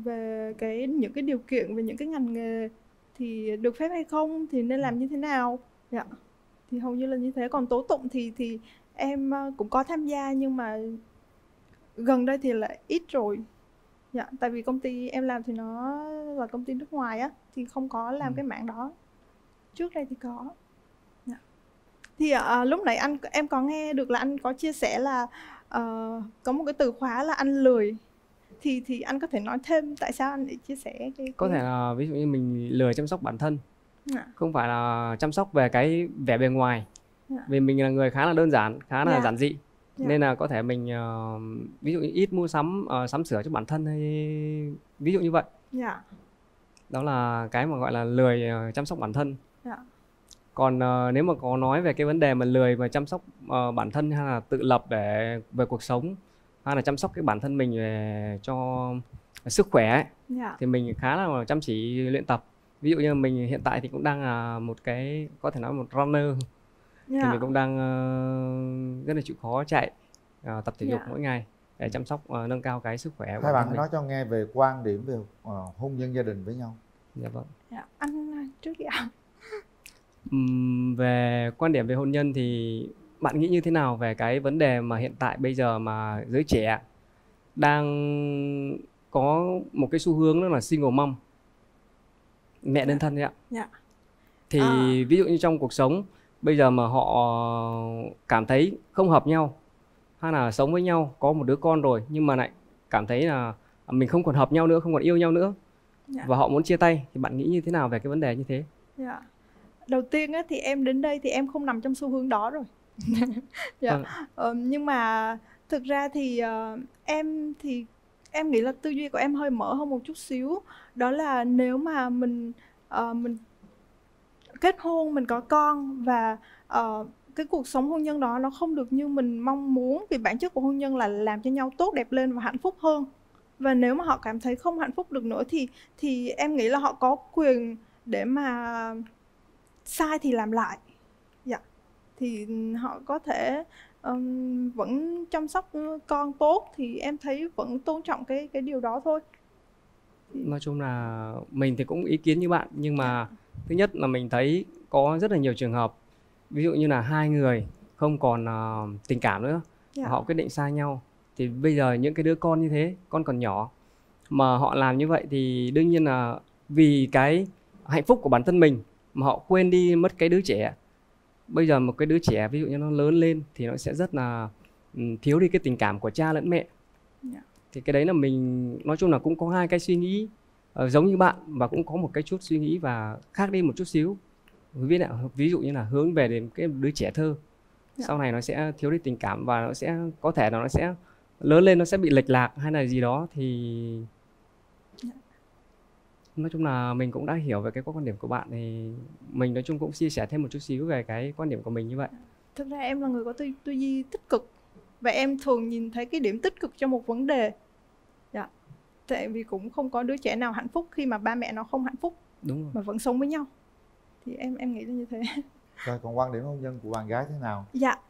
về những cái điều kiện về những cái ngành nghề thì được phép hay không, thì nên làm như thế nào. Dạ. Thì hầu như là như thế. Còn tố tụng thì em cũng có tham gia nhưng mà gần đây thì lại ít rồi. Dạ, tại vì công ty em làm thì nó là công ty nước ngoài á, thì không có làm cái mảng đó. Trước đây thì có. Thì lúc nãy em có nghe được là anh có chia sẻ là có một cái từ khóa là anh lười. Thì anh có thể nói thêm tại sao anh lại chia sẻ cái... Có thể là ví dụ như mình lười chăm sóc bản thân. Không phải là chăm sóc về cái vẻ bề ngoài. Vì mình là người khá là đơn giản, khá là giản dị. Nên là có thể mình ví dụ như ít mua sắm, sắm sửa cho bản thân hay ví dụ như vậy. Đó là cái mà gọi là lười chăm sóc bản thân. Còn nếu mà có nói về cái vấn đề mà lười mà chăm sóc bản thân hay là tự lập để về cuộc sống hay là chăm sóc cái bản thân mình về cho sức khỏe ấy, thì mình khá là chăm chỉ luyện tập. Ví dụ như mình hiện tại thì cũng đang là một cái, có thể nói một runner. Thì mình cũng đang rất là chịu khó chạy, tập thể dục mỗi ngày để chăm sóc, nâng cao cái sức khỏe. Hai bạn nói cho nghe về quan điểm về hôn nhân gia đình với nhau. Dạ vâng. Anh trước đi ạ. Về quan điểm về hôn nhân thì bạn nghĩ như thế nào về cái vấn đề mà hiện tại bây giờ mà giới trẻ đang có một cái xu hướng đó là single mom, mẹ đơn thân đấy ạ. Thì ví dụ như trong cuộc sống bây giờ mà họ cảm thấy không hợp nhau hay là sống với nhau, có một đứa con rồi nhưng mà lại cảm thấy là mình không còn hợp nhau nữa, không còn yêu nhau nữa, và họ muốn chia tay, thì bạn nghĩ như thế nào về cái vấn đề như thế? Đầu tiên thì em đến đây thì em không nằm trong xu hướng đó rồi. Nhưng mà thực ra thì em thì em nghĩ là tư duy của em hơi mở hơn một chút xíu. Đó là nếu mà mình kết hôn, mình có con và cái cuộc sống hôn nhân đó nó không được như mình mong muốn. Vì bản chất của hôn nhân là làm cho nhau tốt đẹp lên và hạnh phúc hơn. Và nếu mà họ cảm thấy không hạnh phúc được nữa thì em nghĩ là họ có quyền để mà sai thì làm lại. Thì họ có thể vẫn chăm sóc con tốt, thì em thấy vẫn tôn trọng cái điều đó thôi. Nói chung là mình thì cũng ý kiến như bạn, nhưng mà thứ nhất là mình thấy có rất là nhiều trường hợp ví dụ như là hai người không còn tình cảm nữa, họ quyết định xa nhau. Thì bây giờ những cái đứa con như thế, con còn nhỏ mà họ làm như vậy thì đương nhiên là vì cái hạnh phúc của bản thân mình mà họ quên đi mất cái đứa trẻ. Bây giờ một cái đứa trẻ ví dụ như nó lớn lên thì nó sẽ rất là thiếu đi cái tình cảm của cha lẫn mẹ. Thì cái đấy là mình nói chung là cũng có hai cái suy nghĩ giống như bạn, và cũng có một cái chút suy nghĩ và khác đi một chút xíu. Ví dụ như là hướng về đến cái đứa trẻ thơ, sau này nó sẽ thiếu đi tình cảm và nó sẽ có thể là nó sẽ lớn lên, nó sẽ bị lệch lạc hay là gì đó. Thì nói chung là mình cũng đã hiểu về cái quan điểm của bạn, thì mình nói chung cũng chia sẻ thêm một chút xíu về cái quan điểm của mình như vậy. Thực ra em là người có tư duy tích cực và em thường nhìn thấy cái điểm tích cực cho một vấn đề. Tại vì cũng không có đứa trẻ nào hạnh phúc khi mà ba mẹ nó không hạnh phúc. Đúng rồi. Mà vẫn sống với nhau. Thì em nghĩ là như thế. Rồi còn quan điểm hôn nhân của bạn gái thế nào?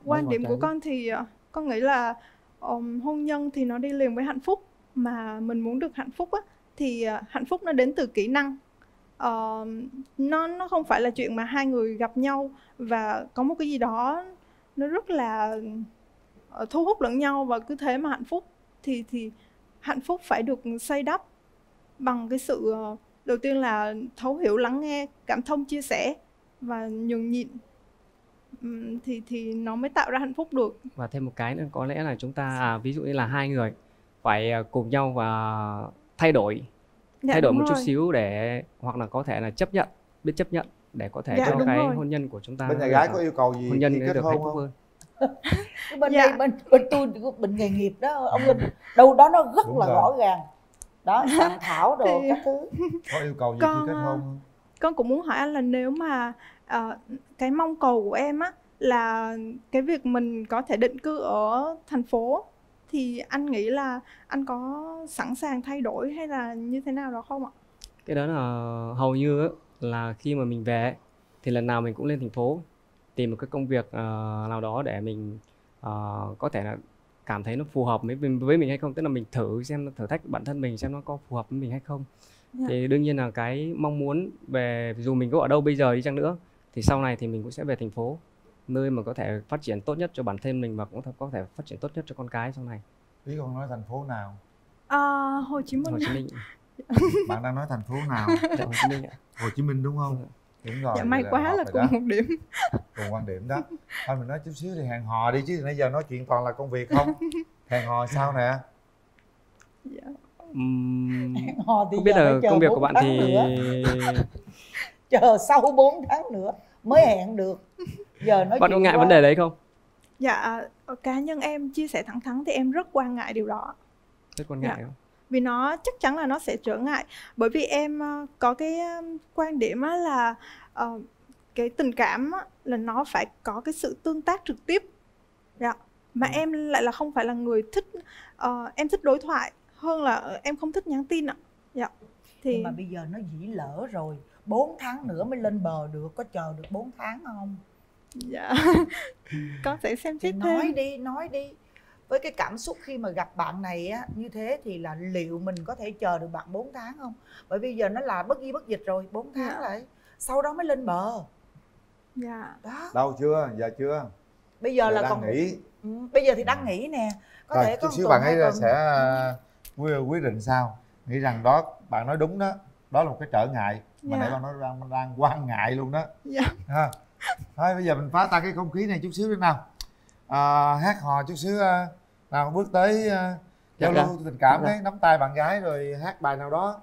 Quan điểm của con thì con nghĩ là hôn nhân thì nó đi liền với hạnh phúc. Mà mình muốn được hạnh phúc á, thì hạnh phúc nó đến từ kỹ năng. Nó không phải là chuyện mà hai người gặp nhau và có một cái gì đó nó rất là thu hút lẫn nhau và cứ thế mà hạnh phúc. Thì hạnh phúc phải được xây đắp bằng cái sự đầu tiên là thấu hiểu, lắng nghe, cảm thông, chia sẻ và nhường nhịn, thì nó mới tạo ra hạnh phúc được. Và thêm một cái nữa có lẽ là chúng ta ví dụ như là hai người phải cùng nhau và thay đổi một chút xíu, để hoặc là có thể là chấp nhận, biết chấp nhận để có thể cho cái hôn nhân của chúng ta. Bên nhà gái có yêu cầu gì hôn nhân để được hạnh phúc hơn? Bên nghề nghiệp đó ông Linh đâu đó nó rất là rõ ràng đó, bàn thảo đồ các thứ. Có yêu cầu gì khi kết hôn? Con cũng muốn hỏi anh là nếu mà cái mong cầu của em á là cái việc mình có thể định cư ở thành phố, thì anh nghĩ là anh có sẵn sàng thay đổi hay là như thế nào đó không ạ? Cái đó là hầu như là khi mà mình về thì lần nào mình cũng lên thành phố tìm một cái công việc nào đó để mình có thể là cảm thấy nó phù hợp với mình hay không. Tức là mình thử xem, thử thách bản thân mình xem nó có phù hợp với mình hay không. Thì đương nhiên là cái mong muốn về dù mình có ở đâu bây giờ đi chăng nữa thì sau này thì mình cũng sẽ về thành phố, nơi mà có thể phát triển tốt nhất cho bản thân mình và cũng có thể phát triển tốt nhất cho con cái sau này. Ý con nói thành phố nào? Hồ Chí Minh. Bạn đang nói thành phố nào? Hồ Chí Minh ạ. Hồ Chí Minh đúng không? Đúng rồi. Dạ, may quá là cùng một điểm. Cùng quan điểm đó. Thôi mình nói chút xíu thì hẹn hò đi chứ nãy giờ nói chuyện toàn là công việc không. Hẹn hò sao nè? Dạ. Hẹn hò thì không biết là công việc của bạn thì chờ sau 4 tháng nữa mới hẹn được. Giờ nói bạn có ngại vấn đề đấy không? Dạ, cá nhân em chia sẻ thẳng thắn thì em rất quan ngại điều đó. Rất quan ngại không? Vì nó chắc chắn là nó sẽ trở ngại. Bởi vì em có cái quan điểm là cái tình cảm là nó phải có cái sự tương tác trực tiếp. Dạ. Mà em lại là không phải là người thích, em thích đối thoại hơn là em không thích nhắn tin ạ. Dạ. Thì... Nhưng mà bây giờ nó dĩ lỡ rồi, 4 tháng nữa mới lên bờ được, có chờ được 4 tháng không? Dạ. Con sẽ xem tiếp thêm. Nói đi. Với cái cảm xúc khi mà gặp bạn này á, như thế thì là liệu mình có thể chờ được bạn 4 tháng không? Bởi vì giờ nó là bất di bất dịch rồi, 4 tháng lại. Sau đó mới lên bờ. Dạ. Đó. Đâu chưa, giờ chưa. Bây giờ là còn nghỉ. Bây giờ thì đang nghỉ nè. Có rồi, thể chút xíu bạn ấy còn... sẽ quyết định sao? Nghĩ rằng đó, bạn nói đúng đó. Đó là một cái trở ngại. Mà nãy bạn nói đang quan ngại luôn đó. Dạ. Ha. Thôi bây giờ mình phá tan cái không khí này chút xíu đi nào. Hát hò chút xíu nào, bước tới giao lưu tình cảm đấy, nắm tay bạn gái rồi hát bài nào đó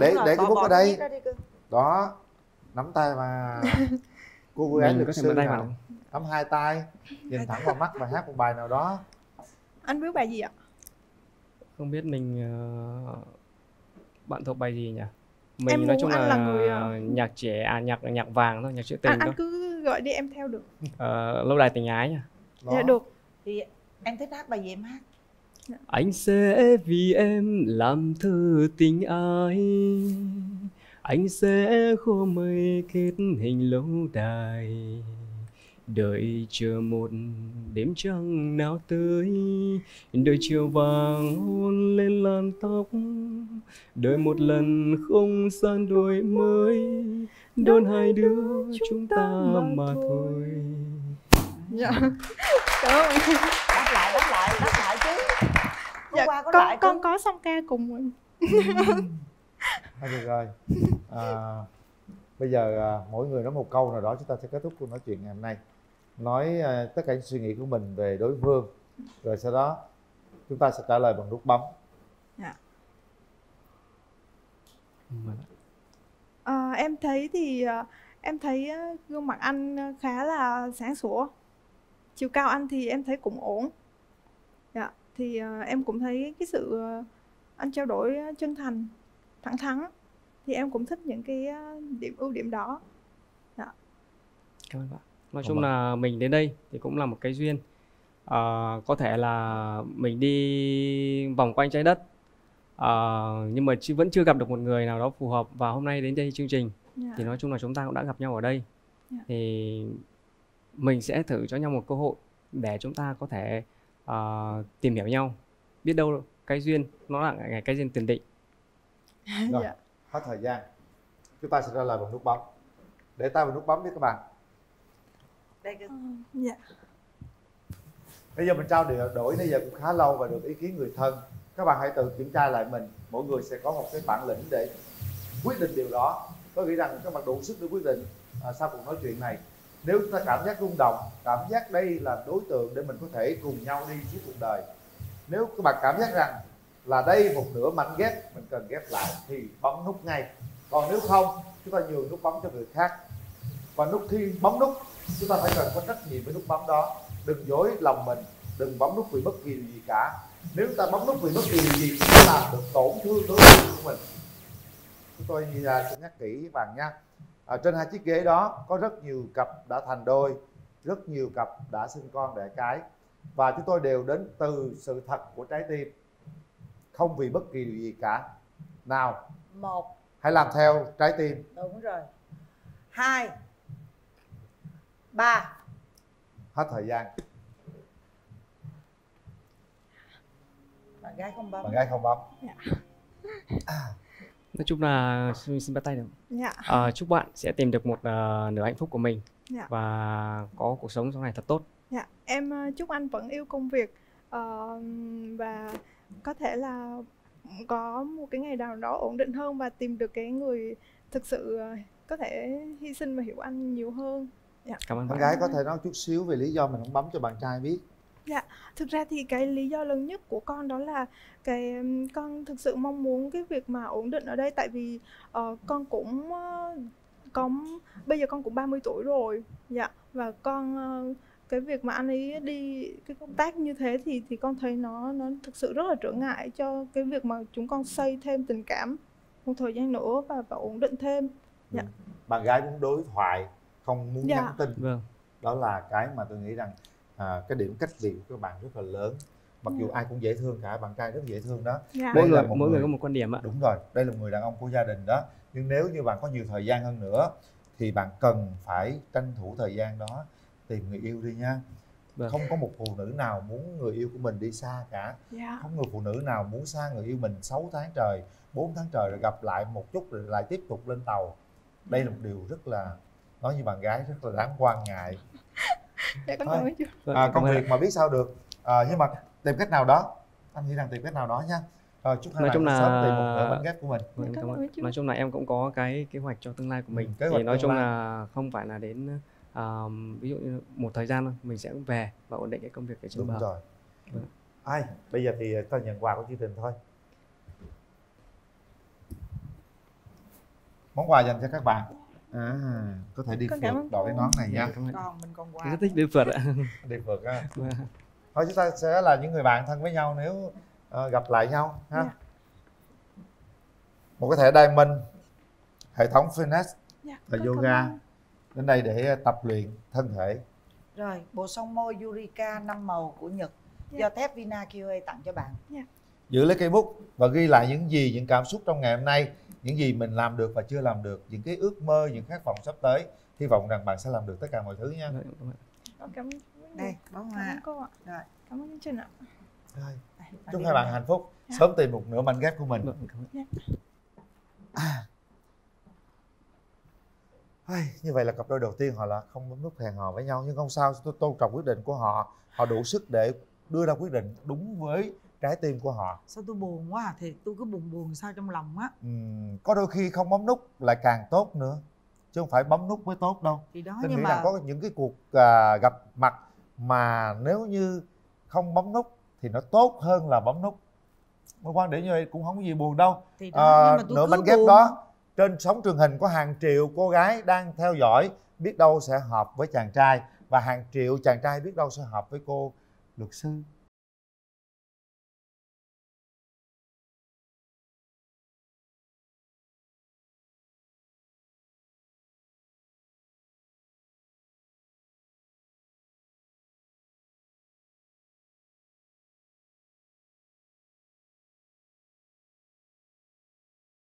để cái bút ở đây đó, nắm tay mà cô vui án được xưa nào, nắm hai tay nhìn thẳng vào mắt và hát một bài nào đó. Anh biết bài gì ạ? Không biết mình bạn thuộc bài gì nhỉ? Mình em nói chung là người... nhạc trẻ, nhạc vàng thôi, nhạc trữ tình. Anh cứ gọi đi em theo được. Lâu đài tình ái nha. Dạ được. Thì em thích hát bài gì em hát? Anh sẽ vì em làm thơ tình ái, anh sẽ khô mây kết hình lâu đài, đợi chờ một đêm trăng nào tới, đợi chiều vàng hôn lên làn tóc, đợi một lần không gian đổi mới, đón hai đứa chúng ta mà thôi. Dạ. Đáp lại chứ. Dạ, con có song ca cùng em. Thôi được rồi. Bây giờ mỗi người nói một câu nào đó, chúng ta sẽ kết thúc cuộc nói chuyện ngày hôm nay. Nói tất cả những suy nghĩ của mình về đối phương. Rồi sau đó chúng ta sẽ trả lời bằng nút bấm. Dạ. Em thấy thì em thấy gương mặt anh khá là sáng sủa. Chiều cao anh thì em thấy cũng ổn. Dạ. Thì em cũng thấy cái sự anh trao đổi chân thành, thẳng thắn. Thì em cũng thích những cái điểm ưu điểm đó. Dạ. Cảm ơn bạn. Nói chung là mình đến đây thì cũng là một cái duyên. Có thể là mình đi vòng quanh trái đất, nhưng mà vẫn chưa gặp được một người nào đó phù hợp. Và hôm nay đến đây chương trình thì nói chung là chúng ta cũng đã gặp nhau ở đây. Thì mình sẽ thử cho nhau một cơ hội để chúng ta có thể tìm hiểu nhau. Biết đâu cái duyên nó là cái duyên tiền định. Rồi, hết thời gian. Chúng ta sẽ ra lời bằng nút bấm. Để tay vào nút bấm đi các bạn. Đây cơ. Dạ. Bây giờ mình trao đổi bây giờ cũng khá lâu và được ý kiến người thân. Các bạn hãy tự kiểm tra lại mình. Mỗi người sẽ có một cái bản lĩnh để quyết định điều đó. Có nghĩa rằng các bạn đủ sức để quyết định sau cuộc nói chuyện này. Nếu chúng ta cảm giác rung động, cảm giác đây là đối tượng để mình có thể cùng nhau đi suốt cuộc đời. Nếu các bạn cảm giác rằng là đây một nửa mảnh ghép mình cần ghép lại thì bấm nút ngay. Còn nếu không, chúng ta nhường nút bấm cho người khác. Và khi bấm nút, chúng ta phải cần có trách nhiệm với nút bấm đó. Đừng dối lòng mình, đừng bấm nút vì bất kỳ điều gì cả. Nếu chúng ta bấm nút vì bất kỳ điều gì sẽ làm được tổn thương đối tượng của mình. Chúng tôi sẽ nhắc kỹ các bạn nha. Trên hai chiếc ghế đó có rất nhiều cặp đã thành đôi, rất nhiều cặp đã sinh con đẻ cái. Và chúng tôi đều đến từ sự thật của trái tim, không vì bất kỳ điều gì cả. Nào, một, hãy làm theo trái tim. Đúng rồi. Hai, ba. Hết thời gian. Bạn gái không bấm. Bạn gái không bấm. Dạ. Nói chung là xin bắt tay được. Dạ. Chúc bạn sẽ tìm được một nửa hạnh phúc của mình. Dạ. Và có cuộc sống sau này thật tốt. Dạ. Em chúc anh vẫn yêu công việc và có thể là có một cái ngày nào đó ổn định hơn và tìm được cái người thực sự có thể hy sinh và hiểu anh nhiều hơn. Dạ. Cảm ơn bạn gái. Có thể nói chút xíu về lý do mình không bấm cho bạn trai biết. Dạ, thực ra thì cái lý do lớn nhất của con đó là cái con thực sự mong muốn cái việc mà ổn định ở đây. Tại vì con cũng bây giờ con cũng 30 tuổi rồi. Dạ, và con cái việc mà anh ấy đi cái công tác như thế thì con thấy nó thực sự rất là trở ngại cho cái việc mà chúng con xây thêm tình cảm một thời gian nữa và ổn định thêm. Dạ. Bạn gái muốn đối thoại, không muốn nhắn tin. Vâng. Đó là cái mà tôi nghĩ rằng cái điểm cách biệt của các bạn rất là lớn. Mặc dù ai cũng dễ thương cả, bạn trai rất dễ thương đó. Dạ. Mỗi người có một quan điểm ạ. Đúng rồi, đây là người đàn ông của gia đình đó. Nhưng nếu như bạn có nhiều thời gian hơn nữa thì bạn cần phải tranh thủ thời gian đó tìm người yêu đi nha. Vâng. Không có một phụ nữ nào muốn người yêu của mình đi xa cả. Dạ. Không người phụ nữ nào muốn xa người yêu mình 6 tháng trời, 4 tháng trời rồi gặp lại một chút rồi lại tiếp tục lên tàu. Đây là một điều rất là, nói như bạn gái, rất là đáng quan ngại. Công việc mà biết sao được, nhưng mà tìm cách nào đó, anh nghĩ rằng tìm cách nào đó nha. Chúc hai bạn sớm tìm một người bạn ghép của mình. Nói chung là em cũng có cái kế hoạch cho tương lai của mình. Thì nói chung là không phải là đến ví dụ như một thời gian mình sẽ về và ổn định cái công việc ở trên bờ. Đúng rồi. Ai bây giờ thì tôi nhận quà của chương trình thôi. Món quà dành cho các bạn. Có thể đi phượt, đội cái nón này nha. Còn mình còn quà. Rất thích đi phượt ạ. Đi phượt á. Thôi chúng ta sẽ là những người bạn thân với nhau nếu gặp lại nhau ha. Yeah. Một cái thẻ diamond, hệ thống fitness và yoga đến đây để tập luyện thân thể. Rồi, bộ son môi Yurika 5 màu của Nhật do thép Vina QA tặng cho bạn. Giữ lấy cây bút và ghi lại những gì, những cảm xúc trong ngày hôm nay, những gì mình làm được và chưa làm được, những cái ước mơ, những khát vọng sắp tới. Hy vọng rằng bạn sẽ làm được tất cả mọi thứ nha. Cảm ơn. Đây, bóng hoa. Cảm ơn chương trình ạ. Chúc hai bạn hạnh phúc, sớm tìm một nửa mảnh ghép của mình. Như vậy là cặp đôi đầu tiên họ là không bấm nút hẹn hò với nhau, nhưng không sao, tôi tôn trọng quyết định của họ. Họ đủ sức để đưa ra quyết định đúng với trái tim của họ. Sao tôi buồn quá à? Thì tôi cứ buồn sao trong lòng á. Có đôi khi không bấm nút lại càng tốt nữa, chứ không phải bấm nút mới tốt đâu. Thì đó, nhưng mà có những cái cuộc gặp mặt mà nếu như không bấm nút thì nó tốt hơn là bấm nút. Mối quan điểm như vậy cũng không có gì buồn đâu. Nửa bánh ghép đó trên sóng truyền hình có hàng triệu cô gái đang theo dõi, biết đâu sẽ hợp với chàng trai, và hàng triệu chàng trai biết đâu sẽ hợp với cô luật sư.